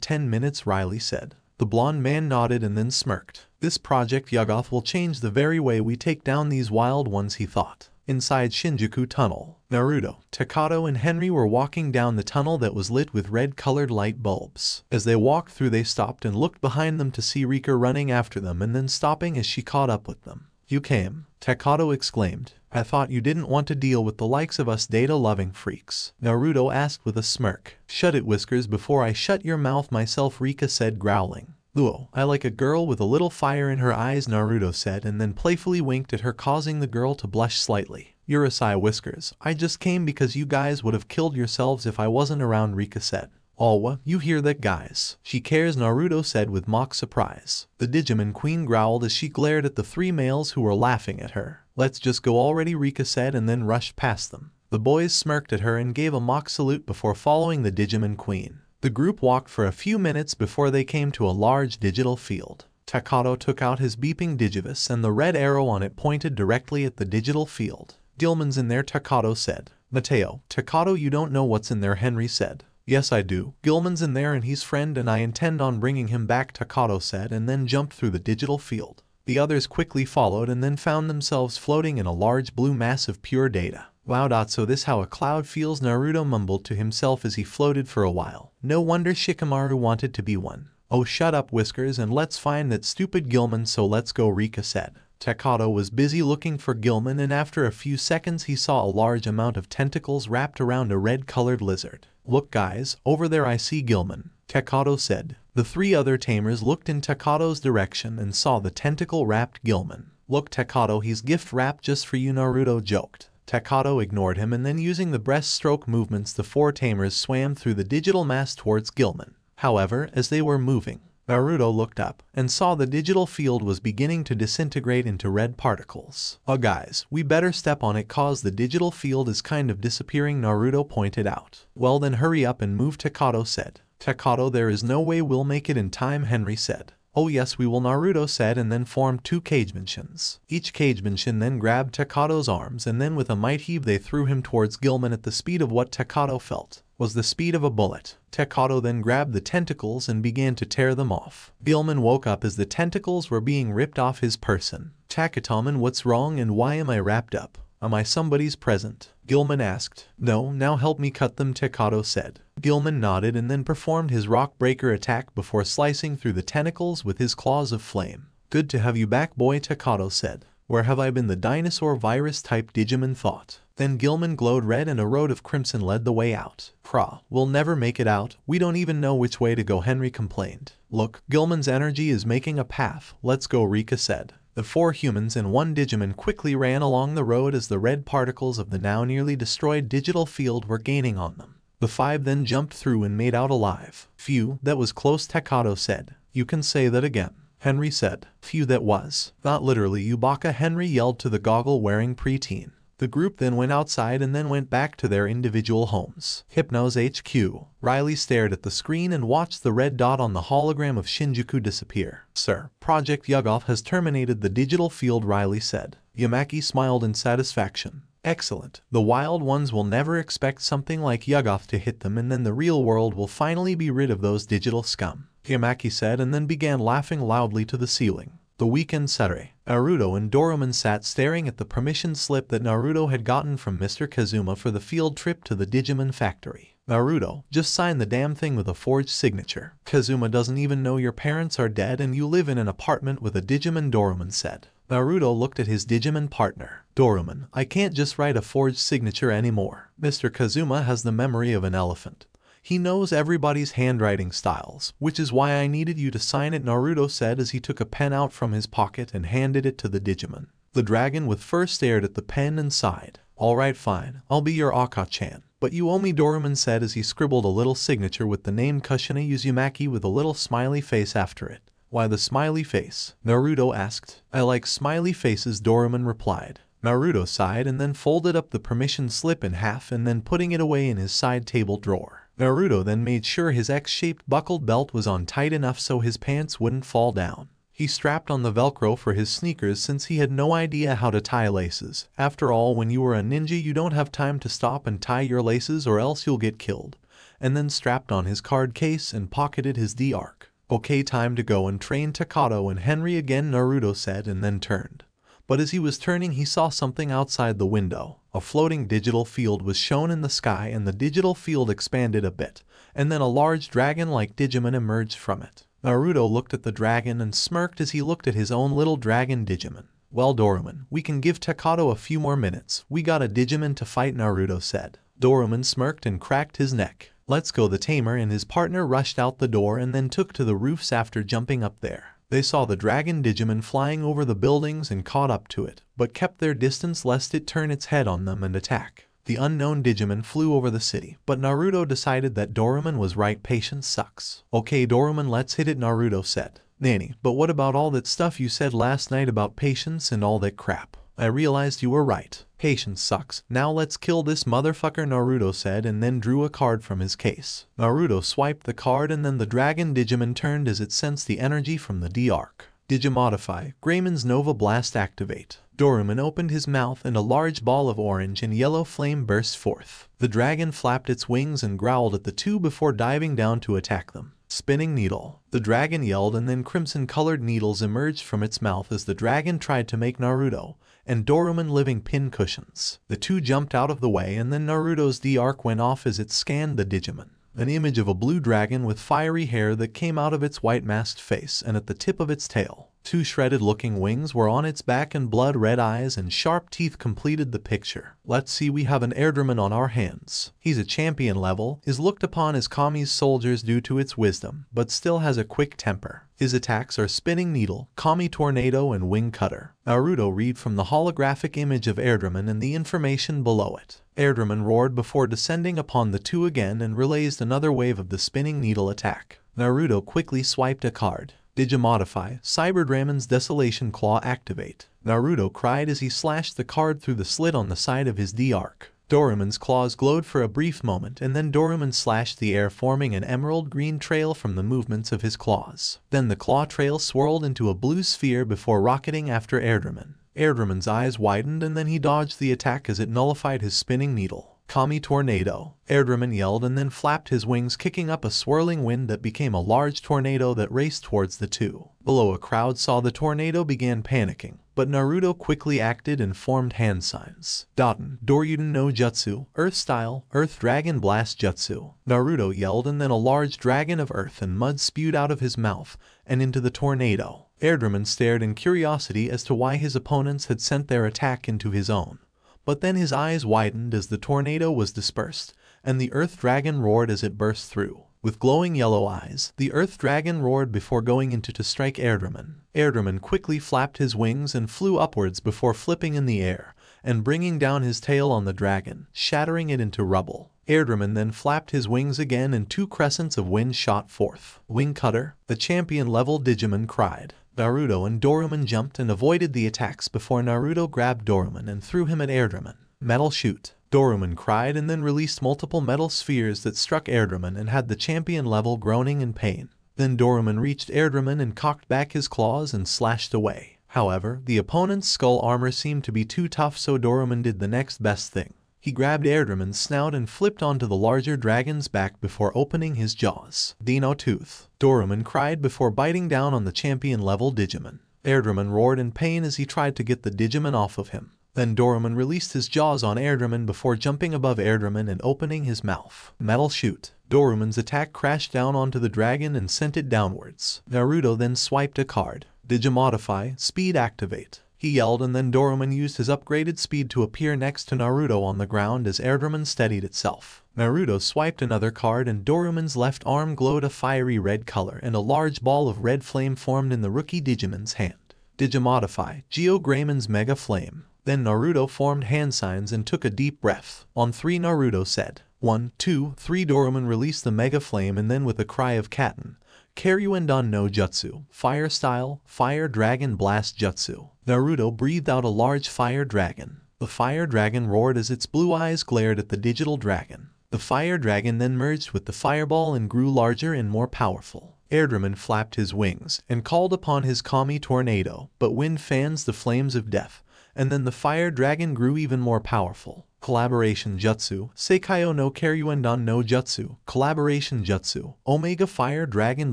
10 minutes, Riley said. The blonde man nodded and then smirked. This project Yuggoth will change the very way we take down these wild ones, he thought. Inside Shinjuku Tunnel, Naruto, Takato and Henry were walking down the tunnel that was lit with red-colored light bulbs. As they walked through they stopped and looked behind them to see Rika running after them and then stopping as she caught up with them. You came, Takato exclaimed. I thought you didn't want to deal with the likes of us data-loving freaks. Naruto asked with a smirk. Shut it, Whiskers, before I shut your mouth myself, Rika said, growling. Luo, I like a girl with a little fire in her eyes, Naruto said, and then playfully winked at her, causing the girl to blush slightly. Urasai, Whiskers, I just came because you guys would have killed yourselves if I wasn't around, Rika said. Alwa, you hear that, guys? She cares, Naruto said with mock surprise. The Digimon Queen growled as she glared at the three males who were laughing at her. Let's just go already, Rika said, and then rushed past them. The boys smirked at her and gave a mock salute before following the Digimon Queen. The group walked for a few minutes before they came to a large digital field. Takato took out his beeping digivice and the red arrow on it pointed directly at the digital field. Dilman's in there, Takato said. Mateo, Takato, you don't know what's in there, Henry said. Yes I do. Guilmon's in there and he's friend and I intend on bringing him back, Takato said, and then jumped through the digital field. The others quickly followed and then found themselves floating in a large blue mass of pure data. Wow, so this how a cloud feels, Naruto mumbled to himself as he floated for a while. No wonder Shikamaru wanted to be one. Oh shut up, Whiskers, and let's find that stupid Guilmon, so let's go, Rika said. Takato was busy looking for Guilmon and after a few seconds he saw a large amount of tentacles wrapped around a red-colored lizard. Look guys, over there I see Guilmon, Takato said. The three other tamers looked in Takato's direction and saw the tentacle-wrapped Guilmon. Look Takato, he's gift-wrapped just for you, Naruto joked. Takato ignored him, and then using the breaststroke movements, the four tamers swam through the digital mass towards Guilmon. However, as they were moving, Naruto looked up and saw the digital field was beginning to disintegrate into red particles. "Oh guys, we better step on it cause the digital field is kind of disappearing," Naruto pointed out. "Well then hurry up and move," Takato said. "Takato, there is no way we'll make it in time," Henry said. "Oh yes we will," Naruto said, and then formed two cage mansions. Each cage mansion then grabbed Takato's arms, and then with a mighty heave they threw him towards Guilmon at the speed of what Takato felt was the speed of a bullet. Takato then grabbed the tentacles and began to tear them off. Guilmon woke up as the tentacles were being ripped off his person. "Takatoman, what's wrong and why am I wrapped up? Am I somebody's present?" Guilmon asked. "No, now help me cut them," Takato said. Guilmon nodded and then performed his rock breaker attack before slicing through the tentacles with his claws of flame. "Good to have you back boy," Takato said. "Where have I been?" The dinosaur virus type Digimon thought. Then Guilmon glowed red and a road of crimson led the way out. "Pra, we'll never make it out, we don't even know which way to go," Henry complained. "Look, Guilmon's energy is making a path, let's go," Rika said. The four humans and one Digimon quickly ran along the road as the red particles of the now nearly destroyed digital field were gaining on them. The five then jumped through and made out alive. "Phew, that was close," Takato said. "You can say that again," Henry said. "Phew, that was. Not literally Yubaka," Henry yelled to the goggle-wearing preteen. The group then went outside and then went back to their individual homes. Hypnos HQ. Riley stared at the screen and watched the red dot on the hologram of Shinjuku disappear. "Sir, Project Yugov has terminated the digital field," Riley said. Yamaki smiled in satisfaction. "Excellent. The wild ones will never expect something like Yugov to hit them, and then the real world will finally be rid of those digital scum," Yamaki said, and then began laughing loudly to the ceiling. The weekend Saturday, Naruto and Dorumon sat staring at the permission slip that Naruto had gotten from Mr. Kazuma for the field trip to the Digimon factory. "Naruto, just sign the damn thing with a forged signature. Kazuma doesn't even know your parents are dead and you live in an apartment with a Digimon," Dorumon said. Naruto looked at his Digimon partner. "Dorumon, I can't just write a forged signature anymore. Mr. Kazuma has the memory of an elephant. He knows everybody's handwriting styles, which is why I needed you to sign it," Naruto said as he took a pen out from his pocket and handed it to the Digimon. The dragon with fur stared at the pen and sighed. "Alright fine, I'll be your Aka-chan. But you owe me," Dorumon said as he scribbled a little signature with the name Kushina Uzumaki with a little smiley face after it. "Why the smiley face?" Naruto asked. "I like smiley faces," Dorumon replied. Naruto sighed and then folded up the permission slip in half and then putting it away in his side table drawer. Naruto then made sure his X-shaped buckled belt was on tight enough so his pants wouldn't fall down. He strapped on the Velcro for his sneakers since he had no idea how to tie laces. After all, when you are a ninja you don't have time to stop and tie your laces or else you'll get killed. And then strapped on his card case and pocketed his D-Arc. "Okay, time to go and train Takato and Henry again," Naruto said and then turned. But as he was turning he saw something outside the window. A floating digital field was shown in the sky and the digital field expanded a bit, and then a large dragon-like Digimon emerged from it. Naruto looked at the dragon and smirked as he looked at his own little dragon Digimon. "Well Dorumon, we can give Takato a few more minutes, we got a Digimon to fight," Naruto said. Dorumon smirked and cracked his neck. "Let's go." The tamer and his partner rushed out the door and then took to the roofs after jumping up there. They saw the dragon Digimon flying over the buildings and caught up to it, but kept their distance lest it turn its head on them and attack. The unknown Digimon flew over the city, but Naruto decided that Dorumon was right. "Patience sucks." "Okay Dorumon, let's hit it," Naruto said. "Nanny, but what about all that stuff you said last night about patience and all that crap? I realized you were right. Patience sucks. Now let's kill this motherfucker," Naruto said and then drew a card from his case. Naruto swiped the card and then the dragon Digimon turned as it sensed the energy from the D-Arc. Digimodify, Grayman's Nova Blast activate. Dorumon opened his mouth and a large ball of orange and yellow flame burst forth. The dragon flapped its wings and growled at the two before diving down to attack them. Spinning needle. The dragon yelled and then crimson-colored needles emerged from its mouth as the dragon tried to make Naruto and Dorumon living pin cushions. The two jumped out of the way and then Naruto's D-Arc went off as it scanned the Digimon. An image of a blue dragon with fiery hair that came out of its white-masked face and at the tip of its tail. Two shredded-looking wings were on its back and blood-red eyes and sharp teeth completed the picture. Let's see, we have an Airdramon on our hands. He's a champion level, is looked upon as Kami's soldiers due to its wisdom, but still has a quick temper. His attacks are Spinning Needle, Kami Tornado, and Wing Cutter. Naruto read from the holographic image of Airdramon and the information below it. Airdramon roared before descending upon the two again and realized another wave of the Spinning Needle attack. Naruto quickly swiped a card. Digimodify, Cyberdramon's Desolation Claw activate. Naruto cried as he slashed the card through the slit on the side of his D-Arc. Dorumon's claws glowed for a brief moment and then Dorumon slashed the air forming an emerald green trail from the movements of his claws. Then the claw trail swirled into a blue sphere before rocketing after Airdramon. Airdramon's eyes widened and then he dodged the attack as it nullified his Spinning Needle. Kami Tornado. Airdramon yelled and then flapped his wings, kicking up a swirling wind that became a large tornado that raced towards the two. Below, a crowd saw the tornado began panicking, but Naruto quickly acted and formed hand signs. Daten, Doryuden no Jutsu, Earth Style, Earth Dragon Blast Jutsu. Naruto yelled and then a large dragon of earth and mud spewed out of his mouth and into the tornado. Airdramon stared in curiosity as to why his opponents had sent their attack into his own, but then his eyes widened as the tornado was dispersed, and the Earth Dragon roared as it burst through. With glowing yellow eyes, the Earth Dragon roared before going into to strike Airdramon. Airdramon quickly flapped his wings and flew upwards before flipping in the air and bringing down his tail on the dragon, shattering it into rubble. Airdramon then flapped his wings again and two crescents of wind shot forth. Wing Cutter, the champion-level Digimon cried. Naruto and Dorumon jumped and avoided the attacks before Naruto grabbed Dorumon and threw him at Airdramon. Metal Shoot. Dorumon cried and then released multiple metal spheres that struck Airdramon and had the champion level groaning in pain. Then Dorumon reached Airdramon and cocked back his claws and slashed away. However, the opponent's skull armor seemed to be too tough, so Dorumon did the next best thing. He grabbed Airdrammon's snout and flipped onto the larger dragon's back before opening his jaws. Dino Tooth. Dorumon cried before biting down on the champion level Digimon. Airdramon roared in pain as he tried to get the Digimon off of him. Then Dorumon released his jaws on Airdramon before jumping above Airdramon and opening his mouth. Metal Shoot. Dorumon's attack crashed down onto the dragon and sent it downwards. Naruto then swiped a card. Digimodify, Speed activate. He yelled and then Dorumon used his upgraded speed to appear next to Naruto on the ground as Airdramon steadied itself. Naruto swiped another card and Dorumon's left arm glowed a fiery red color and a large ball of red flame formed in the rookie Digimon's hand. Digimodify, Geogrammon's Mega Flame. Then Naruto formed hand signs and took a deep breath. On three, Naruto said, 1, 2, 3. Dorumon released the Mega Flame and then with a cry of Katten, Terriermon no Jutsu, Fire Style, Fire Dragon Blast Jutsu. Naruto breathed out a large fire dragon. The fire dragon roared as its blue eyes glared at the digital dragon. The fire dragon then merged with the fireball and grew larger and more powerful. Airdramon flapped his wings and called upon his Kami Tornado, but wind fans the flames of death, and then the fire dragon grew even more powerful. Collaboration Jutsu, Seikayo no Karyuendon no Jutsu, Collaboration Jutsu, Omega Fire Dragon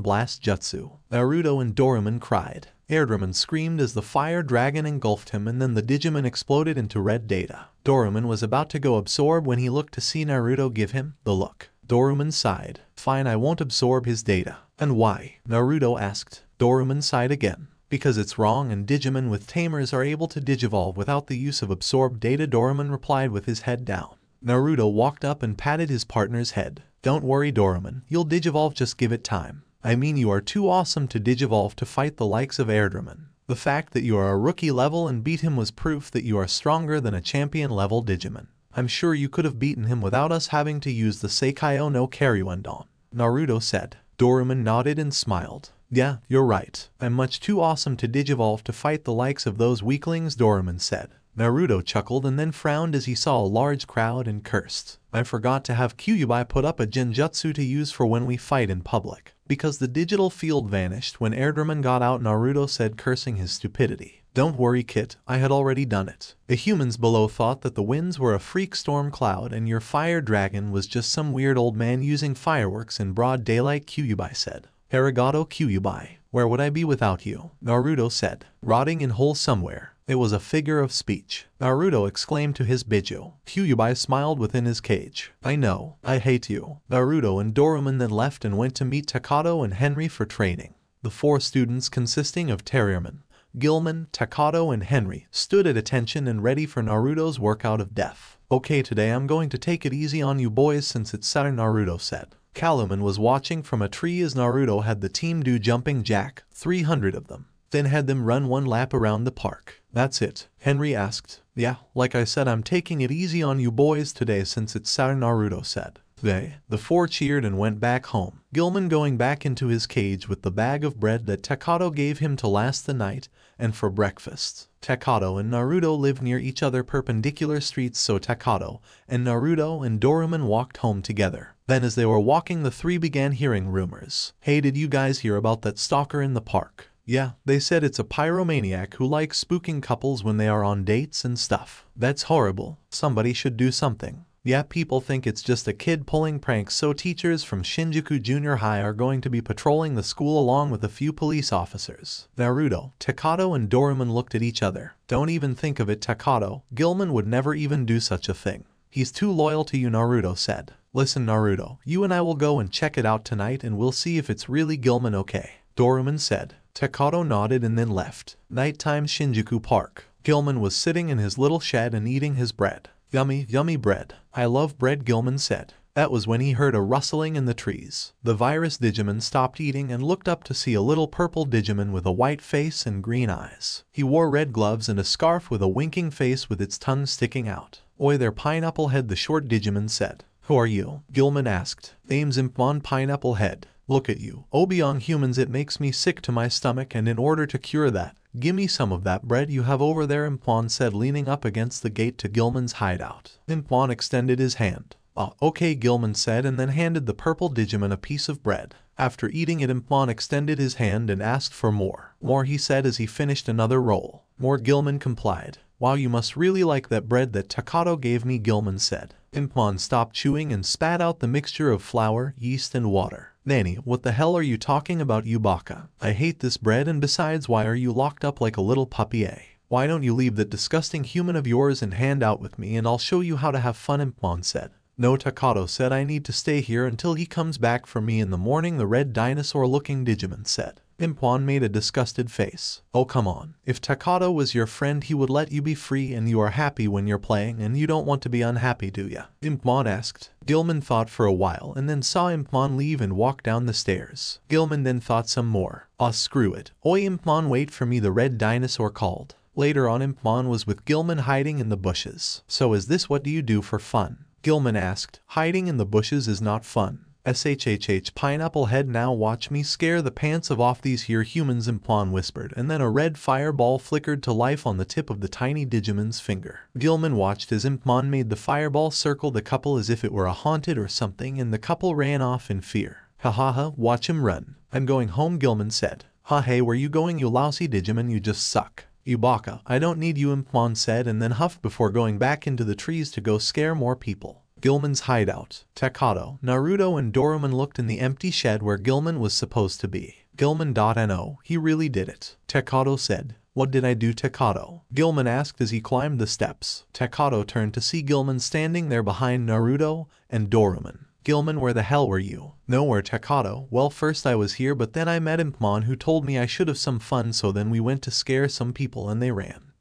Blast Jutsu. Naruto and Dorumon cried. Airdramon screamed as the fire dragon engulfed him and then the Digimon exploded into red data. Dorumon was about to go absorb when he looked to see Naruto give him the look. Dorumon sighed. Fine, I won't absorb his data. And why? Naruto asked. Dorumon sighed again. Because it's wrong and Digimon with tamers are able to digivolve without the use of absorbed data, Dorumon replied with his head down. Naruto walked up and patted his partner's head. Don't worry Dorumon, you'll digivolve, just give it time. I mean, you are too awesome to digivolve to fight the likes of Airdramon. The fact that you are a rookie level and beat him was proof that you are stronger than a champion level Digimon. I'm sure you could have beaten him without us having to use the Seikayo no Karyuendon, Naruto said. Dorumon nodded and smiled. Yeah, you're right. I'm much too awesome to digivolve to fight the likes of those weaklings, Dorumon said. Naruto chuckled and then frowned as he saw a large crowd and cursed. I forgot to have Kyuubi put up a genjutsu to use for when we fight in public. Because the digital field vanished when Airdramon got out, Naruto said, cursing his stupidity. Don't worry Kit, I had already done it. The humans below thought that the winds were a freak storm cloud and your fire dragon was just some weird old man using fireworks in broad daylight, Kyuubi said. Arigato Kyuubi, where would I be without you? Naruto said. Rotting in hole somewhere. It was a figure of speech, Naruto exclaimed to his Biju. Kyuubi smiled within his cage. I know, I hate you. Naruto and Dorumon then left and went to meet Takato and Henry for training. The four students, consisting of Terriermon, Guilmon, Takato, and Henry stood at attention and ready for Naruto's workout of death. "Okay, today I'm going to take it easy on you boys since it's Saturday," Naruto said. Calumon was watching from a tree as Naruto had the team do jumping jack, 300 of them. Then had them run one lap around the park. "That's it?" Henry asked. "Yeah, like I said, I'm taking it easy on you boys today since it's Saturday," Naruto said. The four cheered and went back home. Guilmon going back into his cage with the bag of bread that Takato gave him to last the night and for breakfast. Takato and Naruto lived near each other perpendicular streets, so Takato and Naruto and Dorumon walked home together. Then as they were walking, the three began hearing rumors. "Hey, did you guys hear about that stalker in the park?" "Yeah," they said, "it's a pyromaniac who likes spooking couples when they are on dates and stuff." "That's horrible. Somebody should do something." "Yeah, people think it's just a kid pulling pranks, so teachers from Shinjuku Junior High are going to be patrolling the school along with a few police officers." Naruto, Takato, and Dorumon looked at each other. "Don't even think of it, Takato. Guilmon would never even do such a thing. He's too loyal to you," Naruto said. "Listen, Naruto, you and I will go and check it out tonight and we'll see if it's really Guilmon, okay?" Dorumon said. Takato nodded and then left. Nighttime, Shinjuku Park. Guilmon was sitting in his little shed and eating his bread. "Yummy, yummy bread. I love bread," Guilmon said. That was when he heard a rustling in the trees. The virus Digimon stopped eating and looked up to see a little purple Digimon with a white face and green eyes. He wore red gloves and a scarf with a winking face with its tongue sticking out. "Oi there, Pineapple Head," the short Digimon said. "Who are you?" Guilmon asked. "Name's Impmon, Pineapple Head. Look at you. Obi-on humans, it makes me sick to my stomach, and in order to cure that, gimme some of that bread you have over there," Impmon said, leaning up against the gate to Guilmon's hideout. Impmon extended his hand. Okay, Guilmon said, and then handed the purple Digimon a piece of bread. After eating it, Impmon extended his hand and asked for more. "More," he said as he finished another roll. "More," Guilmon complied. "Wow, you must really like that bread that Takato gave me," Guilmon said. Impmon stopped chewing and spat out the mixture of flour, yeast, and water. "Nanny, what the hell are you talking about, you baka? I hate this bread, and besides, why are you locked up like a little puppy, eh? Why don't you leave that disgusting human of yours and hand out with me and I'll show you how to have fun," Impmon said. "No," Takato said, "I need to stay here until he comes back for me in the morning," the red dinosaur-looking Digimon said. Impmon made a disgusted face. "Oh, come on. If Takato was your friend, he would let you be free, and you are happy when you're playing and you don't want to be unhappy, do ya?" Impmon asked. Guilmon thought for a while and then saw Impmon leave and walk down the stairs. Guilmon then thought some more. Screw it. "Oi, Impmon, wait for me," the red dinosaur called. Later on, Impmon was with Guilmon hiding in the bushes. "So is this what do you do for fun?" Guilmon asked. "Hiding in the bushes is not fun. SHHH Pineapple Head, now watch me scare the pants of off these here humans," Impmon whispered, and then a red fireball flickered to life on the tip of the tiny Digimon's finger. Guilmon watched as Impmon made the fireball circle the couple as if it were a haunted or something, and the couple ran off in fear. "Ha, watch him run. I'm going home," Guilmon said. "Hey, where you going, you lousy Digimon, you just suck. You baka, I don't need you," Impmon said, and then huffed before going back into the trees to go scare more people. Guilmon's hideout. Takato, Naruto, and Dorumon looked in the empty shed where Guilmon was supposed to be. Guilmon, he really did it. Takato said. "What did I do, Takato?" Guilmon asked as he climbed the steps. Takato turned to see Guilmon standing there behind Naruto and Dorumon. "Guilmon, where the hell were you?" "Nowhere, Takato. Well, first I was here, but then I met Impmon, who told me I should have some fun, so then we went to scare some people and they ran.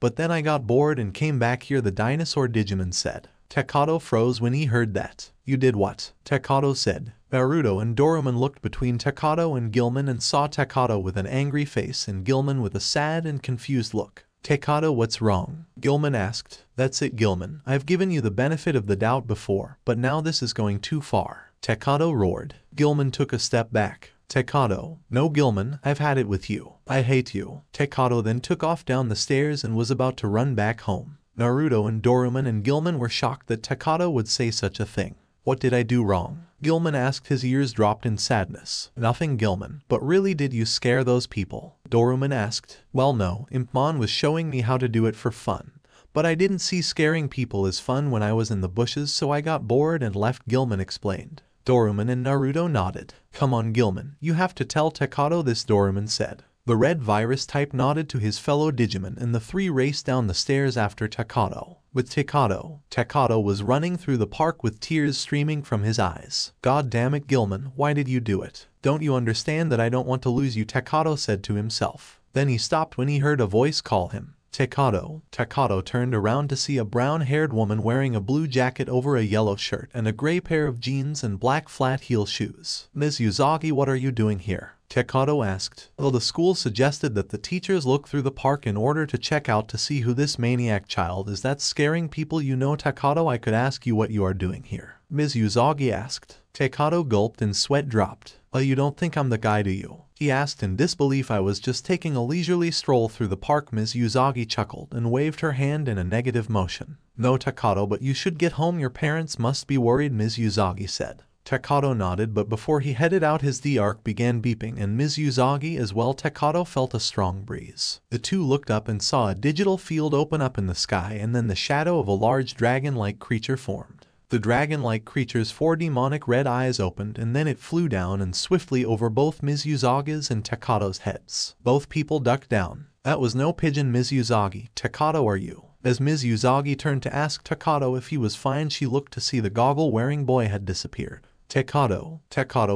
But then I got bored and came back here," the dinosaur Digimon said. Takato froze when he heard that. "You did what?" Takato said. Naruto and Dorumon looked between Takato and Guilmon and saw Takato with an angry face and Guilmon with a sad and confused look. "Takato, what's wrong?" Guilmon asked. "That's it, Guilmon. I've given you the benefit of the doubt before, but now this is going too far," Takato roared. Guilmon took a step back. "Takato." "No, Guilmon, I've had it with you. I hate you." Takato then took off down the stairs and was about to run back home. Naruto and Dorumon and Guilmon were shocked that Takato would say such a thing. "What did I do wrong?" Guilmon asked, his ears dropped in sadness. "Nothing, Guilmon. But really, did you scare those people?" Dorumon asked. "Well, no. Impmon was showing me how to do it for fun. But I didn't see scaring people as fun when I was in the bushes, so I got bored and left," Guilmon explained. Dorumon and Naruto nodded. "Come on, Guilmon. You have to tell Takato this," Dorumon said. The red virus type nodded to his fellow Digimon and the three raced down the stairs after Takato. With Takato, Takato was running through the park with tears streaming from his eyes. "God damn it, Guilmon, why did you do it? Don't you understand that I don't want to lose you?" Takato said to himself. Then he stopped when he heard a voice call him. Takato. Takato turned around to see a brown-haired woman wearing a blue jacket over a yellow shirt and a gray pair of jeans and black flat heel shoes. Ms. Uzagi, what are you doing here? Takato asked. Though the school suggested that the teachers look through the park in order to check out to see who this maniac child is that's scaring people, you know, Takato, I could ask you what you are doing here. Ms. Uzagi asked. Takato gulped and sweat dropped. Well, you don't think I'm the guy, do you? He asked in disbelief. I was just taking a leisurely stroll through the park. Ms. Uzagi chuckled and waved her hand in a negative motion. No, Takato, but you should get home. Your parents must be worried, Ms. Uzagi said. Takato nodded, but before he headed out his D-Arc began beeping and Ms. Uzagi as well. Takato felt a strong breeze. The two looked up and saw a digital field open up in the sky and then the shadow of a large dragon-like creature formed. The dragon-like creature's four demonic red eyes opened and then it flew down and swiftly over both Ms. Uzagi's and Takato's heads. Both people ducked down. That was no pigeon, Ms. Uzagi. Takato, are you? As Ms. Uzagi turned to ask Takato if he was fine, she looked to see the goggle-wearing boy had disappeared. Takato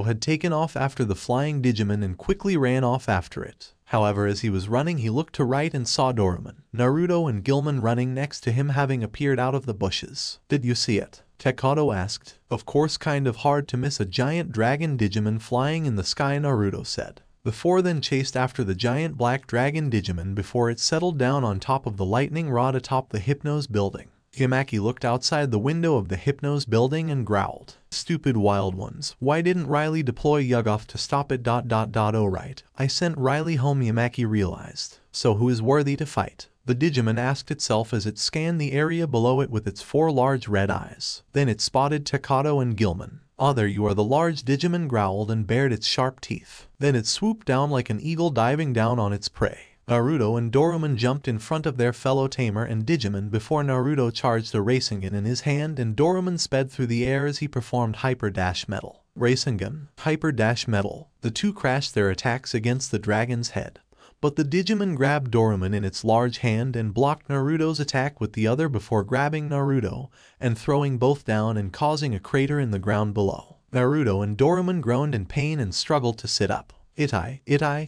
had taken off after the flying Digimon and quickly ran off after it. However, as he was running he looked to right and saw Dorumon, Naruto and Guilmon running next to him, having appeared out of the bushes. Did you see it? Takato asked. Of course, kind of hard to miss a giant dragon Digimon flying in the sky, Naruto said. The four then chased after the giant black dragon Digimon before it settled down on top of the lightning rod atop the Hypnos building. Yamaki looked outside the window of the Hypnos building and growled. Stupid wild ones. Why didn't Riley deploy Yugoff to stop it? Oh right. I sent Riley home, Yamaki realized. So who is worthy to fight? The Digimon asked itself as it scanned the area below it with its four large red eyes. Then it spotted Takato and Guilmon. Ah, there you are, the large Digimon growled and bared its sharp teeth. Then it swooped down like an eagle, diving down on its prey. Naruto and Dorumon jumped in front of their fellow Tamer and Digimon before Naruto charged a Rasengan in his hand and Dorumon sped through the air as he performed Hyper-Metal. Rasengan, Hyper-Metal. The two crashed their attacks against the dragon's head. But the Digimon grabbed Dorumon in its large hand and blocked Naruto's attack with the other before grabbing Naruto and throwing both down and causing a crater in the ground below. Naruto and Dorumon groaned in pain and struggled to sit up. Itai,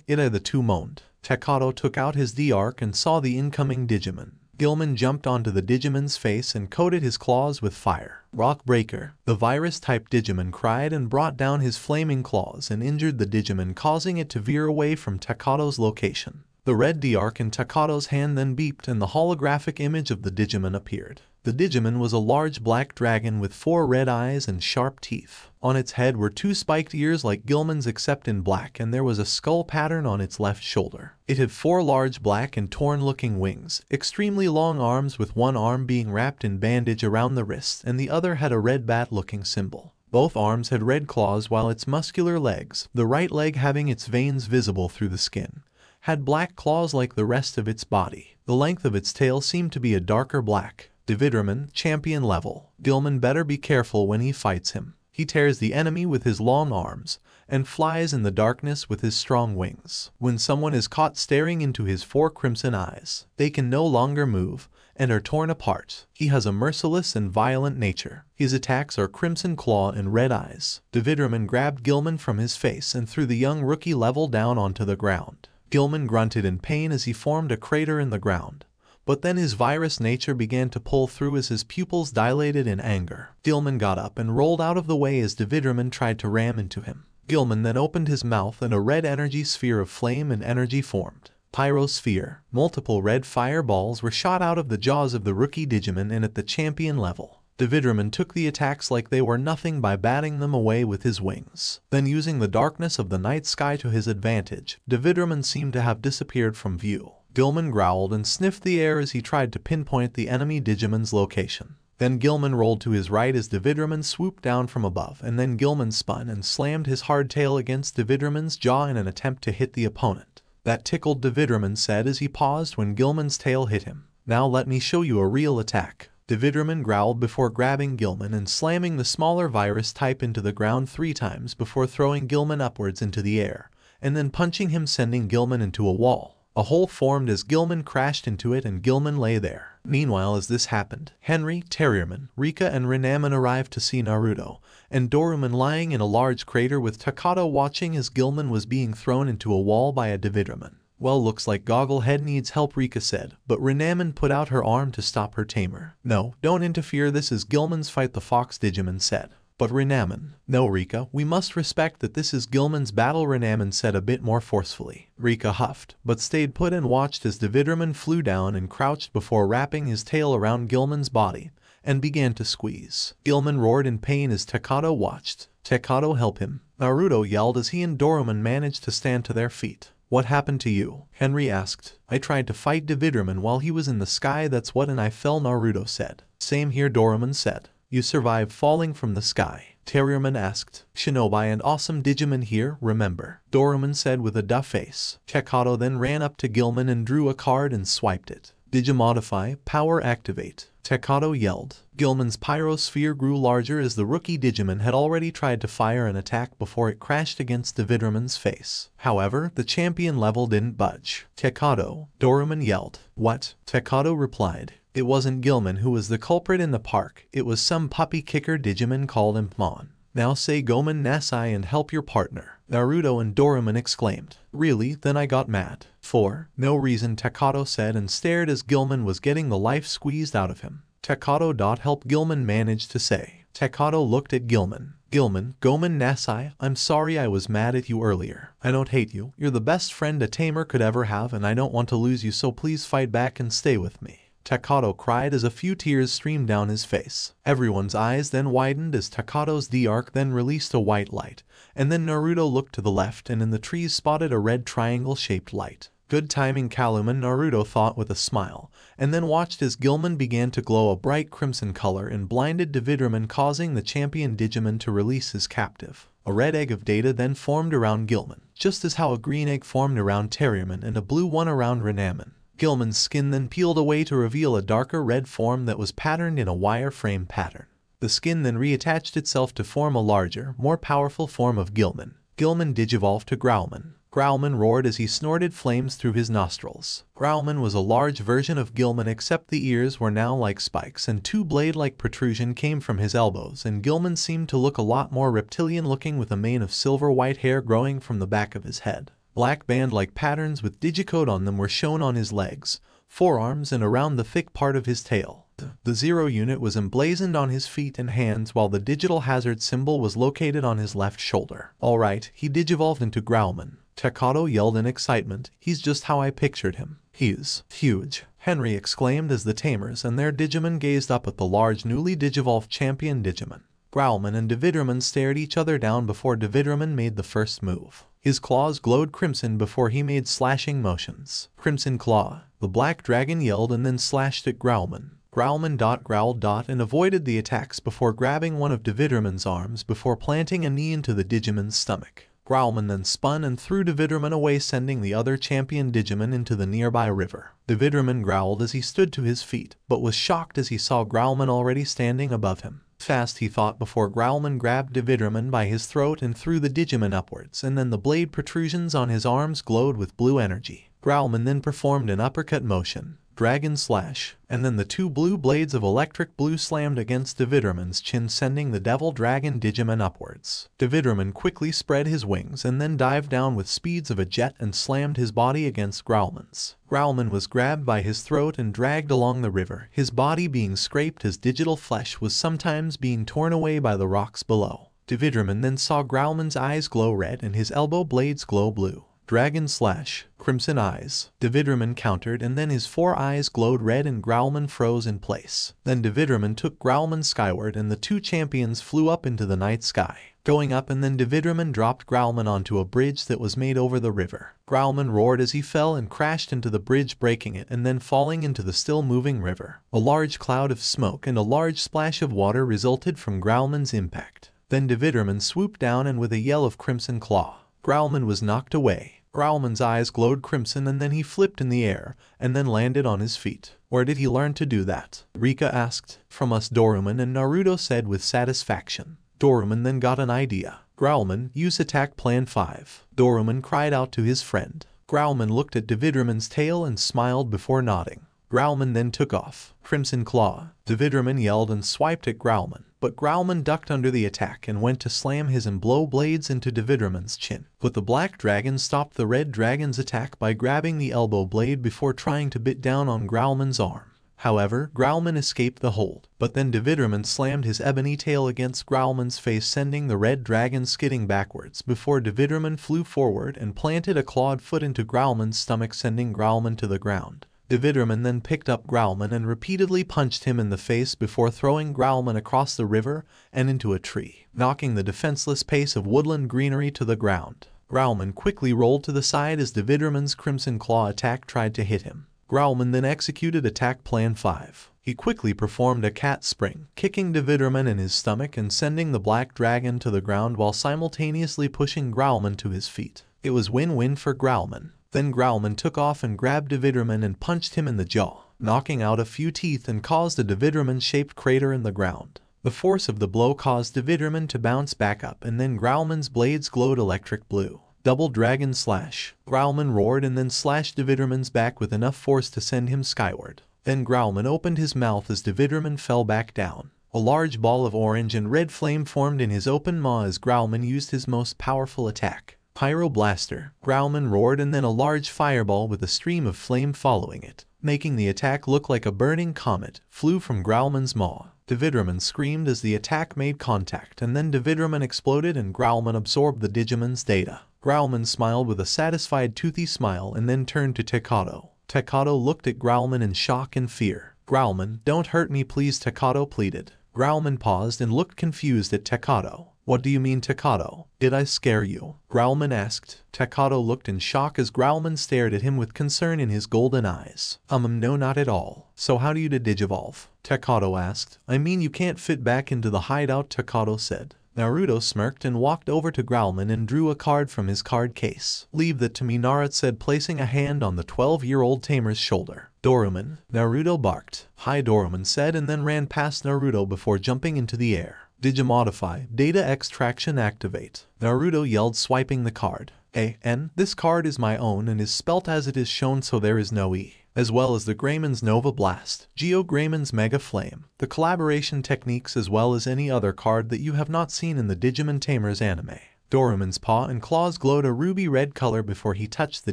the two moaned. Takato took out his D-Arc and saw the incoming Digimon. Guilmon jumped onto the Digimon's face and coated his claws with fire. Rockbreaker. The virus-type Digimon cried and brought down his flaming claws and injured the Digimon, causing it to veer away from Takato's location. The red D-Arc in Takato's hand then beeped and the holographic image of the Digimon appeared. The Digimon was a large black dragon with four red eyes and sharp teeth. On its head were two spiked ears like Guilmon's except in black, and there was a skull pattern on its left shoulder. It had four large black and torn-looking wings, extremely long arms with one arm being wrapped in bandage around the wrist and the other had a red bat-looking symbol. Both arms had red claws while its muscular legs, the right leg having its veins visible through the skin, had black claws like the rest of its body. The length of its tail seemed to be a darker black. Devidramon, champion level. Guilmon better be careful when he fights him. He tears the enemy with his long arms and flies in the darkness with his strong wings. When someone is caught staring into his four crimson eyes, they can no longer move and are torn apart. He has a merciless and violent nature. His attacks are crimson claw and red eyes. Devidramon grabbed Guilmon from his face and threw the young rookie level down onto the ground. Guilmon grunted in pain as he formed a crater in the ground. But then his virus nature began to pull through as his pupils dilated in anger. Guilmon got up and rolled out of the way as Devidramon tried to ram into him. Guilmon then opened his mouth and a red energy sphere of flame and energy formed. Pyrosphere. Multiple red fireballs were shot out of the jaws of the rookie Digimon and at the champion level. Devidramon took the attacks like they were nothing by batting them away with his wings. Then, using the darkness of the night sky to his advantage, Devidramon seemed to have disappeared from view. Guilmon growled and sniffed the air as he tried to pinpoint the enemy Digimon's location. Then Guilmon rolled to his right as Devidramon swooped down from above, and then Guilmon spun and slammed his hard tail against Devidramon's jaw in an attempt to hit the opponent. That tickled, Devidramon said as he paused when Guilmon's tail hit him. Now let me show you a real attack. Devidramon growled before grabbing Guilmon and slamming the smaller virus type into the ground 3 times before throwing Guilmon upwards into the air, and then punching him, sending Guilmon into a wall. A hole formed as Guilmon crashed into it and Guilmon lay there. Meanwhile, as this happened, Henry, Terriermon, Rika and Renamon arrived to see Naruto and Dorumon lying in a large crater with Takato watching as Guilmon was being thrown into a wall by a Devidramon. Well, looks like Gogglehead needs help, Rika said, but Renamon put out her arm to stop her tamer. No, don't interfere, this is Guilmon's fight, the fox Digimon said. But Renamon. No Rika, we must respect that this is Guilmon's battle, Renamon said a bit more forcefully. Rika huffed, but stayed put and watched as Devidramon flew down and crouched before wrapping his tail around Guilmon's body and began to squeeze. Guilmon roared in pain as Takato watched. Takato, help him, Naruto yelled as he and Dorumon managed to stand to their feet. What happened to you? Henry asked. I tried to fight Devidramon while he was in the sky, that's what, and I fell, Naruto said. Same here, Dorumon said. You survived falling from the sky? Terriermon asked. Shinobi and awesome Digimon here, remember? Dorumon said with a duh face. Takato then ran up to Guilmon and drew a card and swiped it. Digimodify, power activate, Takato yelled. Guilmon's pyrosphere grew larger as the rookie Digimon had already tried to fire an attack before it crashed against Devidramon's face. However, the champion level didn't budge. Takato, Dorumon yelled. What? Takato replied. It wasn't Guilmon who was the culprit in the park, it was some puppy kicker Digimon called Impmon. Now say Goman Nasai and help your partner, Naruto and Dorumon exclaimed. Really? Then I got mad. For no reason, Takato said and stared as Guilmon was getting the life squeezed out of him. Takato. Help, Guilmon managed to say. Takato looked at Guilmon. Guilmon, Goman Nasai, I'm sorry I was mad at you earlier. I don't hate you, you're the best friend a tamer could ever have and I don't want to lose you, so please fight back and stay with me. Takato cried as a few tears streamed down his face. Everyone's eyes then widened as Takato's D-Arc then released a white light, and then Naruto looked to the left and in the trees spotted a red triangle-shaped light. Good timing, Calumon, Naruto thought with a smile, and then watched as Guilmon began to glow a bright crimson color and blinded Devidramon, causing the champion Digimon to release his captive. A red egg of data then formed around Guilmon, just as how a green egg formed around Terriermon and a blue one around Renamon. Guilmon's skin then peeled away to reveal a darker red form that was patterned in a wire-frame pattern. The skin then reattached itself to form a larger, more powerful form of Guilmon. Guilmon digivolved to Growlmon. Growlmon roared as he snorted flames through his nostrils. Growlmon was a large version of Guilmon except the ears were now like spikes and two blade-like protrusion came from his elbows, and Guilmon seemed to look a lot more reptilian-looking with a mane of silver-white hair growing from the back of his head. Black band-like patterns with digicode on them were shown on his legs, forearms and around the thick part of his tail. The zero unit was emblazoned on his feet and hands while the digital hazard symbol was located on his left shoulder. Alright, he digivolved into Growlmon. Takato yelled in excitement, he's just how I pictured him. He's huge, Henry exclaimed as the tamers and their Digimon gazed up at the large newly digivolved champion Digimon. Growlmon and Devidramon stared each other down before Devidramon made the first move. His claws glowed crimson before he made slashing motions. Crimson Claw, the black dragon yelled and then slashed at Growlmon. Growlmon growled and avoided the attacks before grabbing one of Devidramon's arms before planting a knee into the Digimon's stomach. Growlmon then spun and threw Devidramon away, sending the other champion Digimon into the nearby river. Devidramon growled as he stood to his feet, but was shocked as he saw Growlmon already standing above him. Fast, he thought, before Growlmon grabbed Devidramon by his throat and threw the Digimon upwards, and then the blade protrusions on his arms glowed with blue energy. Growlmon then performed an uppercut motion, Dragon Slash, and then the two blue blades of electric blue slammed against Devidramon's chin, sending the Devil Dragon Digimon upwards. Devidramon quickly spread his wings and then dived down with speeds of a jet and slammed his body against Growlmon's. Growlmon was grabbed by his throat and dragged along the river, his body being scraped as digital flesh was sometimes being torn away by the rocks below. Devidramon then saw Growlmon's eyes glow red and his elbow blades glow blue. Dragon Slash, Crimson Eyes, Devidramon countered, and then his four eyes glowed red and Growlmon froze in place. Then Devidramon took Growlmon skyward and the two champions flew up into the night sky. Going up, and then Devidramon dropped Growlmon onto a bridge that was made over the river. Growlmon roared as he fell and crashed into the bridge, breaking it and then falling into the still moving river. A large cloud of smoke and a large splash of water resulted from Growlmon's impact. Then Devidramon swooped down and with a yell of Crimson Claw, Growlmon was knocked away. Growlmon's eyes glowed crimson and then he flipped in the air, and then landed on his feet. Where did he learn to do that? Rika asked. From us, Dorumon and Naruto said with satisfaction. Dorumon then got an idea. Growlmon, use attack plan 5. Dorumon cried out to his friend. Growlmon looked at Devidramon's tail and smiled before nodding. Growlmon then took off. Crimson Claw, Devidramon yelled and swiped at Growlmon. but Growlmon ducked under the attack and went to slam his and blow blades into Devidramon's chin. But the black dragon stopped the red dragon's attack by grabbing the elbow blade before trying to bite down on Growlmon's arm. However, Growlmon escaped the hold, but then Devidramon slammed his ebony tail against Growlmon's face, sending the red dragon skidding backwards before Devidramon flew forward and planted a clawed foot into Growlmon's stomach, sending Growlmon to the ground. Devidramon then picked up Growlmon and repeatedly punched him in the face before throwing Growlmon across the river and into a tree, knocking the defenseless pace of woodland greenery to the ground. Growlmon quickly rolled to the side as Devidramon's crimson claw attack tried to hit him. Growlmon then executed attack plan 5. He quickly performed a cat spring, kicking Devidramon in his stomach and sending the black dragon to the ground while simultaneously pushing Growlmon to his feet. It was win-win for Growlmon. Then Growlmon took off and grabbed Devidramon and punched him in the jaw, knocking out a few teeth and caused a Devidramon-shaped crater in the ground. The force of the blow caused Devidramon to bounce back up, and then Growlmon's blades glowed electric blue. Double Dragon Slash. Growlmon roared and then slashed Devidramon's back with enough force to send him skyward. Then Growlmon opened his mouth as Devidramon fell back down. A large ball of orange and red flame formed in his open maw as Growlmon used his most powerful attack, Pyroblaster. Growlmon roared and then a large fireball with a stream of flame following it, making the attack look like a burning comet, flew from Growlmon's maw. Devidramon screamed as the attack made contact, and then Devidramon exploded and Growlmon absorbed the Digimon's data. Growlmon smiled with a satisfied toothy smile and then turned to Takato. Takato looked at Growlmon in shock and fear. "Growlmon, don't hurt me please," Takato pleaded. Growlmon paused and looked confused at Takato. "What do you mean, Takato? Did I scare you?" Growlmon asked. Takato looked in shock as Growlmon stared at him with concern in his golden eyes. No, not at all. "So how do you digivolve?" Takato asked. "I mean, you can't fit back into the hideout," Takato said. Naruto smirked and walked over to Growlmon and drew a card from his card case. "Leave that to me," Naruto said, placing a hand on the 12-year-old tamer's shoulder. "Dorumon," Naruto barked. "Hi," Dorumon said, and then ran past Naruto before jumping into the air. "Digimodify, data extraction activate," Naruto yelled, swiping the card. "A-N, this card is my own and is spelt as it is shown, so there is no E." As well as the Greymon's Nova Blast, Geo Greymon's Mega Flame, the collaboration techniques, as well as any other card that you have not seen in the Digimon Tamer's anime. Dorumon's paw and claws glowed a ruby red color before he touched the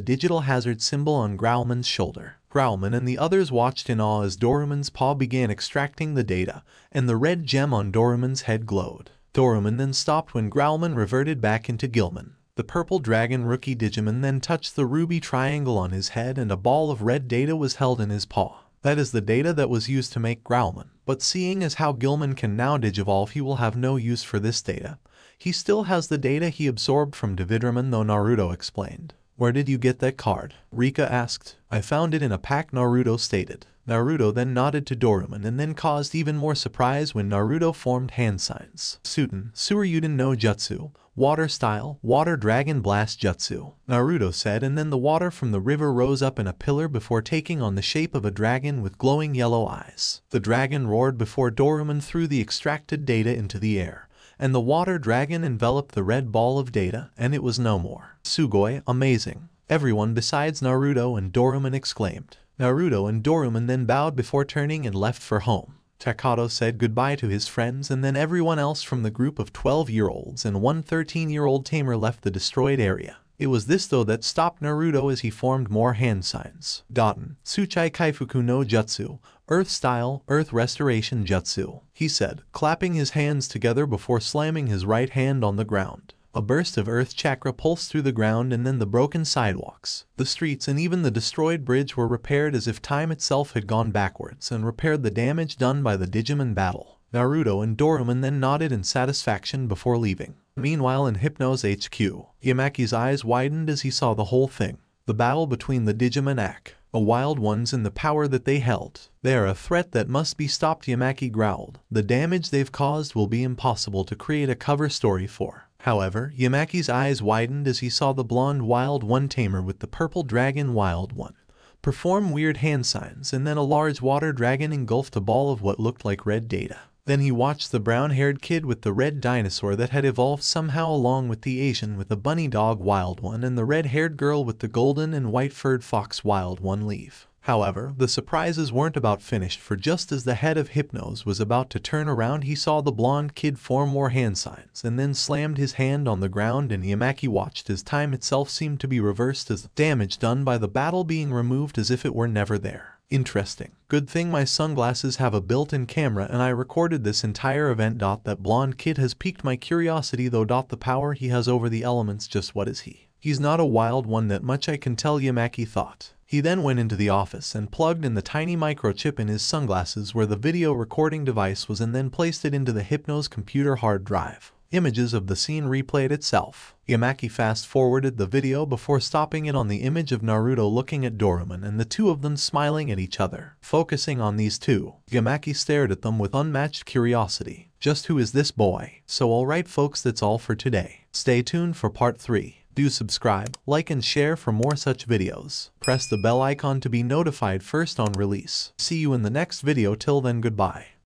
digital hazard symbol on Growlmon's shoulder. Growlmon and the others watched in awe as Dorumon's paw began extracting the data, and the red gem on Dorumon's head glowed. Dorumon then stopped when Growlmon reverted back into Guilmon. The purple dragon rookie Digimon then touched the ruby triangle on his head and a ball of red data was held in his paw. That is the data that was used to make Growlmon. But seeing as how Guilmon can now digivolve, he will have no use for this data. He still has the data he absorbed from Devidramon, though, Naruto explained. "Where did you get that card?" Rika asked. "I found it in a pack," Naruto stated. Naruto then nodded to Dorumon and then caused even more surprise when Naruto formed hand signs. "Suten, Suryuden no Jutsu, Water Style, Water Dragon Blast Jutsu," Naruto said, and then the water from the river rose up in a pillar before taking on the shape of a dragon with glowing yellow eyes. The dragon roared before Dorumon threw the extracted data into the air, and the water dragon enveloped the red ball of data, and it was no more. "Sugoi, amazing," everyone besides Naruto and Dorumon exclaimed. Naruto and Dorumon then bowed before turning and left for home. Takato said goodbye to his friends, and then everyone else from the group of 12-year-olds and one 13-year-old tamer left the destroyed area. It was this, though, that stopped Naruto as he formed more hand signs. "Daten, Tsuchai Kaifuku no Jutsu, Earth Style, Earth Restoration Jutsu," he said, clapping his hands together before slamming his right hand on the ground. A burst of earth chakra pulsed through the ground, and then the broken sidewalks, the streets, and even the destroyed bridge were repaired as if time itself had gone backwards and repaired the damage done by the Digimon battle. Naruto and Dorumon then nodded in satisfaction before leaving. Meanwhile, in Hypnos HQ, Yamaki's eyes widened as he saw the whole thing. The battle between the Digimon a wild ones and the power that they held. "They are a threat that must be stopped," Yamaki growled. "The damage they've caused will be impossible to create a cover story for." However, Yamaki's eyes widened as he saw the blonde Wild One Tamer with the purple dragon Wild One perform weird hand signs, and then a large water dragon engulfed a ball of what looked like red data. Then he watched the brown-haired kid with the red dinosaur that had evolved somehow, along with the Asian with the bunny dog Wild One and the red-haired girl with the golden and white-furred fox Wild One leave. However, the surprises weren't about finished, for just as the head of Hypnos was about to turn around, he saw the blonde kid form more hand signs and then slammed his hand on the ground, and Yamaki watched as time itself seemed to be reversed, as the damage done by the battle being removed as if it were never there. Interesting. Good thing my sunglasses have a built-in camera and I recorded this entire event. That blonde kid has piqued my curiosity though. The power he has over the elements, just what is he? He's not a wild one, that much I can tell, Yamaki thought. He then went into the office and plugged in the tiny microchip in his sunglasses where the video recording device was, and then placed it into the Hypnos computer hard drive. Images of the scene replayed itself. Yamaki fast-forwarded the video before stopping it on the image of Naruto looking at Dorumon and the two of them smiling at each other. Focusing on these two, Yamaki stared at them with unmatched curiosity. Just who is this boy? So alright folks, that's all for today. Stay tuned for part 3. Do subscribe, like and share for more such videos. Press the bell icon to be notified first on release. See you in the next video. Till then, goodbye.